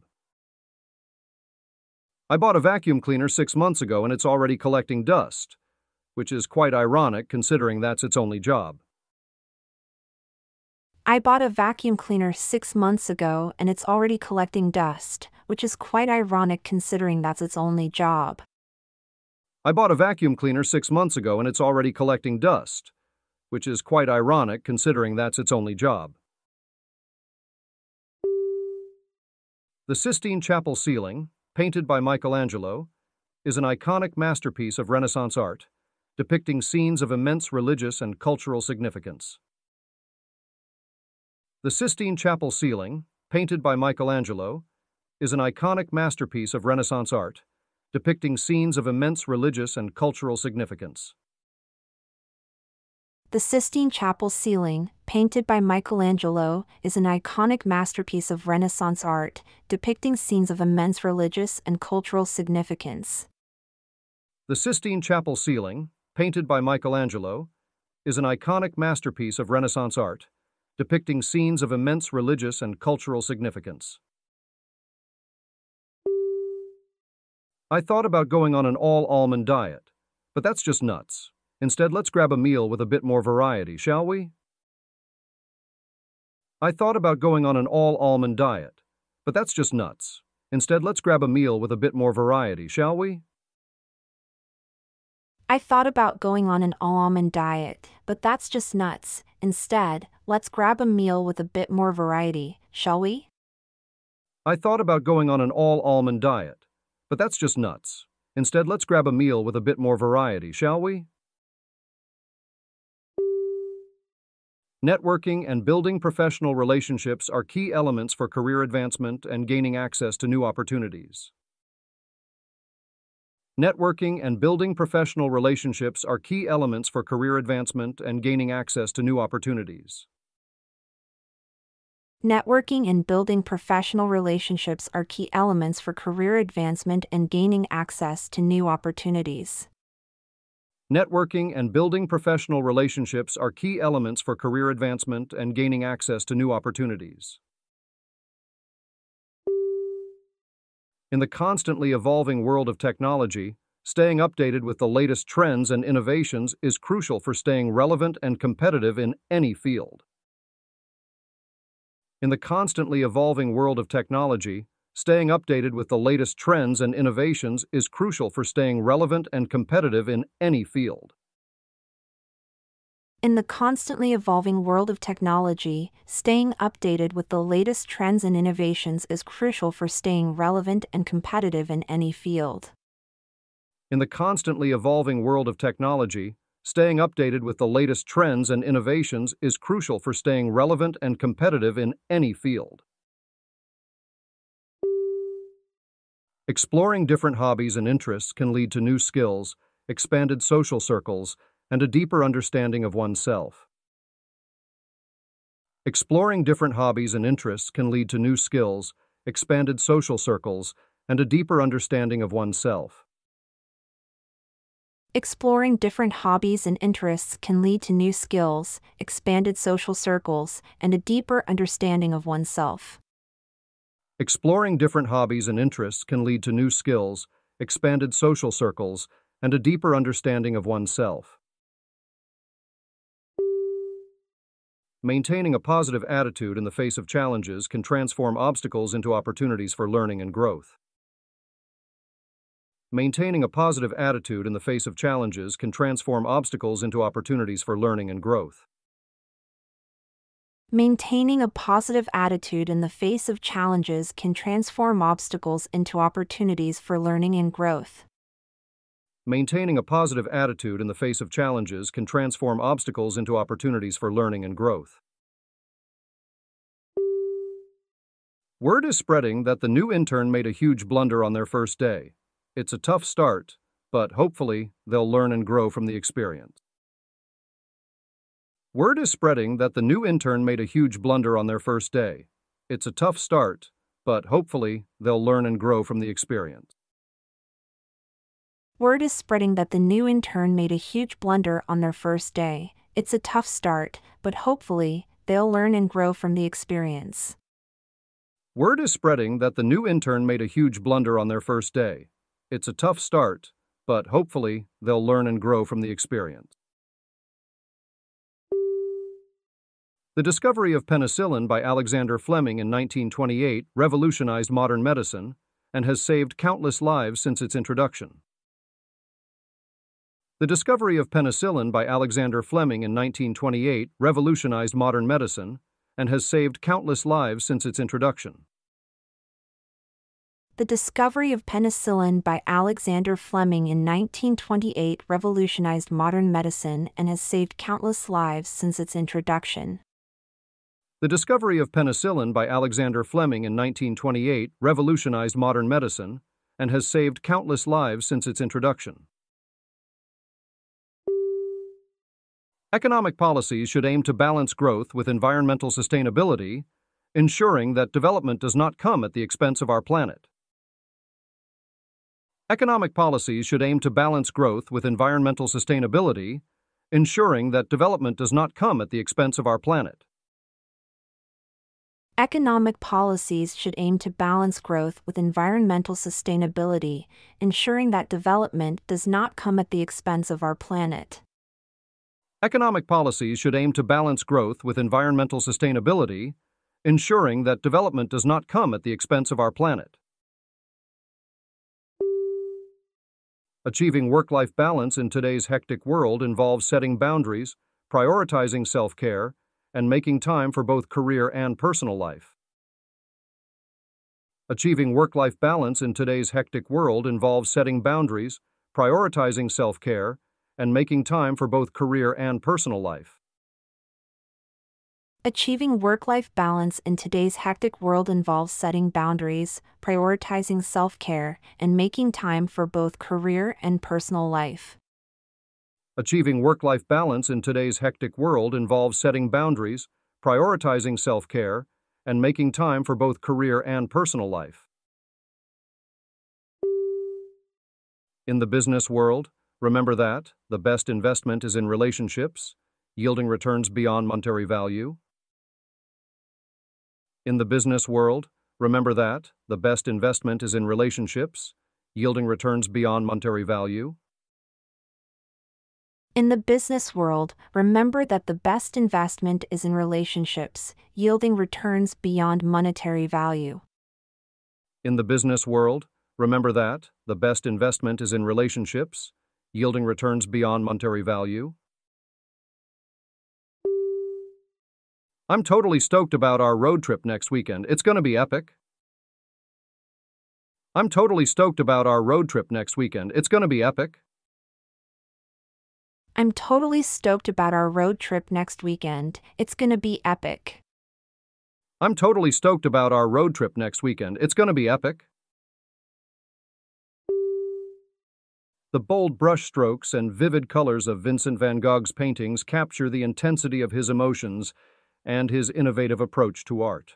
I bought a vacuum cleaner 6 months ago and it's already collecting dust, which is quite ironic considering that's its only job. I bought a vacuum cleaner 6 months ago and it's already collecting dust, which is quite ironic considering that's its only job. I bought a vacuum cleaner 6 months ago and it's already collecting dust, which is quite ironic considering that's its only job. The Sistine Chapel ceiling, painted by Michelangelo, is an iconic masterpiece of Renaissance art, depicting scenes of immense religious and cultural significance. The Sistine Chapel ceiling, painted by Michelangelo, is an iconic masterpiece of Renaissance art, depicting scenes of immense religious and cultural significance. The Sistine Chapel ceiling, painted by Michelangelo, is an iconic masterpiece of Renaissance art, depicting scenes of immense religious and cultural significance. The Sistine Chapel ceiling, painted by Michelangelo, is an iconic masterpiece of Renaissance art, depicting scenes of immense religious and cultural significance. I thought about going on an all-almond diet, but that's just nuts. Instead, let's grab a meal with a bit more variety, shall we? I thought about going on an all-almond diet, but that's just nuts. Instead, let's grab a meal with a bit more variety, shall we? I thought about going on an all-almond diet, but that's just nuts. Instead, let's grab a meal with a bit more variety, shall we? I thought about going on an all-almond diet, but that's just nuts. Instead, let's grab a meal with a bit more variety, shall we? Networking and building professional relationships are key elements for career advancement and gaining access to new opportunities. Networking and building professional relationships are key elements for career advancement and gaining access to new opportunities. Networking and building professional relationships are key elements for career advancement and gaining access to new opportunities. Networking and building professional relationships are key elements for career advancement and gaining access to new opportunities. In the constantly evolving world of technology, staying updated with the latest trends and innovations is crucial for staying relevant and competitive in any field. In the constantly evolving world of technology, staying updated with the latest trends and innovations is crucial for staying relevant and competitive in any field. In the constantly evolving world of technology, staying updated with the latest trends and innovations is crucial for staying relevant and competitive in any field. In the constantly evolving world of technology, staying updated with the latest trends and innovations is crucial for staying relevant and competitive in any field. Exploring different hobbies and interests can lead to new skills, expanded social circles, and a deeper understanding of oneself. Exploring different hobbies and interests can lead to new skills, expanded social circles, and a deeper understanding of oneself. Exploring different hobbies and interests can lead to new skills, expanded social circles, and a deeper understanding of oneself. Exploring different hobbies and interests can lead to new skills, expanded social circles, and a deeper understanding of oneself. Maintaining a positive attitude in the face of challenges can transform obstacles into opportunities for learning and growth. Maintaining a positive attitude in the face of challenges can transform obstacles into opportunities for learning and growth. Maintaining a positive attitude in the face of challenges can transform obstacles into opportunities for learning and growth. Maintaining a positive attitude in the face of challenges can transform obstacles into opportunities for learning and growth. Word is spreading that the new intern made a huge blunder on their first day. It's a tough start, but hopefully they'll learn and grow from the experience. Word is spreading that the new intern made a huge blunder on their first day. It's a tough start, but hopefully they'll learn and grow from the experience. Word is spreading that the new intern made a huge blunder on their first day. It's a tough start, but hopefully they'll learn and grow from the experience. Word is spreading that the new intern made a huge blunder on their first day. It's a tough start, but hopefully they'll learn and grow from the experience. The discovery of penicillin by Alexander Fleming in 1928 revolutionized modern medicine and has saved countless lives since its introduction. The discovery of penicillin by Alexander Fleming in 1928 revolutionized modern medicine and has saved countless lives since its introduction. The discovery of penicillin by Alexander Fleming in 1928 revolutionized modern medicine and has saved countless lives since its introduction. The discovery of penicillin by Alexander Fleming in 1928 revolutionized modern medicine and has saved countless lives since its introduction. Economic policies should aim to balance growth with environmental sustainability, ensuring that development does not come at the expense of our planet. Economic policies should aim to balance growth with environmental sustainability, ensuring that development does not come at the expense of our planet. Economic policies should aim to balance growth with environmental sustainability, ensuring that development does not come at the expense of our planet. Economic policies should aim to balance growth with environmental sustainability, ensuring that development does not come at the expense of our planet. Achieving work-life balance in today's hectic world involves setting boundaries, prioritizing self-care, and making time for both career and personal life. Achieving work-life balance in today's hectic world involves setting boundaries, prioritizing self-care, and making time for both career and personal life. Achieving work-life balance in today's hectic world involves setting boundaries, prioritizing self-care, and making time for both career and personal life. Achieving work-life balance in today's hectic world involves setting boundaries, prioritizing self-care, and making time for both career and personal life. In the business world, remember that the best investment is in relationships, yielding returns beyond monetary value. In the business world, remember that the best investment is in relationships, yielding returns beyond monetary value. In the business world, remember that the best investment is in relationships, yielding returns beyond monetary value. In the business world, remember that the best investment is in relationships, yielding returns beyond monetary value. I'm totally stoked about our road trip next weekend. It's going to be epic. I'm totally stoked about our road trip next weekend. It's going to be epic. I'm totally stoked about our road trip next weekend. It's going to be epic. I'm totally stoked about our road trip next weekend. It's going to be epic. The bold brushstrokes and vivid colors of Vincent van Gogh's paintings capture the intensity of his emotions and his innovative approach to art.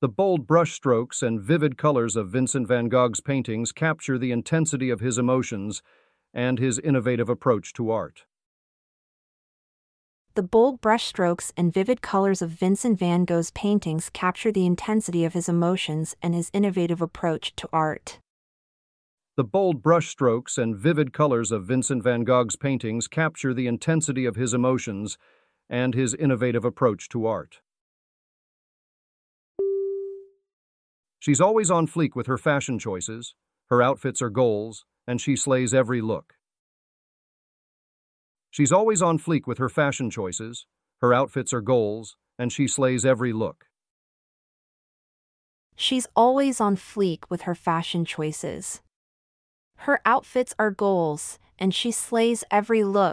The bold brushstrokes and vivid colors of Vincent van Gogh's paintings capture the intensity of his emotions and his innovative approach to art. The bold brushstrokes and vivid colors of Vincent van Gogh's paintings capture the intensity of his emotions and his innovative approach to art. The bold brushstrokes and vivid colors of Vincent van Gogh's paintings capture the intensity of his emotions and his innovative approach to art. She's always on fleek with her fashion choices, her outfits are goals, and she slays every look. She's always on fleek with her fashion choices, her outfits are goals, and she slays every look. She's always on fleek with her fashion choices. Her outfits are goals, and she slays every look.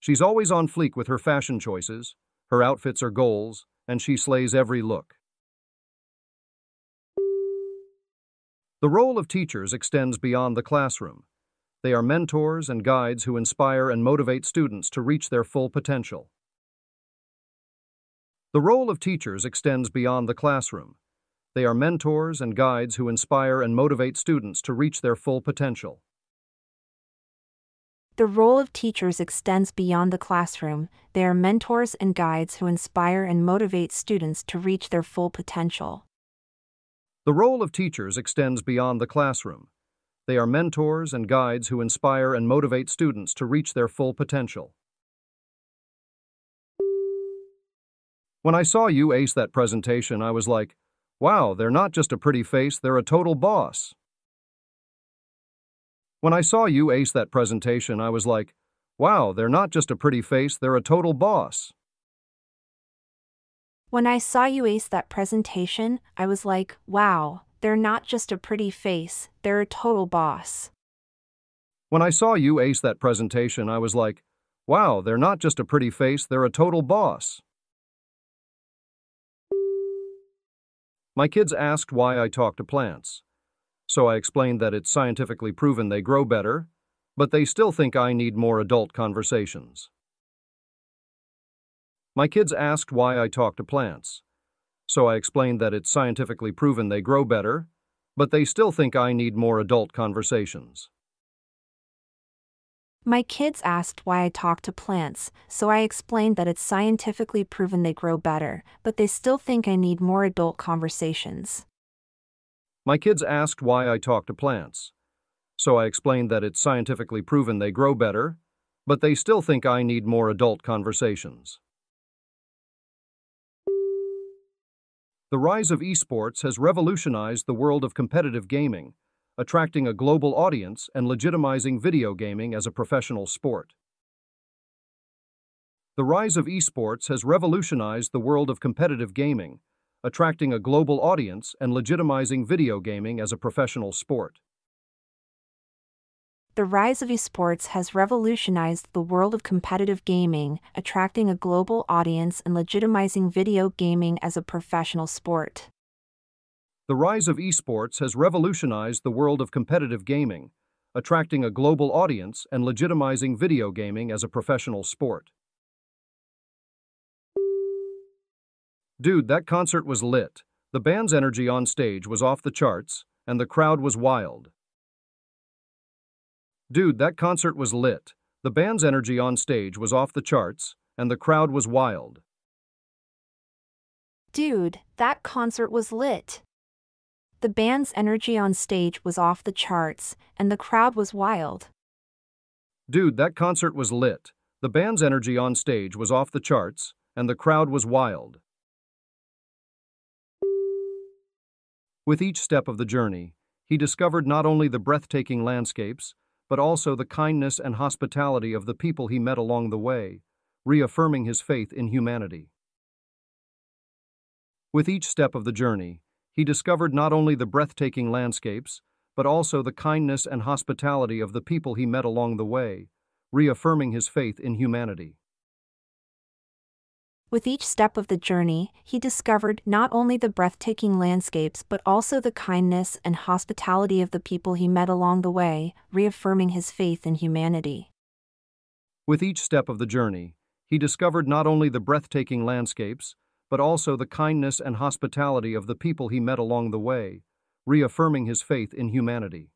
She's always on fleek with her fashion choices, her outfits are goals, and she slays every look. The role of teachers extends beyond the classroom. They are mentors and guides who inspire and motivate students to reach their full potential. The role of teachers extends beyond the classroom. They are mentors and guides who inspire and motivate students to reach their full potential. The role of teachers extends beyond the classroom. They are mentors and guides who inspire and motivate students to reach their full potential. The role of teachers extends beyond the classroom. They are mentors and guides who inspire and motivate students to reach their full potential. When I saw you ace that presentation, I was like, wow, they're not just a pretty face, they're a total boss. When I saw you ace that presentation, I was like, wow, they're not just a pretty face, they're a total boss. When I saw you ace that presentation, I was like, wow, they're not just a pretty face, they're a total boss. When I saw you ace that presentation, I was like, wow, they're not just a pretty face, they're a total boss. My kids asked why I talk to plants. So I explained that it's scientifically proven they grow better, but they still think I need more adult conversations. My kids asked why I talk to plants. So I explained that it's scientifically proven they grow better, but they still think I need more adult conversations. My kids asked why I talk to plants, so I explained that it's scientifically proven they grow better, but they still think I need more adult conversations. My kids asked why I talk to plants. So I explained that it's scientifically proven they grow better, but they still think I need more adult conversations. The rise of esports has revolutionized the world of competitive gaming, attracting a global audience and legitimizing video gaming as a professional sport. The rise of esports has revolutionized the world of competitive gaming, attracting a global audience and legitimizing video gaming as a professional sport. The rise of esports has revolutionized the world of competitive gaming, attracting a global audience and legitimizing video gaming as a professional sport. The rise of esports has revolutionized the world of competitive gaming, attracting a global audience and legitimizing video gaming as a professional sport. Dude, that concert was lit. The band's energy on stage was off the charts, and the crowd was wild. Dude, that concert was lit. The band's energy on stage was off the charts, and the crowd was wild. Dude, that concert was lit. The band's energy on stage was off the charts, and the crowd was wild. Dude, that concert was lit. The band's energy on stage was off the charts, and the crowd was wild. With each step of the journey, he discovered not only the breathtaking landscapes, but also the kindness and hospitality of the people he met along the way, reaffirming his faith in humanity. With each step of the journey, he discovered not only the breathtaking landscapes, but also the kindness and hospitality of the people he met along the way, reaffirming his faith in humanity. With each step of the journey, he discovered not only the breathtaking landscapes but also the kindness and hospitality of the people he met along the way, reaffirming his faith in humanity. With each step of the journey, he discovered not only the breathtaking landscapes but also the kindness and hospitality of the people he met along the way, reaffirming his faith in humanity.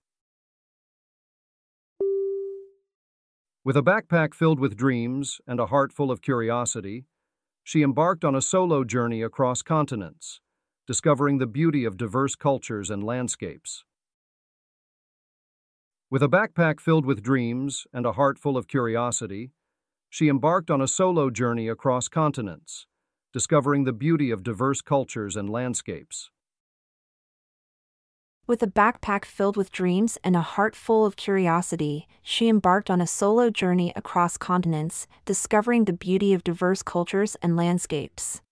With a backpack filled with dreams and a heart full of curiosity, she embarked on a solo journey across continents, discovering the beauty of diverse cultures and landscapes. With a backpack filled with dreams and a heart full of curiosity, she embarked on a solo journey across continents, discovering the beauty of diverse cultures and landscapes. With a backpack filled with dreams and a heart full of curiosity, she embarked on a solo journey across continents, discovering the beauty of diverse cultures and landscapes.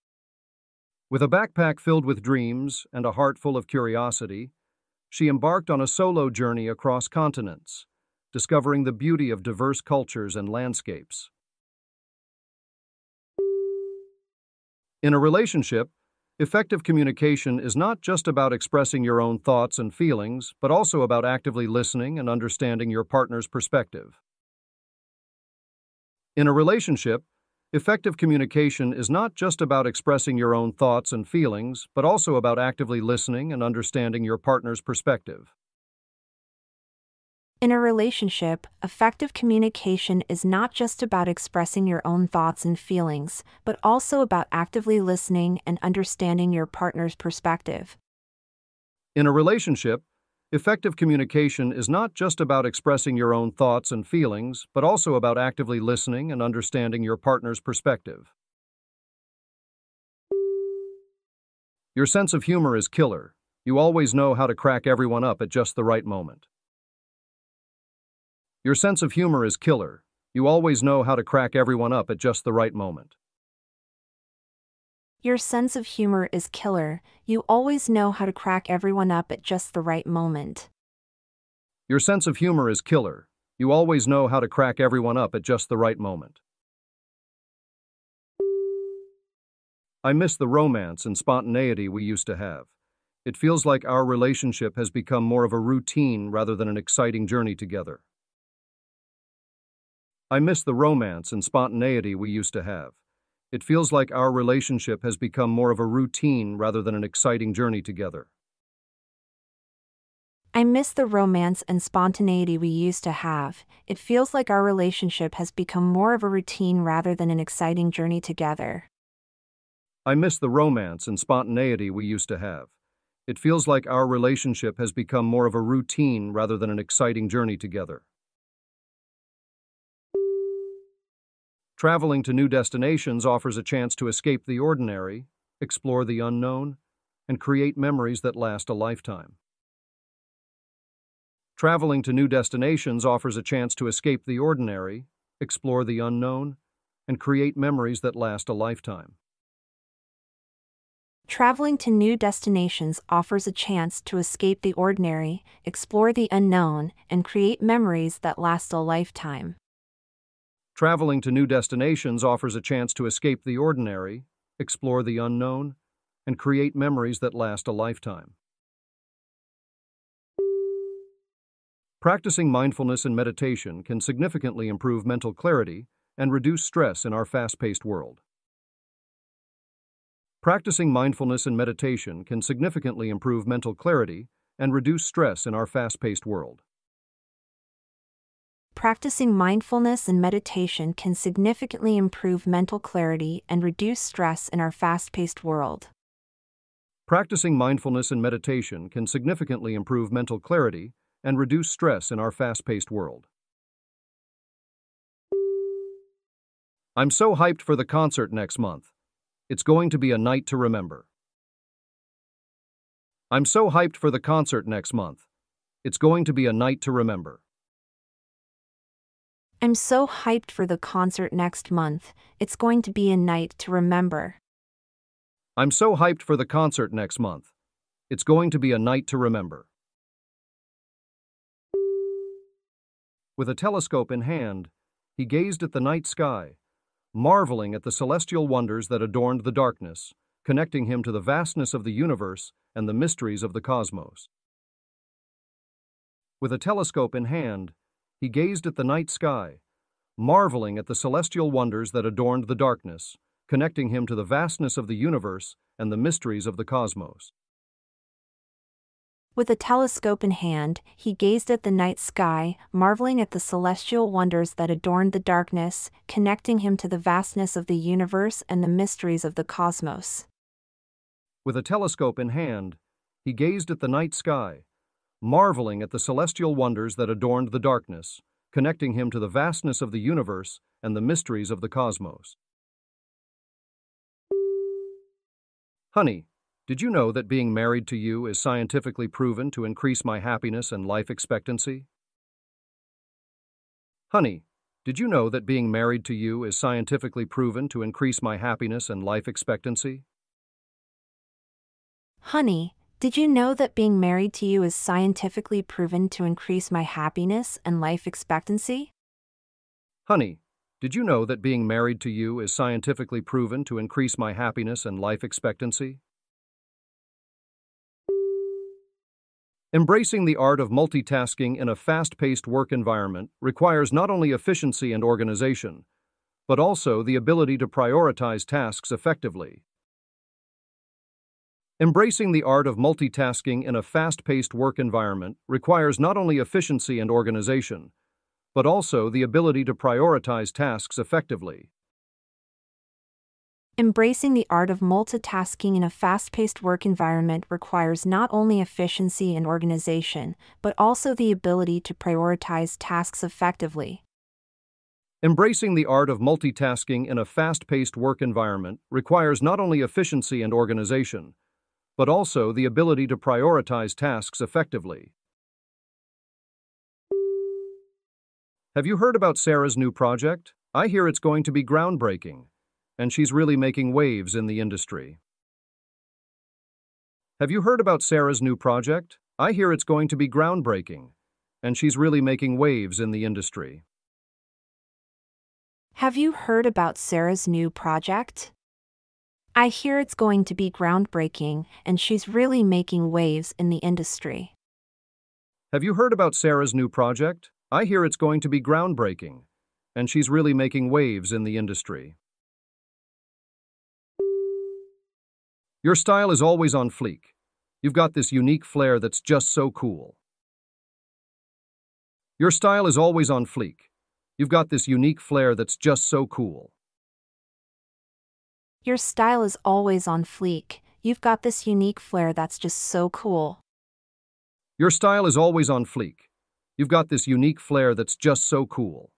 With a backpack filled with dreams and a heart full of curiosity, she embarked on a solo journey across continents, discovering the beauty of diverse cultures and landscapes. In a relationship, effective communication is not just about expressing your own thoughts and feelings, but also about actively listening and understanding your partner's perspective. In a relationship, effective communication is not just about expressing your own thoughts and feelings, but also about actively listening and understanding your partner's perspective. In a relationship, effective communication is not just about expressing your own thoughts and feelings, but also about actively listening and understanding your partner's perspective. In a relationship, effective communication is not just about expressing your own thoughts and feelings, but also about actively listening and understanding your partner's perspective. Your sense of humor is killer. You always know how to crack everyone up at just the right moment. Your sense of humor is killer. You always know how to crack everyone up at just the right moment. Your sense of humor is killer. You always know how to crack everyone up at just the right moment. Your sense of humor is killer. You always know how to crack everyone up at just the right moment. I miss the romance and spontaneity we used to have. It feels like our relationship has become more of a routine rather than an exciting journey together. I miss the romance and spontaneity we used to have. It feels like our relationship has become more of a routine rather than an exciting journey together. I miss the romance and spontaneity we used to have. It feels like our relationship has become more of a routine rather than an exciting journey together. I miss the romance and spontaneity we used to have. It feels like our relationship has become more of a routine rather than an exciting journey together. Traveling to new destinations offers a chance to escape the ordinary, explore the unknown, and create memories that last a lifetime. Traveling to new destinations offers a chance to escape the ordinary, explore the unknown, and create memories that last a lifetime. Traveling to new destinations offers a chance to escape the ordinary, explore the unknown, and create memories that last a lifetime. Traveling to new destinations offers a chance to escape the ordinary, explore the unknown, and create memories that last a lifetime. Practicing mindfulness and meditation can significantly improve mental clarity and reduce stress in our fast-paced world. Practicing mindfulness and meditation can significantly improve mental clarity and reduce stress in our fast-paced world. Practicing mindfulness and meditation can significantly improve mental clarity and reduce stress in our fast-paced world. Practicing mindfulness and meditation can significantly improve mental clarity and reduce stress in our fast-paced world. I'm so hyped for the concert next month. It's going to be a night to remember. I'm so hyped for the concert next month. It's going to be a night to remember. I'm so hyped for the concert next month. It's going to be a night to remember. I'm so hyped for the concert next month. It's going to be a night to remember. With a telescope in hand, he gazed at the night sky, marveling at the celestial wonders that adorned the darkness, connecting him to the vastness of the universe and the mysteries of the cosmos. With a telescope in hand, he gazed at the night sky, marveling at the celestial wonders that adorned the darkness, connecting him to the vastness of the universe and the mysteries of the cosmos. With a telescope in hand, he gazed at the night sky, marveling at the celestial wonders that adorned the darkness, connecting him to the vastness of the universe and the mysteries of the cosmos. With a telescope in hand, he gazed at the night sky, marveling at the celestial wonders that adorned the darkness, connecting him to the vastness of the universe and the mysteries of the cosmos. Honey, did you know that being married to you is scientifically proven to increase my happiness and life expectancy? Honey, did you know that being married to you is scientifically proven to increase my happiness and life expectancy? Honey, did you know that being married to you is scientifically proven to increase my happiness and life expectancy? Honey, did you know that being married to you is scientifically proven to increase my happiness and life expectancy? Embracing the art of multitasking in a fast-paced work environment requires not only efficiency and organization, but also the ability to prioritize tasks effectively. Embracing the art of multitasking in a fast-paced work environment requires not only efficiency and organization, but also the ability to prioritize tasks effectively. Embracing the art of multitasking in a fast-paced work environment requires not only efficiency and organization, but also the ability to prioritize tasks effectively. Embracing the art of multitasking in a fast-paced work environment requires not only efficiency and organization, but also the ability to prioritize tasks effectively. Have you heard about Sarah's new project? I hear it's going to be groundbreaking, and she's really making waves in the industry. Have you heard about Sarah's new project? I hear it's going to be groundbreaking, and she's really making waves in the industry. Have you heard about Sarah's new project? I hear it's going to be groundbreaking, and she's really making waves in the industry. Have you heard about Sarah's new project? I hear it's going to be groundbreaking, and she's really making waves in the industry. Your style is always on fleek. You've got this unique flair that's just so cool. Your style is always on fleek. You've got this unique flair that's just so cool. Your style is always on fleek. You've got this unique flair that's just so cool. Your style is always on fleek. You've got this unique flair that's just so cool.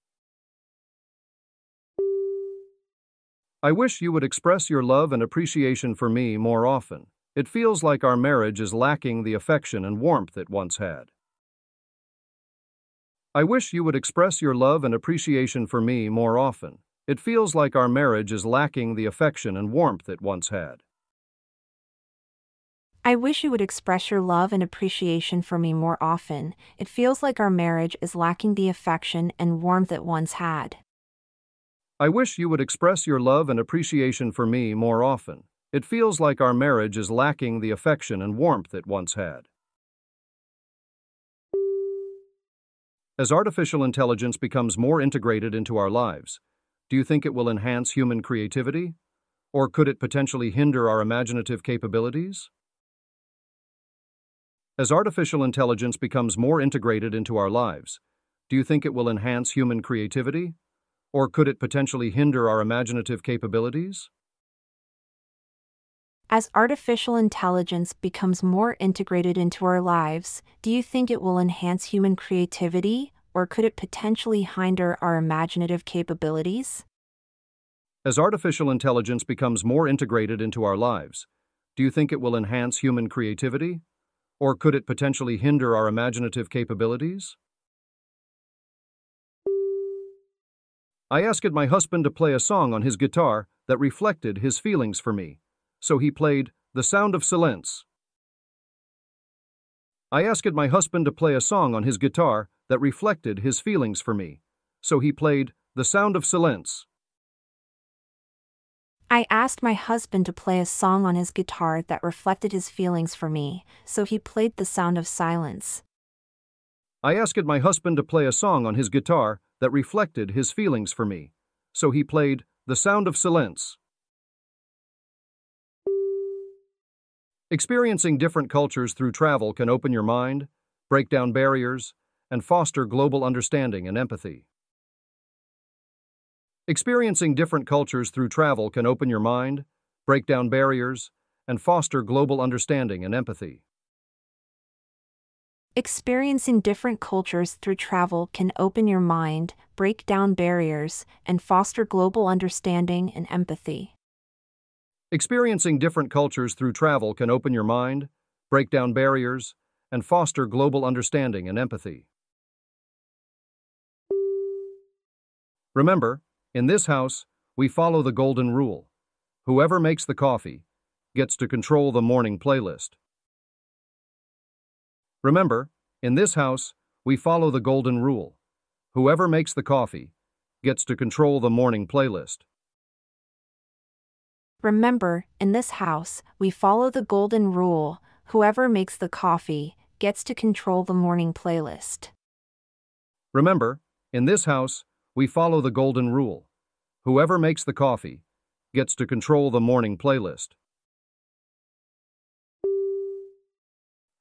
I wish you would express your love and appreciation for me more often. It feels like our marriage is lacking the affection and warmth it once had. I wish you would express your love and appreciation for me more often. It feels like our marriage is lacking the affection and warmth it once had. I wish you would express your love and appreciation for me more often. It feels like our marriage is lacking the affection and warmth it once had. I wish you would express your love and appreciation for me more often. It feels like our marriage is lacking the affection and warmth it once had. As artificial intelligence becomes more integrated into our lives, do you think it will enhance human creativity? Or could it potentially hinder our imaginative capabilities? As artificial intelligence becomes more integrated into our lives, do you think it will enhance human creativity? Or could it potentially hinder our imaginative capabilities? As artificial intelligence becomes more integrated into our lives, do you think it will enhance human creativity? Or could it potentially hinder our imaginative capabilities? As artificial intelligence becomes more integrated into our lives, do you think it will enhance human creativity? Or could it potentially hinder our imaginative capabilities? I asked my husband to play a song on his guitar that reflected his feelings for me, so he played The Sound of Silence. I asked my husband to play a song on his guitar that reflected his feelings for me, so he played The Sound of Silence. I asked my husband to play a song on his guitar that reflected his feelings for me, so he played The Sound of Silence. I asked my husband to play a song on his guitar that reflected his feelings for me, so he played The Sound of Silence. Experiencing different cultures through travel can open your mind, break down barriers, and foster global understanding and empathy. Experiencing different cultures through travel can open your mind, break down barriers, and foster global understanding and empathy. Experiencing different cultures through travel can open your mind, break down barriers, and foster global understanding and empathy. Experiencing different cultures through travel can open your mind, break down barriers, and foster global understanding and empathy. Remember, in this house, we follow the golden rule. Whoever makes the coffee gets to control the morning playlist. Remember, in this house, we follow the golden rule. Whoever makes the coffee gets to control the morning playlist. Remember, in this house, we follow the golden rule. Whoever makes the coffee gets to control the morning playlist. Remember, in this house, we follow the golden rule. Whoever makes the coffee gets to control the morning playlist.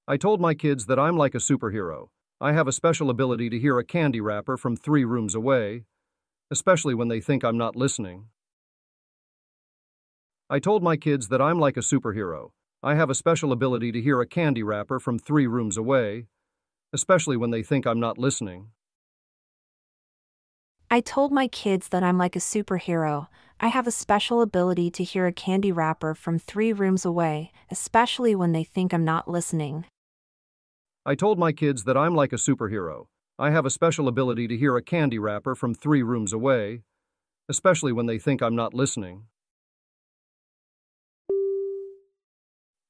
I told my kids that I'm like a superhero. I have a special ability to hear a candy wrapper from 3 rooms away, especially when they think I'm not listening. I told my kids that I'm like a superhero. I have a special ability to hear a candy wrapper from 3 rooms away, especially when they think I'm not listening. I told my kids that I'm like a superhero. I have a special ability to hear a candy wrapper from 3 rooms away, especially when they think I'm not listening. I told my kids that I'm like a superhero. I have a special ability to hear a candy wrapper from 3 rooms away, especially when they think I'm not listening.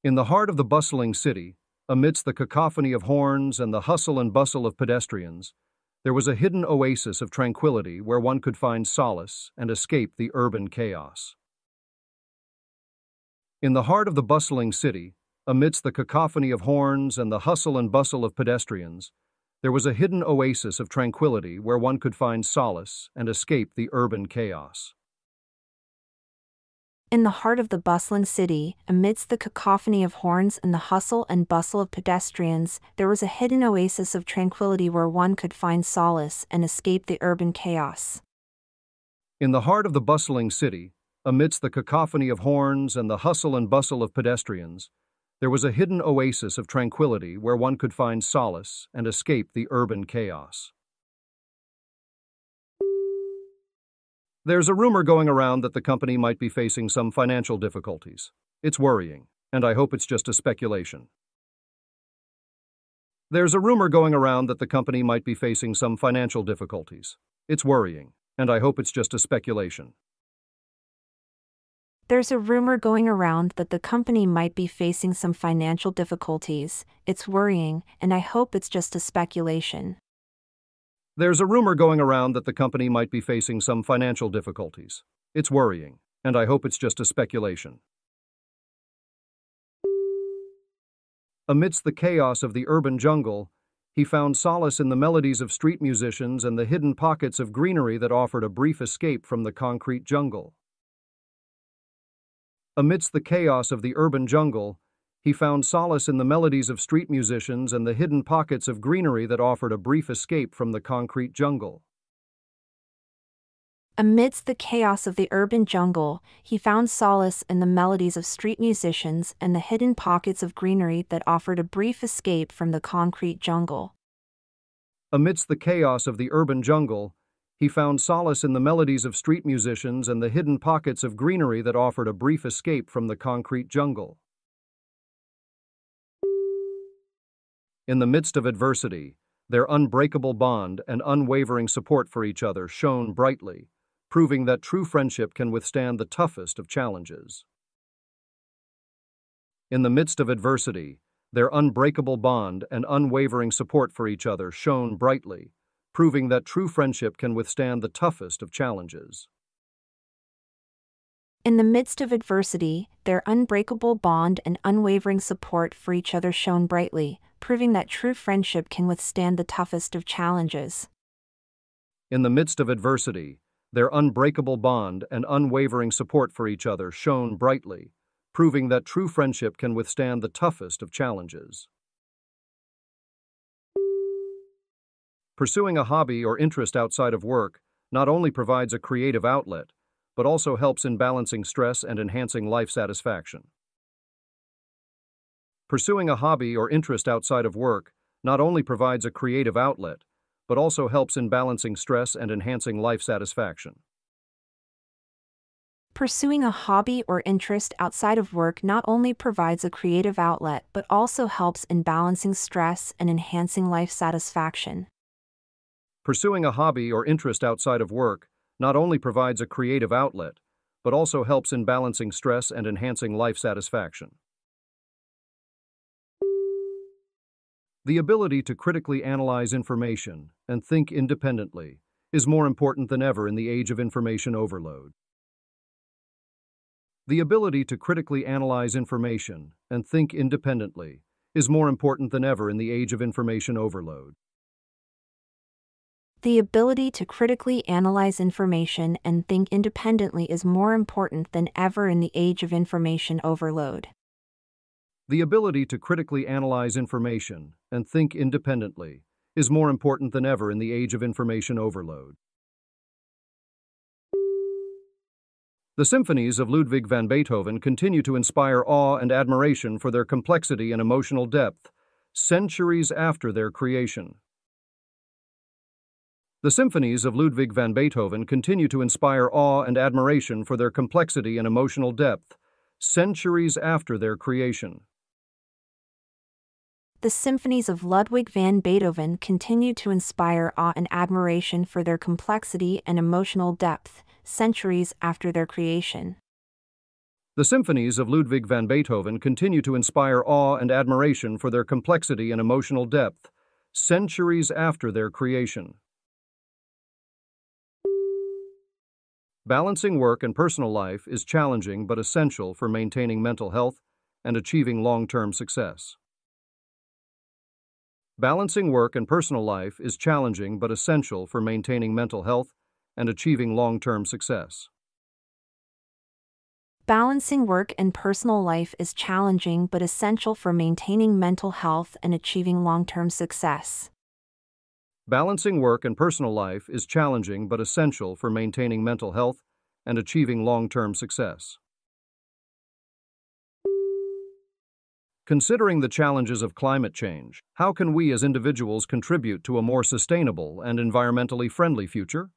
In the heart of the bustling city, amidst the cacophony of horns and the hustle and bustle of pedestrians, there was a hidden oasis of tranquility where one could find solace and escape the urban chaos. In the heart of the bustling city, amidst the cacophony of horns and the hustle and bustle of pedestrians, there was a hidden oasis of tranquility where one could find solace and escape the urban chaos. In the heart of the bustling city, amidst the cacophony of horns and the hustle and bustle of pedestrians, there was a hidden oasis of tranquility where one could find solace and escape the urban chaos. In the heart of the bustling city, amidst the cacophony of horns and the hustle and bustle of pedestrians, there was a hidden oasis of tranquility where one could find solace and escape the urban chaos. There's a rumor going around that the company might be facing some financial difficulties. It's worrying, and I hope it's just a speculation. There's a rumor going around that the company might be facing some financial difficulties. It's worrying, and I hope it's just a speculation. There's a rumor going around that the company might be facing some financial difficulties. It's worrying, and I hope it's just a speculation. There's a rumor going around that the company might be facing some financial difficulties. It's worrying, and I hope it's just a speculation. Amidst the chaos of the urban jungle, he found solace in the melodies of street musicians and the hidden pockets of greenery that offered a brief escape from the concrete jungle. Amidst the chaos of the urban jungle, he found solace in the melodies of street musicians and the hidden pockets of greenery that offered a brief escape from the concrete jungle. Amidst the chaos of the urban jungle, he found solace in the melodies of street musicians and the hidden pockets of greenery that offered a brief escape from the concrete jungle. Amidst the chaos of the urban jungle, he found solace in the melodies of street musicians and the hidden pockets of greenery that offered a brief escape from the concrete jungle. In the midst of adversity, their unbreakable bond and unwavering support for each other shone brightly, proving that true friendship can withstand the toughest of challenges. In the midst of adversity, their unbreakable bond and unwavering support for each other shone brightly, proving that true friendship can withstand the toughest of challenges. In the midst of adversity, their unbreakable bond and unwavering support for each other shone brightly, proving that true friendship can withstand the toughest of challenges. In the midst of adversity, their unbreakable bond and unwavering support for each other shone brightly, proving that true friendship can withstand the toughest of challenges. Pursuing a hobby or interest outside of work not only provides a creative outlet, but also helps in balancing stress and enhancing life satisfaction. Pursuing a hobby or interest outside of work not only provides a creative outlet, but also helps in balancing stress and enhancing life satisfaction. Pursuing a hobby or interest outside of work not only provides a creative outlet, but also helps in balancing stress and enhancing life satisfaction. Pursuing a hobby or interest outside of work not only provides a creative outlet, but also helps in balancing stress and enhancing life satisfaction. The ability to critically analyze information and think independently is more important than ever in the age of information overload. The ability to critically analyze information and think independently is more important than ever in the age of information overload. The ability to critically analyze information and think independently is more important than ever in the age of information overload. The ability to critically analyze information and think independently is more important than ever in the age of information overload. The symphonies of Ludwig van Beethoven continue to inspire awe and admiration for their complexity and emotional depth, centuries after their creation. The symphonies of Ludwig van Beethoven continue to inspire awe and admiration for their complexity and emotional depth, centuries after their creation. The symphonies of Ludwig van Beethoven continue to inspire awe and admiration for their complexity and emotional depth, centuries after their creation. The symphonies of Ludwig van Beethoven continue to inspire awe and admiration for their complexity and emotional depth, centuries after their creation. Balancing work and personal life is challenging but essential for maintaining mental health and achieving long-term success. Balancing work and personal life is challenging but essential for maintaining mental health and achieving long-term success. Balancing work and personal life is challenging but essential for maintaining mental health and achieving long-term success. Balancing work and personal life is challenging but essential for maintaining mental health and achieving long-term success. Considering the challenges of climate change, how can we as individuals contribute to a more sustainable and environmentally friendly future?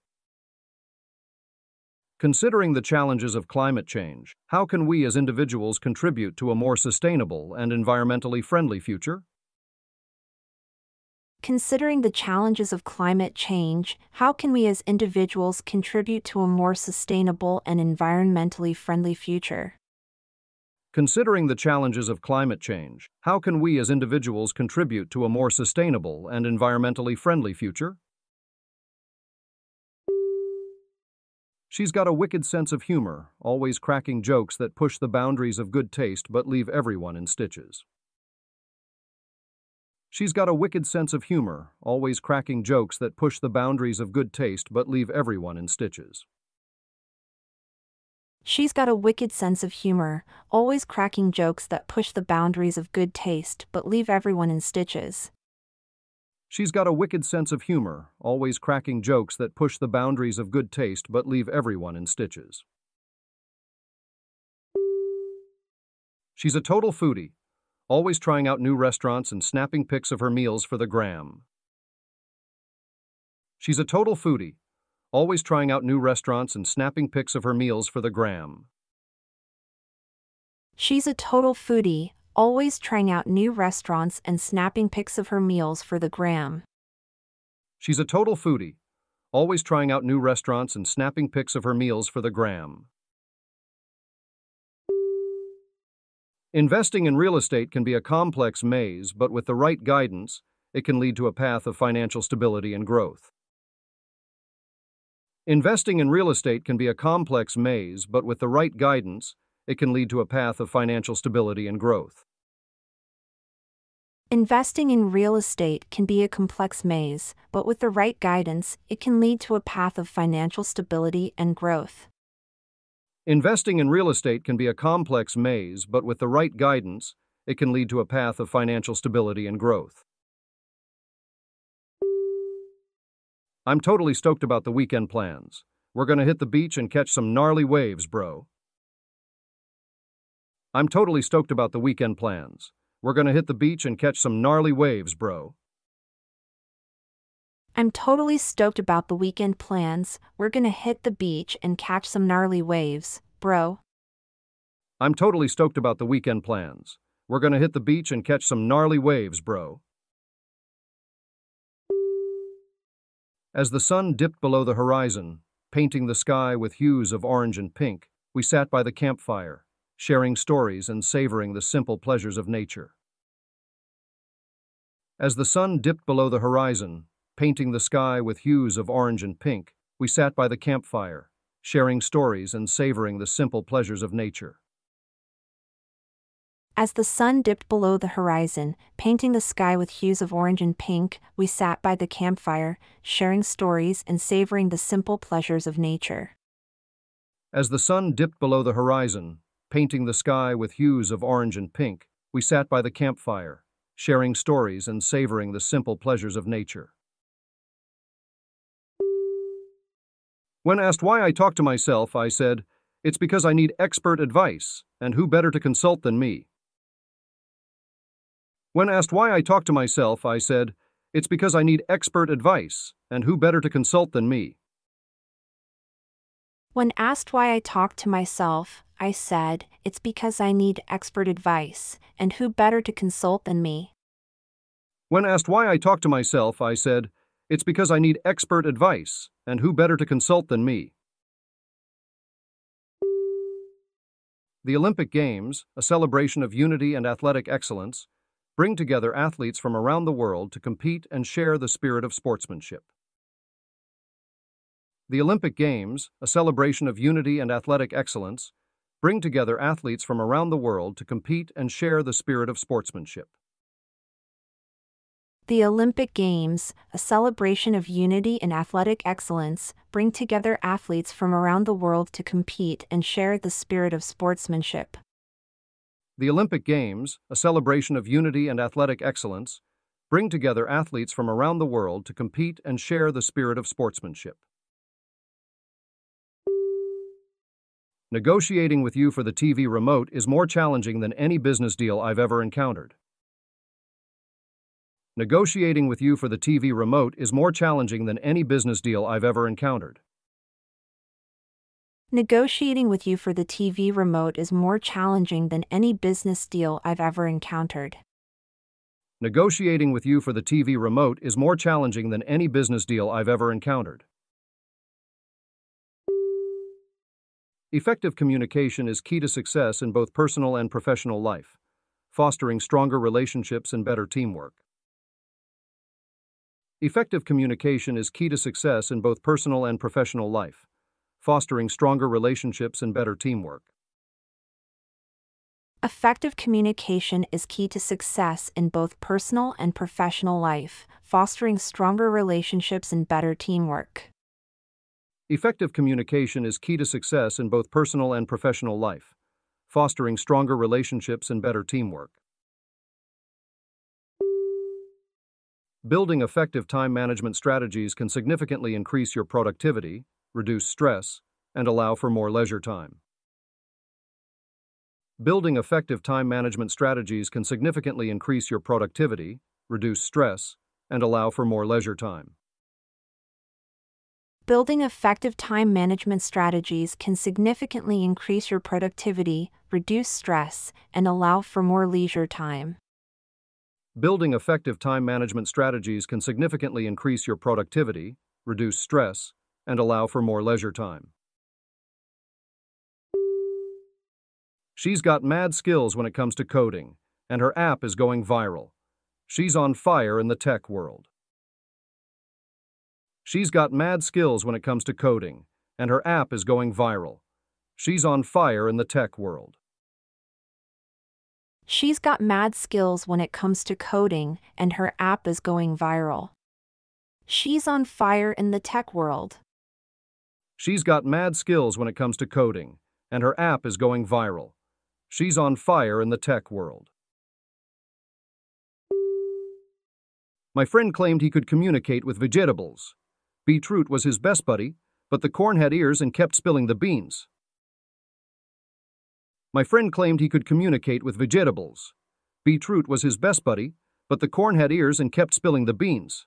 Considering the challenges of climate change, how can we as individuals contribute to a more sustainable and environmentally friendly future? Considering the challenges of climate change, how can we as individuals contribute to a more sustainable and environmentally friendly future? Considering the challenges of climate change, how can we as individuals contribute to a more sustainable and environmentally friendly future? She's got a wicked sense of humor, always cracking jokes that push the boundaries of good taste but leave everyone in stitches. She's got a wicked sense of humor, always cracking jokes that push the boundaries of good taste but leave everyone in stitches. She's got a wicked sense of humor, always cracking jokes that push the boundaries of good taste but leave everyone in stitches. She's got a wicked sense of humor, always cracking jokes that push the boundaries of good taste but leave everyone in stitches. She's a total foodie, always trying out new restaurants and snapping pics of her meals for the gram. She's a total foodie, always trying out new restaurants and snapping pics of her meals for the gram. She's a total foodie, always trying out new restaurants and snapping pics of her meals for the gram. She's a total foodie, always trying out new restaurants and snapping pics of her meals for the gram. Investing in real estate can be a complex maze, but with the right guidance, it can lead to a path of financial stability and growth. Investing in real estate can be a complex maze, but with the right guidance, it can lead to a path of financial stability and growth. Investing in real estate can be a complex maze, but with the right guidance, it can lead to a path of financial stability and growth. Investing in real estate can be a complex maze, but with the right guidance, it can lead to a path of financial stability and growth. I'm totally stoked about the weekend plans. We're gonna hit the beach and catch some gnarly waves, bro. I'm totally stoked about the weekend plans. We're gonna hit the beach and catch some gnarly waves, bro. I'm totally stoked about the weekend plans. We're gonna hit the beach and catch some gnarly waves, bro. I'm totally stoked about the weekend plans. We're gonna hit the beach and catch some gnarly waves, bro. As the sun dipped below the horizon, painting the sky with hues of orange and pink, we sat by the campfire, sharing stories and savoring the simple pleasures of nature. As the sun dipped below the horizon, painting the sky with hues of orange and pink, we sat by the campfire, sharing stories and savoring the simple pleasures of nature. As the sun dipped below the horizon, painting the sky with hues of orange and pink, we sat by the campfire, sharing stories and savoring the simple pleasures of nature. As the sun dipped below the horizon, painting the sky with hues of orange and pink, we sat by the campfire, sharing stories and savoring the simple pleasures of nature. When asked why I talk to myself, I said, "It's because I need expert advice, and who better to consult than me?" When asked why I talk to myself, I said, "It's because I need expert advice, and who better to consult than me?" When asked why I talk to myself, I said, "It's because I need expert advice, and who better to consult than me?" When asked why I talk to myself, I said, "It's because I need expert advice, and who better to consult than me?" The Olympic Games, a celebration of unity and athletic excellence, bring together athletes from around the world to compete and share the spirit of sportsmanship. The Olympic Games, a celebration of unity and athletic excellence, bring together athletes from around the world to compete and share the spirit of sportsmanship. The Olympic Games, a celebration of unity and athletic excellence, bring together athletes from around the world to compete and share the spirit of sportsmanship. The Olympic Games, a celebration of unity and athletic excellence, bring together athletes from around the world to compete and share the spirit of sportsmanship. Negotiating with you for the TV remote is more challenging than any business deal I've ever encountered. Negotiating with you for the TV remote is more challenging than any business deal I've ever encountered. Negotiating with you for the TV remote is more challenging than any business deal I've ever encountered. Negotiating with you for the TV remote is more challenging than any business deal I've ever encountered. Effective communication is key to success in both personal and professional life, fostering stronger relationships and better teamwork. Effective communication is key to success in both personal and professional life, fostering stronger relationships and better teamwork. Effective communication is key to success in both personal and professional life, fostering stronger relationships and better teamwork. Effective communication is key to success in both personal and professional life, fostering stronger relationships and better teamwork. Building effective time management strategies can significantly increase your productivity, reduce stress, and allow for more leisure time. Building effective time management strategies can significantly increase your productivity, reduce stress, and allow for more leisure time. Building effective time management strategies can significantly increase your productivity, reduce stress, and allow for more leisure time. Building effective time management strategies can significantly increase your productivity, reduce stress, and allow for more leisure time. She's got mad skills when it comes to coding, and her app is going viral. She's on fire in the tech world. She's got mad skills when it comes to coding, and her app is going viral. She's on fire in the tech world. She's got mad skills when it comes to coding, and her app is going viral. She's on fire in the tech world. She's got mad skills when it comes to coding, and her app is going viral. She's on fire in the tech world. My friend claimed he could communicate with vegetables. Beetroot was his best buddy, but the corn had ears and kept spilling the beans. My friend claimed he could communicate with vegetables. Beetroot was his best buddy, but the corn had ears and kept spilling the beans.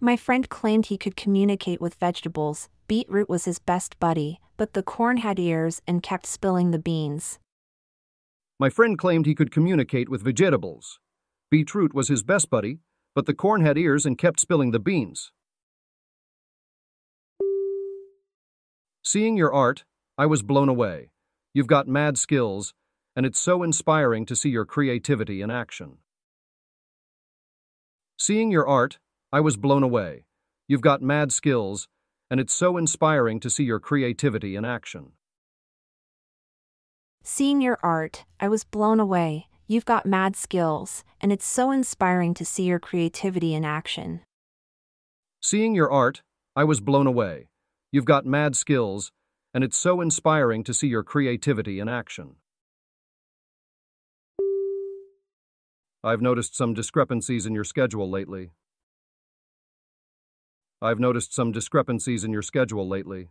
My friend claimed he could communicate with vegetables. Beetroot was his best buddy, but the corn had ears and kept spilling the beans. My friend claimed he could communicate with vegetables. Beetroot was his best buddy, but the corn had ears and kept spilling the beans. Seeing your art, I was blown away. You've got mad skills, and it's so inspiring to see your creativity in action. Seeing your art, I was blown away. You've got mad skills, and it's so inspiring to see your creativity in action. Seeing your art, I was blown away. You've got mad skills, and it's so inspiring to see your creativity in action. Seeing your art, I was blown away. You've got mad skills, and it's so inspiring to see your creativity in action. I've noticed some discrepancies in your schedule lately. I've noticed some discrepancies in your schedule lately.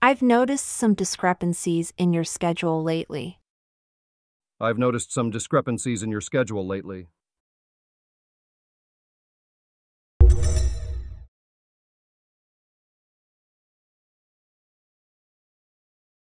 I've noticed some discrepancies in your schedule lately. I've noticed some discrepancies in your schedule lately.